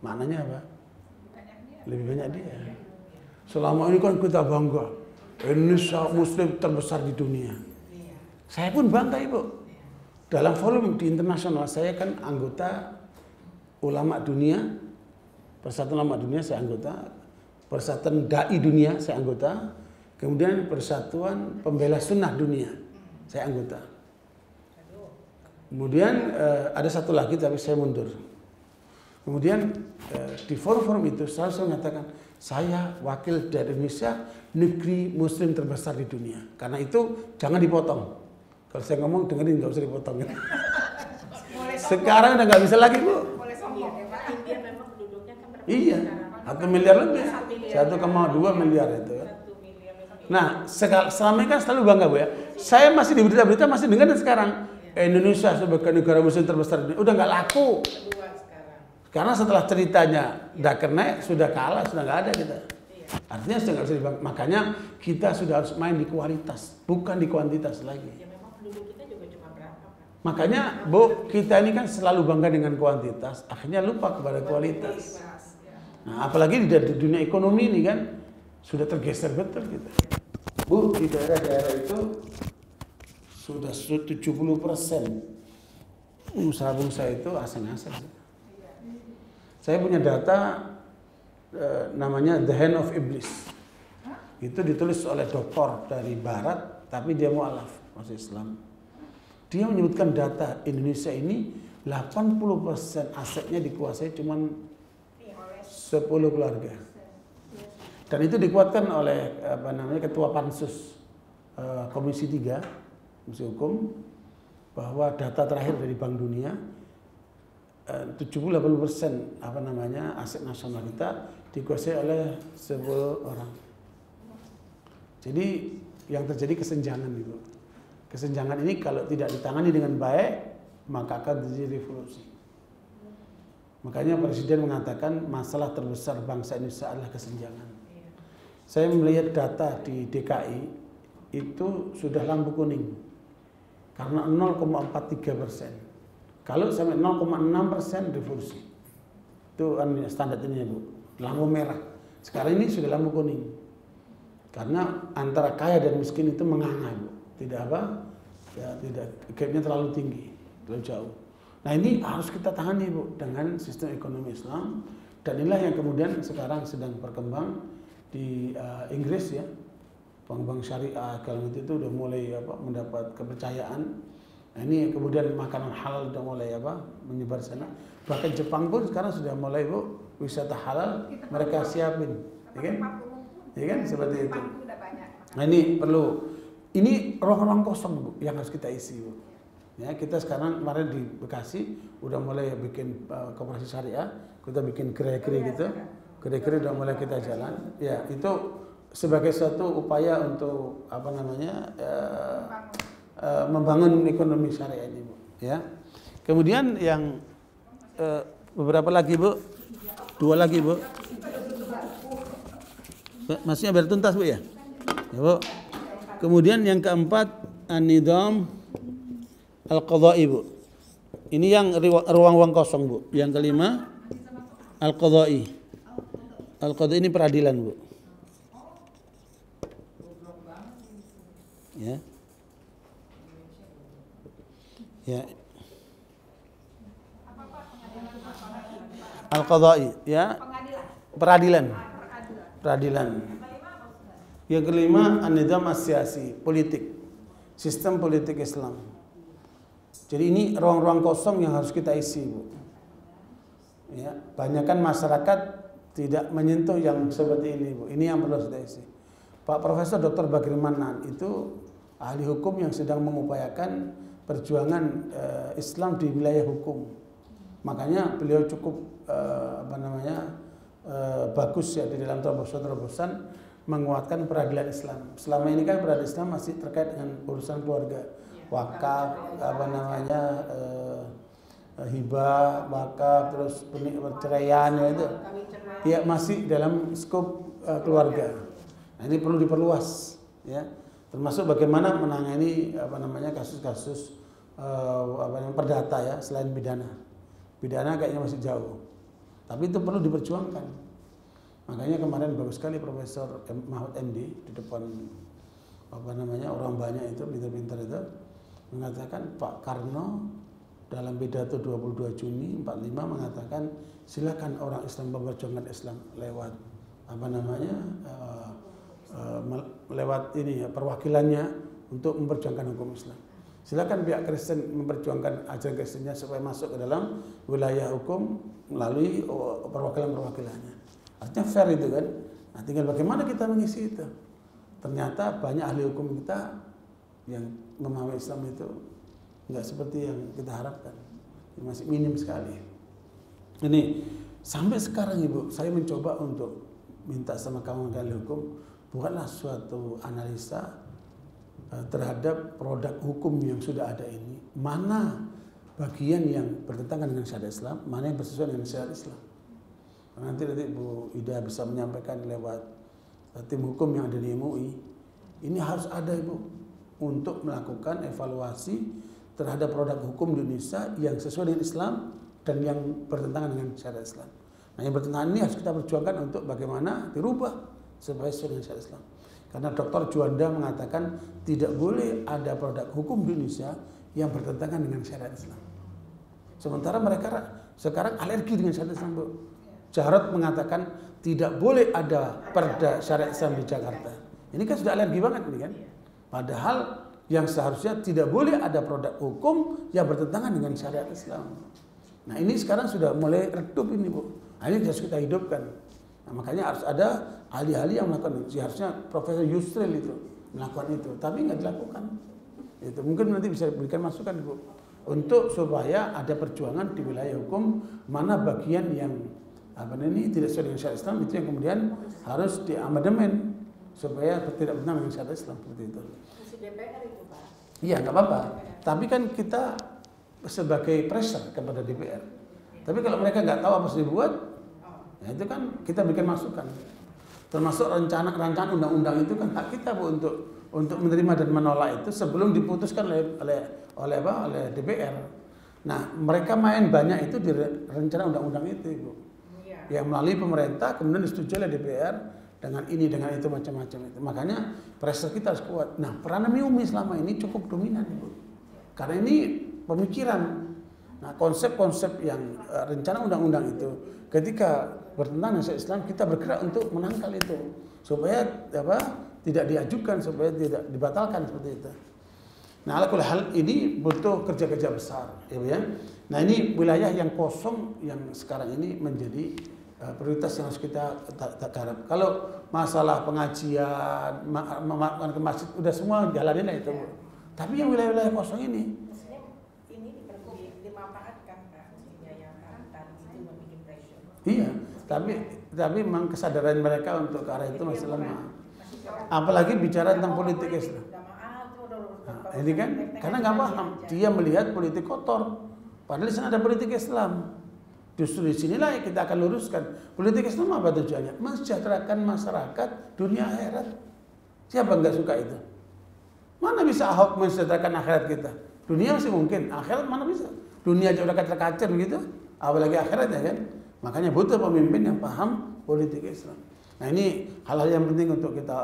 Maknanya apa? Lebih banyak dia. Selama ini kan kita bangga. Indonesia Muslim terbesar di dunia. Saya pun bangga, Ibu. Dalam volume di internasional, saya kan anggota ulama dunia, Persatuan Ulama Dunia saya anggota, Persatuan Dai Dunia saya anggota, kemudian Persatuan Pembela Sunnah Dunia saya anggota. Kemudian ada satu lagi tapi saya mundur. Kemudian di forum-forum itu saya mengatakan saya wakil dari Indonesia, negeri Muslim terbesar di dunia. Karena itu jangan dipotong. Kalau saya ngomong dengerin, nggak usah dipotong. Sekarang udah nggak bisa lagi, Bu. Iya, 1 miliar lebih, 1,2 miliar itu. Nah, selama ini kan selalu bangga, Bu, ya. Saya masih di berita-berita masih dengar dan sekarang Indonesia sebagai negara Muslim terbesar di dunia udah nggak laku. Karena setelah ceritanya Daker Naik sudah kalah, sudah nggak ada kita. Artinya sudah nggak bisa dibangga. Makanya kita sudah harus main di kualitas, bukan di kuantitas lagi. Ya, memang penduduk kita juga cuma berapa, kan? Makanya, Bu, kita ini kan selalu bangga dengan kuantitas, akhirnya lupa kepada kualitas. Nah, apalagi di dunia ekonomi ini kan sudah tergeser betul kita. Bu, di daerah-daerah itu sudah 70% usaha bangsa itu asing-asing. Saya punya data namanya The Hand of Iblis. Itu ditulis oleh doktor dari Barat, tapi dia mu'alaf, masuk Islam. Dia menyebutkan data Indonesia ini 80% asetnya dikuasai cuma 10 keluarga. Dan itu dikuatkan oleh Ketua Pansus Komisi 3, Komisi Hukum, bahwa data terakhir dari Bank Dunia 70-80% aset nasional kita dikuasai oleh 10 orang. Jadi yang terjadi kesenjangan itu. Kesenjangan ini kalau tidak ditangani dengan baik maka akan terjadi revolusi. Makanya Presiden mengatakan masalah terbesar bangsa Indonesia adalah kesenjangan. Saya melihat data di DKI itu sudah lampu kuning karena 0,43%. Kalau sampai 0,6% revolusi, itu standar ini, Bu. Lampu merah. Sekarang ini sudah lampu kuning. Karena antara kaya dan miskin itu menganga, Bu. Tidak apa? Ya, tidak. Gapnya terlalu tinggi, terlalu jauh. Nah ini harus kita tangani, Bu, dengan sistem ekonomi Islam. Dan inilah yang kemudian sekarang sedang berkembang di Inggris, ya. Bank-bank syariah kalau itu udah mulai mendapat kepercayaan. Nah, ini kemudian makanan halal sudah mulai menyebar sana. Bahkan Jepang pun sekarang sudah mulai, Bu, wisata halal mereka siapin, ya kan? Ya kan seperti itu. Nah, ini perlu. Ini ruang-ruang kosong, Bu, yang harus kita isi, Bu. Ya, kita sekarang kemarin di Bekasi udah mulai bikin koperasi syariah, kita bikin gerai-gerai gitu. Gerai-gerai udah mulai kita jalan. Ya, itu sebagai suatu upaya untuk membangun ekonomi syariah ini, Bu, ya. Kemudian yang beberapa lagi, Bu, 2 lagi, Bu, maksudnya biar tuntas, Bu, ya, ya, Bu. Kemudian yang keempat an-nidham al-qadha'i, Bu. Ini yang ruang-ruang kosong, Bu. Yang kelima al-qadha'i. Al-qadha'i ini peradilan, Bu, ya. Ya. Al-Qadha'i, ya. Peradilan. Peradilan. Yang kelima an-nizam as-siyasi, politik. Sistem politik Islam. Jadi ini ruang-ruang kosong yang harus kita isi, Bu. Ya, banyakkan masyarakat tidak menyentuh yang seperti ini, Bu. Ini yang perlu kita isi. Pak Profesor Dr. Bachir Mannan itu ahli hukum yang sedang mengupayakan perjuangan Islam di wilayah hukum. Makanya beliau cukup bagus ya di dalam terobosan-terobosan menguatkan peradilan Islam. Selama ini kan peradilan Islam masih terkait dengan urusan keluarga, wakaf, hibah, wakaf, terus perceraian itu, ya masih dalam skop keluarga. Nah, ini perlu diperluas, ya. Termasuk bagaimana menangani kasus-kasus perdata ya, selain pidana. Pidana kayaknya masih jauh, tapi itu perlu diperjuangkan. Makanya kemarin bagus sekali Profesor Mahmud MD di depan orang banyak itu, pintar-pintar itu mengatakan Pak Karno dalam pidato 22 Juni 45 mengatakan silakan orang Islam memperjuangkan Islam lewat lewat ini ya, perwakilannya untuk memperjuangkan hukum Islam. Silakan pihak Kristen memperjuangkan ajaran Kristennya supaya masuk ke dalam wilayah hukum melalui perwakilan-perwakilannya. Artinya fair itu kan. Nah, tinggal bagaimana kita mengisi itu. Ternyata banyak ahli hukum kita yang memahami Islam itu nggak seperti yang kita harapkan, masih minim sekali. Ini sampai sekarang Ibu, saya mencoba untuk minta sama kawan ahli hukum bukanlah suatu analisa terhadap produk hukum yang sudah ada ini, mana bagian yang bertentangan dengan syariat Islam, mana yang bersesuaian dengan syariat Islam. Nanti Bu Ida bisa menyampaikan lewat tim hukum yang ada di MUI. Ini harus ada Ibu untuk melakukan evaluasi terhadap produk hukum di Indonesia yang sesuai dengan Islam dan yang bertentangan dengan syariat Islam. Nah, yang bertentangan ini harus kita perjuangkan untuk bagaimana dirubah supaya sesuai dengan syariat Islam. Karena Dr. Juanda mengatakan tidak boleh ada produk hukum di Indonesia yang bertentangan dengan syariat Islam. Sementara mereka sekarang alergi dengan syariat Islam, Bu. Jarod mengatakan tidak boleh ada perda syariat Islam di Jakarta. Ini kan sudah alergi banget nih kan. Padahal yang seharusnya tidak boleh ada produk hukum yang bertentangan dengan syariat Islam. Nah, ini sekarang sudah mulai redup ini, Bu. Ini harus kita hidupkan. Nah, makanya harus ada ahli-ahli yang melakukan itu. Harusnya Profesor Yusril itu melakukan itu, tapi nggak dilakukan. Itu mungkin nanti bisa diberikan masukan, Bu, untuk supaya ada perjuangan di wilayah hukum mana bagian yang tidak sesuai dengan syariat Islam itu yang kemudian harus diamandemen supaya tidak benar dengan syariat Islam seperti itu. DPR itu, Pak? Iya, nggak apa-apa. Tapi kan kita sebagai pressure kepada DPR. Tapi kalau mereka nggak tahu apa yang dibuat, ya itu kan kita bikin masukan. Termasuk rancangan undang-undang itu kan hak kita, Bu, untuk menerima dan menolak itu sebelum diputuskan oleh DPR. Nah, mereka main banyak itu di rencana undang-undang itu, Bu. Ya. Yang melalui pemerintah kemudian disetujui oleh DPR. Dengan ini, dengan itu, macam-macam itu. Makanya pressure kita harus kuat. Nah, peranan MUI selama ini cukup dominan, Bu. Karena ini pemikiran. Nah, konsep-konsep yang rencana undang-undang itu ketika bertentangan dengan Islam, kita bergerak untuk menangkal itu. Supaya tidak diajukan, supaya tidak dibatalkan seperti itu. Nah, alakul hal ini butuh kerja-kerja besar, ya, Bu, ya. Nah, ini wilayah yang kosong yang sekarang ini menjadi prioritas yang harus kita garap. Kalau masalah pengajian, melakukan ke masjid, udah semua jalanin lah itu. Ya. Tapi yang wilayah-wilayah kosong ini, maksudnya ini dimanfaatkan, Pak, maksudnya yang akan itu membuat pressure. Iya, tapi memang kesadaran mereka untuk ke arah itu masih lemah. Apalagi bicara tentang politik Islam. Nah, ini kan, karena nggak paham, dia melihat politik kotor. Padahal di sana ada politik Islam. Justru di sinilah kita akan luruskan. Politik Islam apa tujuannya? Mensejahterakan masyarakat dunia akhirat. Siapa nggak suka itu? Mana bisa Ahok mensejahterakan akhirat kita? Dunia masih mungkin, akhirat mana bisa? Dunia aja udah kacer-kacer gitu, apalagi akhiratnya kan? Makanya butuh pemimpin yang paham politik Islam. Nah, ini hal-hal yang penting untuk kita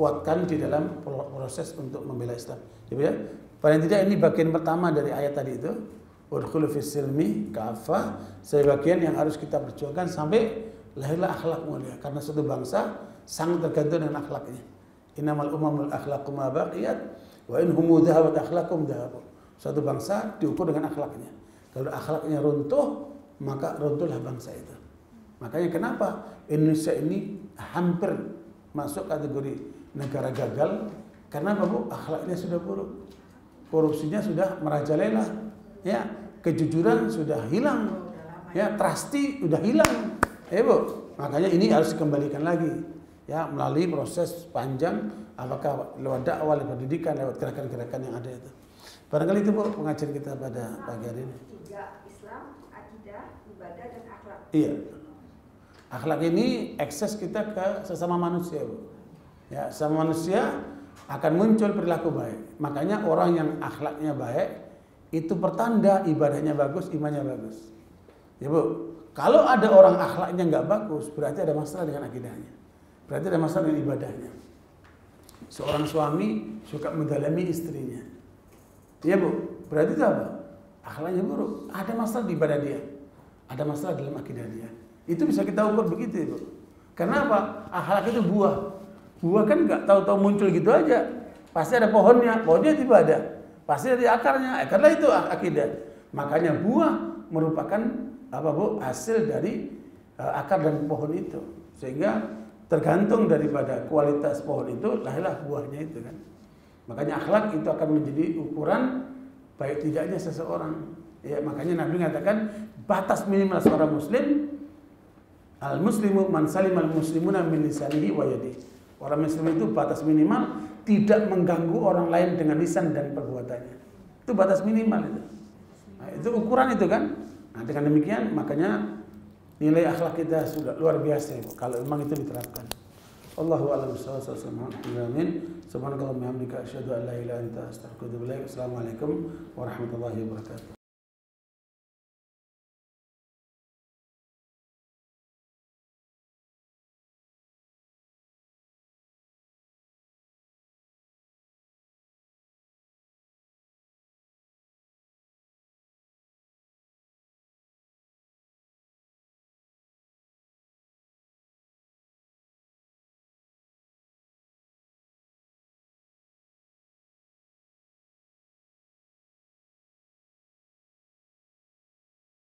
kuatkan di dalam proses untuk membela Islam. Jadi ya, paling tidak ini bagian pertama dari ayat tadi itu. Udkhulu fis-silmi kafah, sebagian yang harus kita perjuangkan sampai lahirlah akhlak mulia. Karena suatu bangsa sangat tergantung dengan akhlaknya. Innamal umamul akhlaqu ma baqiyat wa in humu dhahabat akhlaquhum dhahabu. Suatu bangsa diukur dengan akhlaknya. Kalau akhlaknya runtuh, maka runtuhlah bangsa itu. Makanya kenapa Indonesia ini hampir masuk kategori negara gagal? Karena Bu, akhlaknya sudah buruk. Korupsinya sudah merajalela. Ya, kejujuran sudah hilang, ya trusty udah hilang, ya Bu. Makanya ini harus dikembalikan lagi, ya, melalui proses panjang, apakah lewat dakwah, lewat pendidikan, lewat gerakan-gerakan yang ada itu. Barangkali itu Bu pengajian kita pada pagi hari ini. Islam, akidah, ibadah dan akhlak. Iya. Akhlak ini akses kita ke sesama manusia, Bu. Ya, sama manusia akan muncul perilaku baik. Makanya orang yang akhlaknya baik itu pertanda ibadahnya bagus, imannya bagus. Ya Bu, kalau ada orang akhlaknya nggak bagus, berarti ada masalah dengan akidahnya. Berarti ada masalah dengan ibadahnya. Seorang suami suka mendalami istrinya. Ya Bu, berarti itu apa? Akhlaknya buruk. Ada masalah di ibadah dia. Ada masalah dalam akidah dia. Itu bisa kita ukur begitu, Ibu. Kenapa? Akhlak itu buah. Buah kan nggak tahu-tahu muncul gitu aja, pasti ada pohonnya, pohonnya tiba ada, pasti dari akarnya, karena itu akidah. Makanya buah merupakan apa Bu, hasil dari akar dan pohon itu, sehingga tergantung daripada kualitas pohon itu lahirlah buahnya itu kan. Makanya akhlak itu akan menjadi ukuran baik tidaknya seseorang. Ya, makanya Nabi mengatakan batas minimal seorang muslim, al muslimu man salimal muslimuna min lisanihi wa yadihi. Orang Muslim itu batas minimal tidak mengganggu orang lain dengan lisan dan perbuatannya. Itu batas minimal itu. Nah, itu ukuran itu kan. Nah, dengan demikian makanya nilai akhlak kita sudah luar biasa Ibu, kalau memang itu diterapkan. Allahu a'lam bissawab. Subhanakallahumma wa bihamdika asyhadu an la ilaha illa anta astaghfiruka wa atubu ilaik. Assalamualaikum warahmatullahi wabarakatuh.